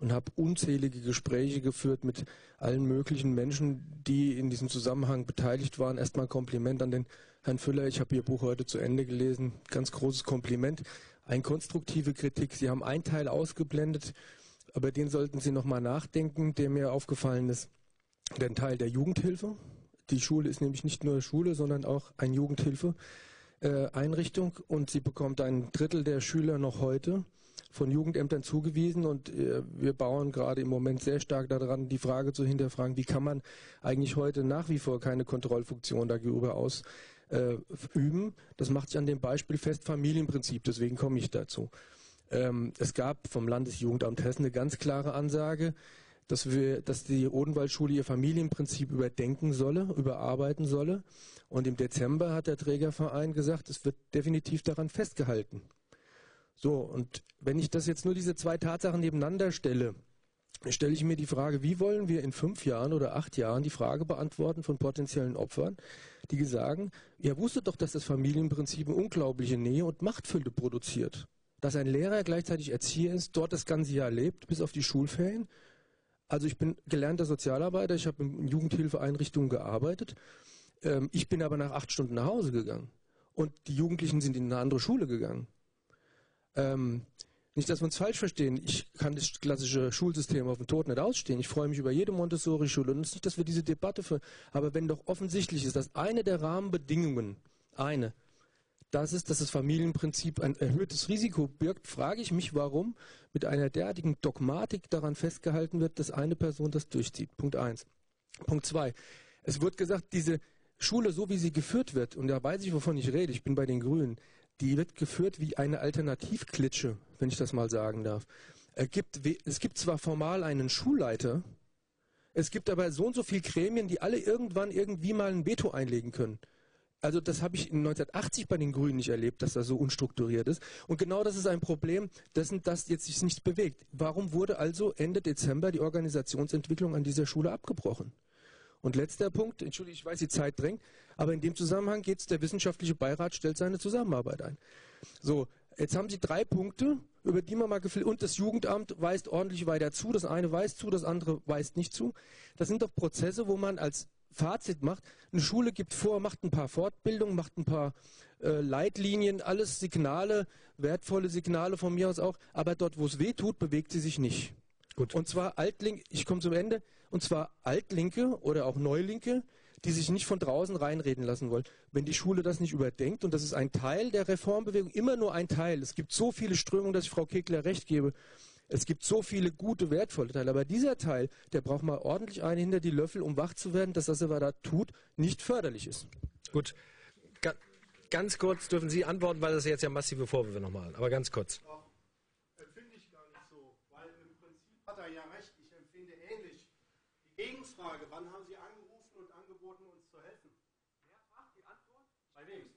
und habe unzählige Gespräche geführt mit allen möglichen Menschen, die in diesem Zusammenhang beteiligt waren. Erstmal Kompliment an den Herrn Füller. Ich habe Ihr Buch heute zu Ende gelesen. Ganz großes Kompliment. Eine konstruktive Kritik. Sie haben einen Teil ausgeblendet, aber den sollten Sie nochmal nachdenken, der mir aufgefallen ist. Den Teil der Jugendhilfe. Die Schule ist nämlich nicht nur Schule, sondern auch eine Jugendhilfeeinrichtung und sie bekommt 1/3 der Schüler noch heute von Jugendämtern zugewiesen und wir bauen gerade im Moment sehr stark daran, die Frage zu hinterfragen, wie kann man eigentlich heute nach wie vor keine Kontrollfunktion darüber ausüben. Das macht sich an dem Beispiel fest, Familienprinzip, deswegen komme ich dazu. Es gab vom Landesjugendamt Hessen eine ganz klare Ansage, dass die Odenwaldschule ihr Familienprinzip überdenken solle, überarbeiten solle. Und im Dezember hat der Trägerverein gesagt, es wird definitiv daran festgehalten. So, und wenn ich das jetzt nur diese zwei Tatsachen nebeneinander stelle, stelle ich mir die Frage, wie wollen wir in 5 Jahren oder 8 Jahren die Frage beantworten von potenziellen Opfern, die sagen, ihr wusstet doch, dass das Familienprinzip eine unglaubliche Nähe und Machtfülle produziert. Dass ein Lehrer gleichzeitig Erzieher ist, dort das ganze Jahr lebt, bis auf die Schulferien. Also ich bin gelernter Sozialarbeiter, ich habe in Jugendhilfeeinrichtungen gearbeitet. Ich bin aber nach 8 Stunden nach Hause gegangen. Und die Jugendlichen sind in eine andere Schule gegangen. Nicht, dass wir uns falsch verstehen, ich kann das klassische Schulsystem auf den Tod nicht ausstehen. Ich freue mich über jede Montessori-Schule und es ist nicht, dass wir diese Debatte führen. Aber wenn doch offensichtlich ist, dass eine der Rahmenbedingungen, das ist, dass das Familienprinzip ein erhöhtes Risiko birgt, frage ich mich, warum mit einer derartigen Dogmatik daran festgehalten wird, dass eine Person das durchzieht. Punkt 1. Punkt 2. Es wird gesagt, diese Schule, so wie sie geführt wird, und da weiß ich, wovon ich rede, ich bin bei den Grünen, die wird geführt wie eine Alternativklitsche, wenn ich das mal sagen darf. Es gibt zwar formal einen Schulleiter, es gibt aber so und so viele Gremien, die alle irgendwann irgendwie mal ein Veto einlegen können. Also das habe ich in 1980 bei den Grünen nicht erlebt, dass das so unstrukturiert ist. Und genau das ist ein Problem dessen, dass jetzt sich nichts bewegt. Warum wurde also Ende Dezember die Organisationsentwicklung an dieser Schule abgebrochen? Und letzter Punkt, entschuldige, ich weiß, die Zeit drängt, aber in dem Zusammenhang geht es, der wissenschaftliche Beirat stellt seine Zusammenarbeit ein. So, jetzt haben Sie drei Punkte, über die man mal gefilmt, und das Jugendamt weist ordentlich weiter zu, das eine weist zu, das andere weist nicht zu. Das sind doch Prozesse, wo man als Fazit macht, eine Schule gibt vor, macht ein paar Fortbildungen, macht ein paar Leitlinien, alles Signale, wertvolle Signale von mir aus auch, aber dort, wo es weh tut, bewegt sie sich nicht. Gut. Und zwar Altlinke, ich komme zum Ende, und zwar Altlinke oder auch Neulinke, die sich nicht von draußen reinreden lassen wollen. Wenn die Schule das nicht überdenkt, und das ist ein Teil der Reformbewegung, immer nur ein Teil, es gibt so viele Strömungen, dass ich Frau Kegler recht gebe, es gibt so viele gute, wertvolle Teile, aber dieser Teil, der braucht mal ordentlich einen hinter die Löffel, um wach zu werden, dass das, was er da tut, nicht förderlich ist. Gut, ganz kurz dürfen Sie antworten, weil das jetzt ja massive Vorwürfe nochmal an, aber ganz kurz. Empfinde ich gar nicht so, weil im Prinzip hat er ja recht, ich empfinde ähnlich. Die Gegenfrage, wann haben Sie angerufen und angeboten, uns zu helfen? Wer fragt die Antwort? Bei wem?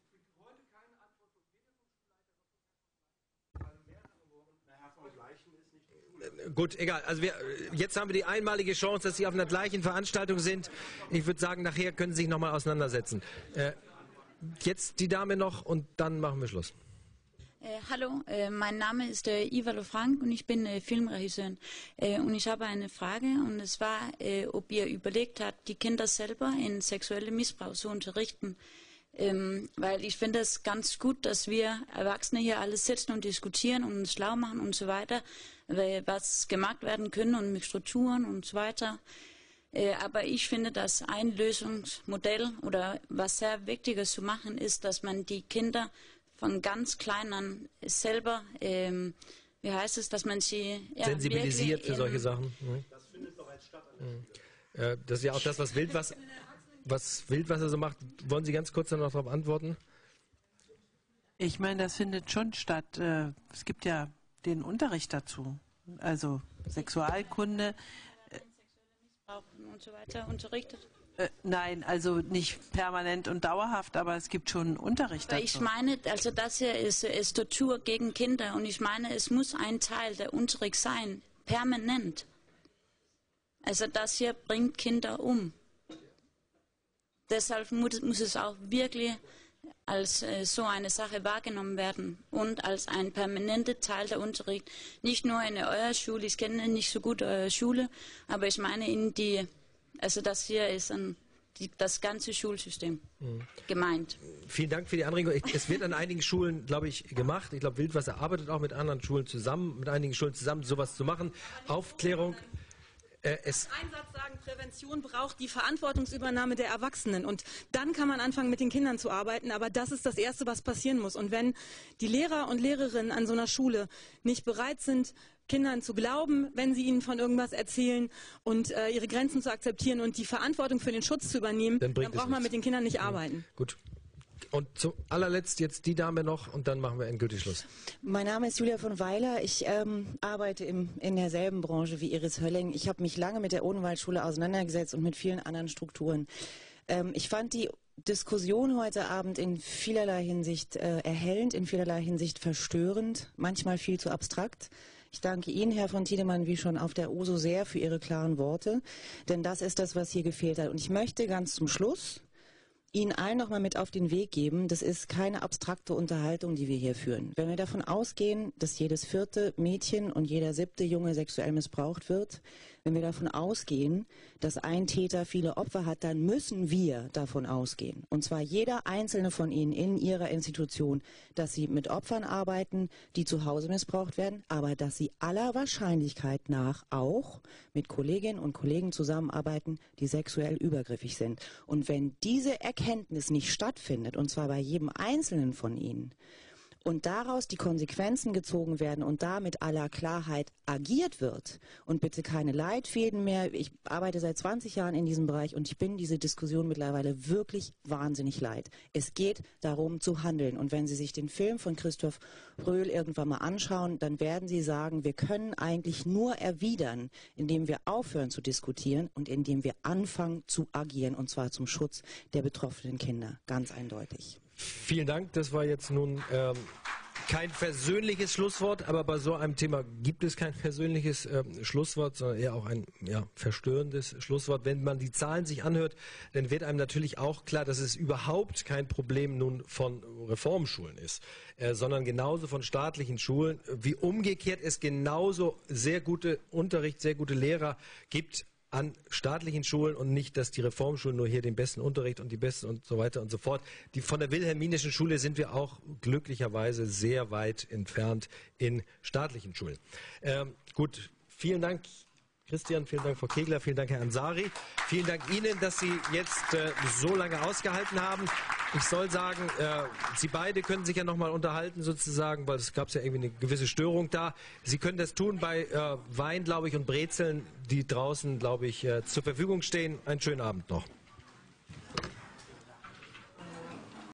Gut, egal. Also jetzt haben wir die einmalige Chance, dass Sie auf einer gleichen Veranstaltung sind. Ich würde sagen, nachher können Sie sich nochmal auseinandersetzen. Jetzt die Dame noch und dann machen wir Schluss. Hallo, mein Name ist Ivalo Frank und ich bin Filmregisseur. Und ich habe eine Frage und es war, ob ihr überlegt habt, die Kinder selber in sexuellem Missbrauch zu unterrichten. Weil ich finde es ganz gut, dass wir Erwachsene hier alles sitzen und diskutieren und uns schlau machen und so weiter, was gemacht werden können und mit Strukturen und so weiter. Aber ich finde, dass ein Lösungsmodell oder was sehr Wichtiges zu machen ist, dass man die Kinder von ganz klein an selber, dass man sie sensibilisiert für solche Sachen. Das findet bereits statt. Das ist ja auch das, was Wildwasser... Was Wildwasser so macht, wollen Sie ganz kurz dann noch darauf antworten? Ich meine, das findet schon statt. Es gibt ja den Unterricht dazu. Also Sexualkunde. Und so weiter unterrichtet? Nein, also nicht permanent und dauerhaft, aber es gibt schon Unterricht dazu. Ich meine, also das hier ist Tortur gegen Kinder und ich meine, es muss ein Teil der Unterricht sein, permanent. Also das hier bringt Kinder um. Deshalb muss es auch wirklich als so eine Sache wahrgenommen werden und als ein permanenter Teil der Unterricht. Nicht nur in eurer Schule, ich kenne nicht so gut eure Schule, aber ich meine, das hier ist das ganze Schulsystem gemeint. Vielen Dank für die Anregung. Es wird an einigen Schulen, glaube ich, gemacht. Ich glaube, Wildwasser arbeitet auch mit anderen Schulen zusammen, sowas zu machen. Aufklärung... Ich kann einen Satz sagen, Prävention braucht die Verantwortungsübernahme der Erwachsenen und dann kann man anfangen, mit den Kindern zu arbeiten, aber das ist das Erste, was passieren muss. Und wenn die Lehrer und Lehrerinnen an so einer Schule nicht bereit sind, Kindern zu glauben, wenn sie ihnen von irgendwas erzählen und ihre Grenzen zu akzeptieren und die Verantwortung für den Schutz zu übernehmen, dann braucht man mit den Kindern nicht arbeiten. Gut. Und zum allerletzt jetzt die Dame noch und dann machen wir endgültig Schluss. Mein Name ist Julia von Weiler. Ich arbeite in derselben Branche wie Iris Hölling. Ich habe mich lange mit der Odenwaldschule auseinandergesetzt und mit vielen anderen Strukturen. Ich fand die Diskussion heute Abend in vielerlei Hinsicht erhellend, in vielerlei Hinsicht verstörend, manchmal viel zu abstrakt. Ich danke Ihnen, Herr von Tiedemann, wie schon auf der OSO sehr für Ihre klaren Worte, denn das ist das, was hier gefehlt hat. Und ich möchte ganz zum Schluss... Ihnen allen nochmal mit auf den Weg geben, das ist keine abstrakte Unterhaltung, die wir hier führen. Wenn wir davon ausgehen, dass jedes 4. Mädchen und jeder 7. Junge sexuell missbraucht wird, Wenn wir davon ausgehen, dass ein Täter viele Opfer hat, dann müssen wir davon ausgehen, und zwar jeder einzelne von Ihnen in Ihrer Institution, dass Sie mit Opfern arbeiten, die zu Hause missbraucht werden, aber dass Sie aller Wahrscheinlichkeit nach auch mit Kolleginnen und Kollegen zusammenarbeiten, die sexuell übergriffig sind. Und wenn diese Erkenntnis nicht stattfindet, und zwar bei jedem Einzelnen von Ihnen, und daraus die Konsequenzen gezogen werden und da mit aller Klarheit agiert wird und bitte keine Leitfäden mehr. Ich arbeite seit 20 Jahren in diesem Bereich und ich bin diese Diskussion mittlerweile wirklich wahnsinnig leid. Es geht darum zu handeln, und wenn Sie sich den Film von Christoph Röhl irgendwann mal anschauen, dann werden Sie sagen, wir können eigentlich nur erwidern, indem wir aufhören zu diskutieren und indem wir anfangen zu agieren, und zwar zum Schutz der betroffenen Kinder, ganz eindeutig. Vielen Dank. Das war jetzt nun kein versöhnliches Schlusswort, aber bei so einem Thema gibt es kein versöhnliches Schlusswort, sondern eher auch ein verstörendes Schlusswort. Wenn man die Zahlen sich anhört, dann wird einem natürlich auch klar, dass es überhaupt kein Problem nun von Reformschulen ist, sondern genauso von staatlichen Schulen, wie umgekehrt es genauso sehr gute Unterricht, sehr gute Lehrer gibt an staatlichen Schulen, und nicht, dass die Reformschulen nur hier den besten Unterricht und die besten und so weiter und so fort. Von der Wilhelminischen Schule sind wir auch glücklicherweise sehr weit entfernt in staatlichen Schulen. Gut, vielen Dank Christian, vielen Dank Frau Kegler, vielen Dank Herr Ansari. Vielen Dank Ihnen, dass Sie jetzt so lange ausgehalten haben. Ich soll sagen, Sie beide können sich ja nochmal unterhalten sozusagen, weil es gab ja irgendwie eine gewisse Störung da. Sie können das tun bei Wein, glaube ich, und Brezeln, die draußen, glaube ich, zur Verfügung stehen. Einen schönen Abend noch.